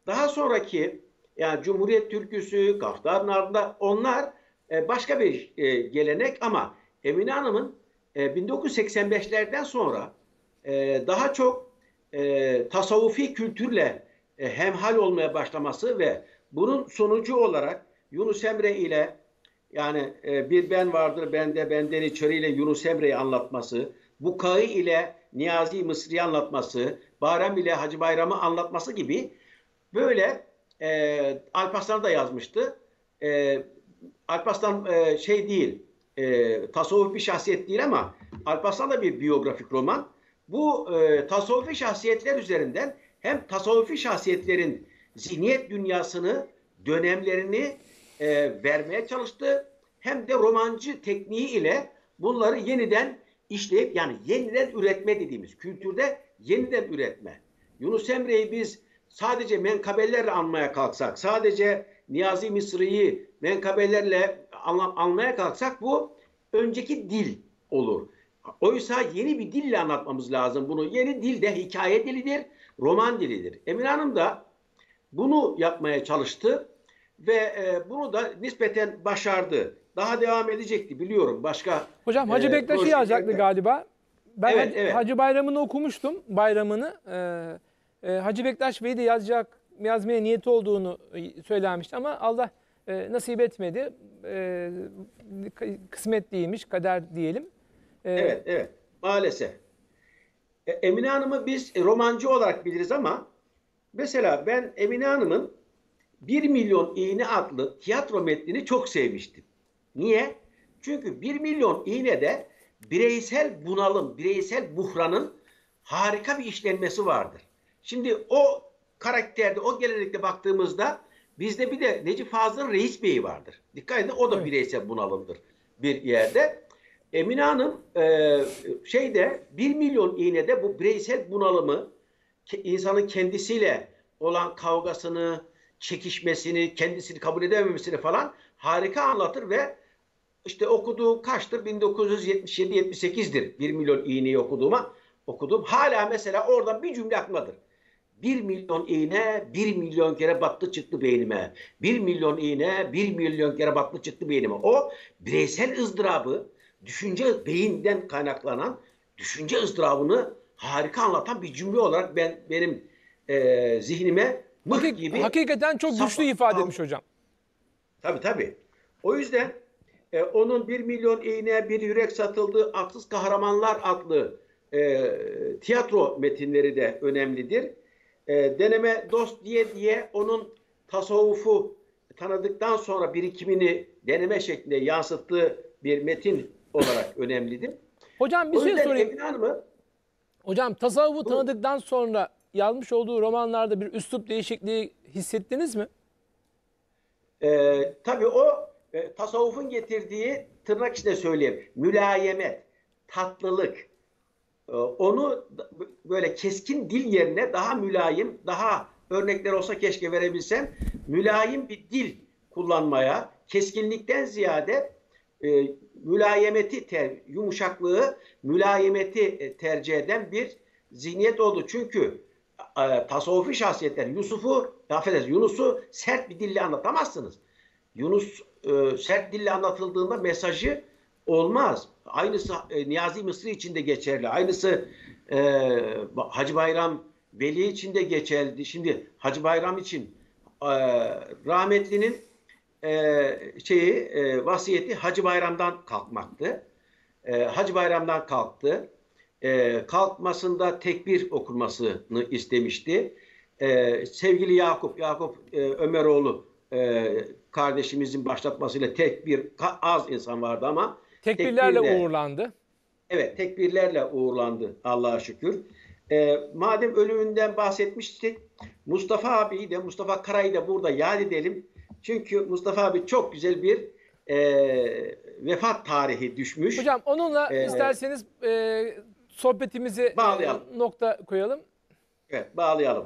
Daha sonraki yani Cumhuriyet Türküsü, Kaftanın Ardında, onlar e, başka bir e, gelenek ama Emine Hanım'ın bin dokuz yüz seksen beşlerden sonra daha çok tasavvufi kültürle hemhal olmaya başlaması ve bunun sonucu olarak Yunus Emre ile, yani bir ben vardır bende, benden içeriyle Yunus Emre'yi anlatması, Bukai ile Niyazi Mısri'yi anlatması, Bahram ile Hacı Bayram'ı anlatması gibi, böyle Alparslan da yazmıştı. Alparslan şey değil, E, tasavvufi şahsiyet değil ama Alparslan da bir biyografik roman. Bu e, tasavvufi şahsiyetler üzerinden hem tasavvufi şahsiyetlerin zihniyet dünyasını, dönemlerini e, vermeye çalıştı, hem de romancı tekniği ile bunları yeniden işleyip, yani yeniden üretme dediğimiz kültürde yeniden üretme. Yunus Emre'yi biz sadece menkabellerle anmaya kalksak, sadece Niyazi Mısri'yi menkabellerle anlamaya kalksak bu önceki dil olur. Oysa yeni bir dille anlatmamız lazım bunu. Yeni dil de hikaye dilidir, roman dilidir. Emine Hanım da bunu yapmaya çalıştı ve bunu da nispeten başardı. Daha devam edecekti biliyorum başka. Hocam Hacı e, Bektaş'ı yazacaktı galiba. Ben evet, Hacı, evet. Hacı Bayramı'nı okumuştum, bayramını. Ee, Hacı Bektaş Bey'i de yazacak, yazmaya niyeti olduğunu söylenmişti ama Allah E, nasip etmedi. E, kısmet değilmiş, kader diyelim. E, evet, evet. maalesef. E, Emine Hanım'ı biz romancı olarak biliriz ama mesela ben Emine Hanım'ın bir milyon İğne adlı tiyatro metnini çok sevmiştim. Niye? Çünkü bir milyon İğne'de bireysel bunalım, bireysel buhranın harika bir işlenmesi vardır. Şimdi o karakterde, o gelenekte baktığımızda bizde bir de Necip Fazıl'ın Reis Bey'i vardır. Dikkat edin, o da bireysel bunalımdır bir yerde. Emine Hanım e, şeyde bir milyon iğnede bu bireysel bunalımı, insanın kendisiyle olan kavgasını, çekişmesini, kendisini kabul edememesini falan harika anlatır ve işte okuduğum kaçtır? bin dokuz yüz yetmiş yedi yetmiş sekiz'dir bir milyon iğneyi okuduğuma okudum. Hala mesela oradan bir cümle aklımdadır. bir milyon iğne bir milyon kere battı çıktı beynime. bir milyon iğne bir milyon kere battı çıktı beynime. O bireysel ızdırabı, düşünce beyinden kaynaklanan düşünce ızdırabını harika anlatan bir cümle olarak ben benim e, zihnime mıh gibi... Hakikaten çok güçlü ifade etmiş hocam. Tabii tabii. O yüzden e, onun bir milyon iğne bir yürek satıldığı Atsız Kahramanlar adlı e, tiyatro metinleri de önemlidir. E, deneme dost diye diye onun tasavvufu tanıdıktan sonra birikimini deneme şeklinde yansıttığı bir metin olarak önemlidir. Hocam bir şey sorayım. Hocam tasavvufu bu, tanıdıktan sonra yazmış olduğu romanlarda bir üslup değişikliği hissettiniz mi? E, tabii o e, tasavvufun getirdiği, tırnak içinde söyleyeyim, mülayemet, tatlılık. Onu böyle keskin dil yerine daha mülayim, daha örnekler olsa keşke verebilsem, mülayim bir dil kullanmaya, keskinlikten ziyade e, mülayemeti, ter, yumuşaklığı, mülayemeti tercih eden bir zihniyet oldu. Çünkü e, tasavvufi şahsiyetler Yusuf'u, affedersiniz, Yunus'u sert bir dille anlatamazsınız. Yunus e, sert dille anlatıldığında mesajı olmaz. Aynısı e, Niyazi Mısri için de geçerli. Aynısı e, Hacı Bayram Veli için de geçerli. Şimdi Hacı Bayram için e, rahmetlinin e, şeyi e, vasiyeti Hacı Bayram'dan kalkmaktı. E, Hacı Bayram'dan kalktı. E, kalkmasında tekbir okunmasını istemişti. E, sevgili Yakup, Yakup e, Ömeroğlu e, kardeşimizin başlatmasıyla tekbir, az insan vardı ama tekbirlerle tekbirle, uğurlandı. Evet, tekbirlerle uğurlandı Allah'a şükür. E, madem ölümünden bahsetmiştik, Mustafa abiyi de, Mustafa Kara'yı da burada yad edelim. Çünkü Mustafa abi çok güzel bir e, vefat tarihi düşmüş. Hocam onunla e, isterseniz e, sohbetimizi bağlayalım. Nokta koyalım. Evet, bağlayalım.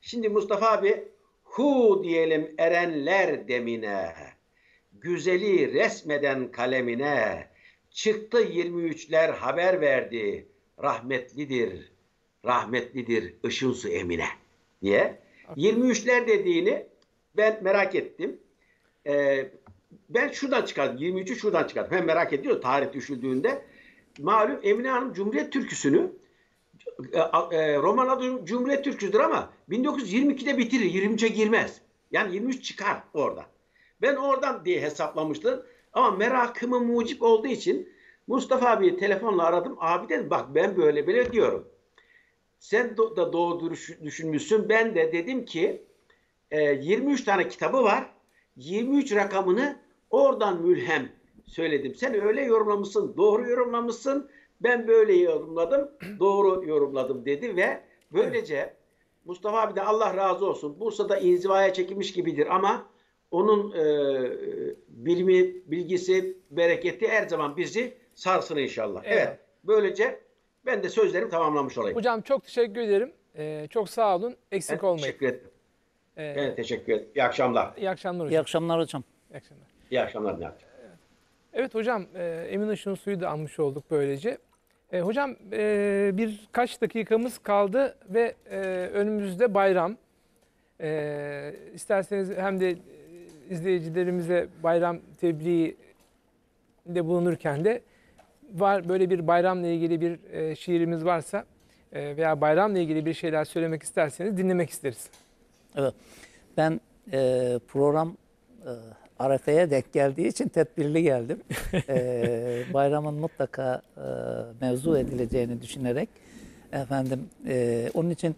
Şimdi Mustafa abi, hu diyelim erenler demine, güzeli resmeden kalemine, çıktı yirmi üçler haber verdi, rahmetlidir, rahmetlidir Işınsu Emine diye. yirmi üçler dediğini ben merak ettim. Ee, ben şuradan çıkardım, yirmi üçü şuradan çıkardım. Ben merak ediyorum tarih düşüldüğünde. Malum Emine Hanım Cumhuriyet Türküsünü, e, e, roman adı Cumhuriyet Türküsü'dür ama bin dokuz yüz yirmi iki'de bitirir, yirmi'e girmez. Yani yirmi üç çıkar orada. Ben oradan diye hesaplamıştım. Ama merakımı mucip olduğu için Mustafa abiyi telefonla aradım. Abi dedim, bak ben böyle böyle diyorum. Sen da doğru düşünmüşsün. Ben de dedim ki yirmi üç tane kitabı var. yirmi üç rakamını oradan mülhem söyledim. Sen öyle yorumlamışsın. Doğru yorumlamışsın. Ben böyle yorumladım. Doğru yorumladım dedi ve böylece Mustafa abi de Allah razı olsun, Bursa'da inzivaya çekilmiş gibidir ama onun e, bilimi, bilgisi, bereketi her zaman bizi sarsın inşallah. Evet. Evet. Böylece ben de sözlerimi tamamlamış olayım. Hocam çok teşekkür ederim. Ee, çok sağ olun. Eksik ben olmayın. Teşekkür ederim. Ee, ben teşekkür ederim. İyi akşamlar. İyi akşamlar hocam. İyi akşamlar hocam. İyi akşamlar. İyi akşamlar. Evet. Evet hocam, e, Emine Işınsu'yu da anmış olduk böylece. E, hocam e, birkaç dakikamız kaldı ve e, önümüzde bayram. E, isterseniz hem de izleyicilerimize bayram tebliğinde bulunurken de var böyle bir bayramla ilgili bir şiirimiz varsa veya bayramla ilgili bir şeyler söylemek isterseniz dinlemek isteriz. Evet. Ben program Arefe'ye denk geldiği için tedbirli geldim. Ee, bayramın mutlaka e, mevzu edileceğini düşünerek efendim e, onun için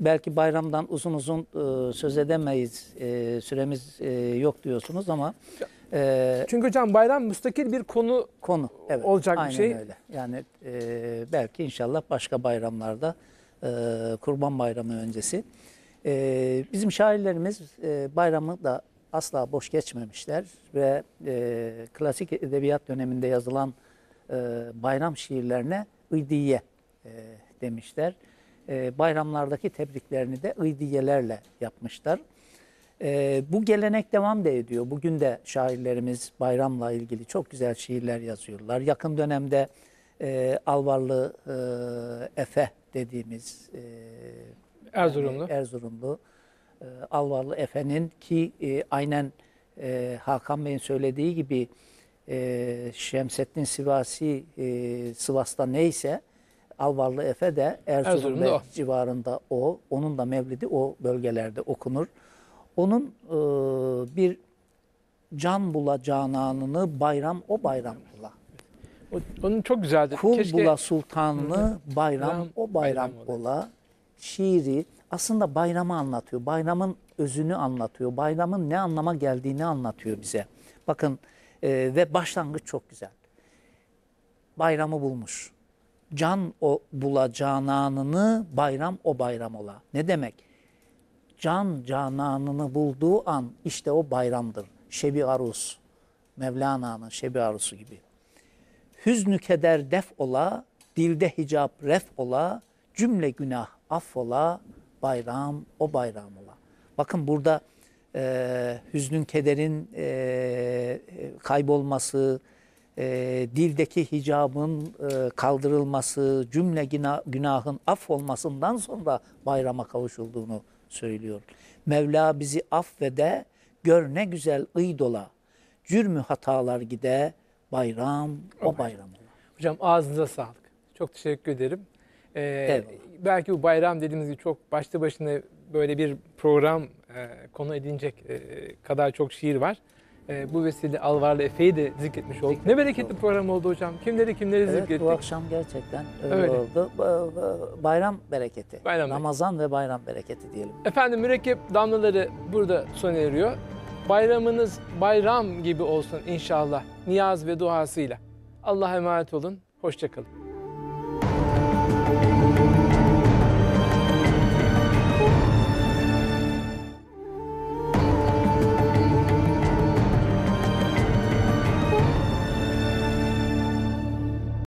belki bayramdan uzun uzun e, söz edemeyiz, e, süremiz e, yok diyorsunuz ama e, çünkü hocam bayram müstakil bir konu konu evet, olacak bir şey. Aynen öyle. Yani e, belki inşallah başka bayramlarda e, Kurban Bayramı öncesi e, bizim şairlerimiz e, bayramı da asla boş geçmemişler ve e, klasik edebiyat döneminde yazılan e, bayram şiirlerine ıdiye e, demişler. E, bayramlardaki tebriklerini de ıdiyelerle yapmışlar. E, bu gelenek devam da ediyor. Bugün de şairlerimiz bayramla ilgili çok güzel şiirler yazıyorlar. Yakın dönemde e, Alvarlı e, Efe dediğimiz e, Erzurumlu, yani Erzurumlu Alvarlı Efe'nin ki e, aynen e, Hakan Bey'in söylediği gibi e, Şemseddin Sivasi e, Sivas'ta neyse Alvarlı Efe de Erzurum ve civarında o. Onun da mevlidi o bölgelerde okunur. Onun e, bir can bula cananını bayram o bayram bula. Onun çok güzeldi. Kul Keşke... bula sultanını bayram, bayram o bayram, bayram ola. Şiiri aslında bayramı anlatıyor. Bayramın özünü anlatıyor. Bayramın ne anlama geldiğini anlatıyor bize. Bakın e, ve başlangıç çok güzel. Bayramı bulmuş. Can o bula cananını bayram o bayram ola. Ne demek? Can cananını bulduğu an işte o bayramdır. Şebi Arus. Mevlana'nın Şebi Arus'u gibi. Hüznü keder def ola, dilde hicap ref ola, cümle günah af ola, bayram o bayram ola. Bakın burada e, hüznün, kederin e, kaybolması, e, dildeki hicabın e, kaldırılması, cümle günah, günahın af olmasından sonra bayrama kavuşulduğunu söylüyor. Mevla bizi affede, gör ne güzel ıydola, cürmü hatalar gide, bayram o bayram ola. Hocam ağzınıza sağlık. Çok teşekkür ederim. Ee, evet. Belki bu bayram dediğimiz gibi çok başlı başına böyle bir program e, konu edinecek e, kadar çok şiir var. E, bu vesile Alvarlı Efe'yi de zikretmiş olduk. Zikretmiş ne bereketli oldu. Program oldu hocam. Kimleri kimleri evet, zikrettik. Bu akşam gerçekten öyle, öyle. oldu. Bayram bereketi. Bayram Ramazan bereketi. Ve bayram bereketi diyelim. Efendim Mürekkep Damlaları burada sona eriyor. Bayramınız bayram gibi olsun inşallah. Niyaz ve duasıyla. Allah'a emanet olun. Hoşça kalın.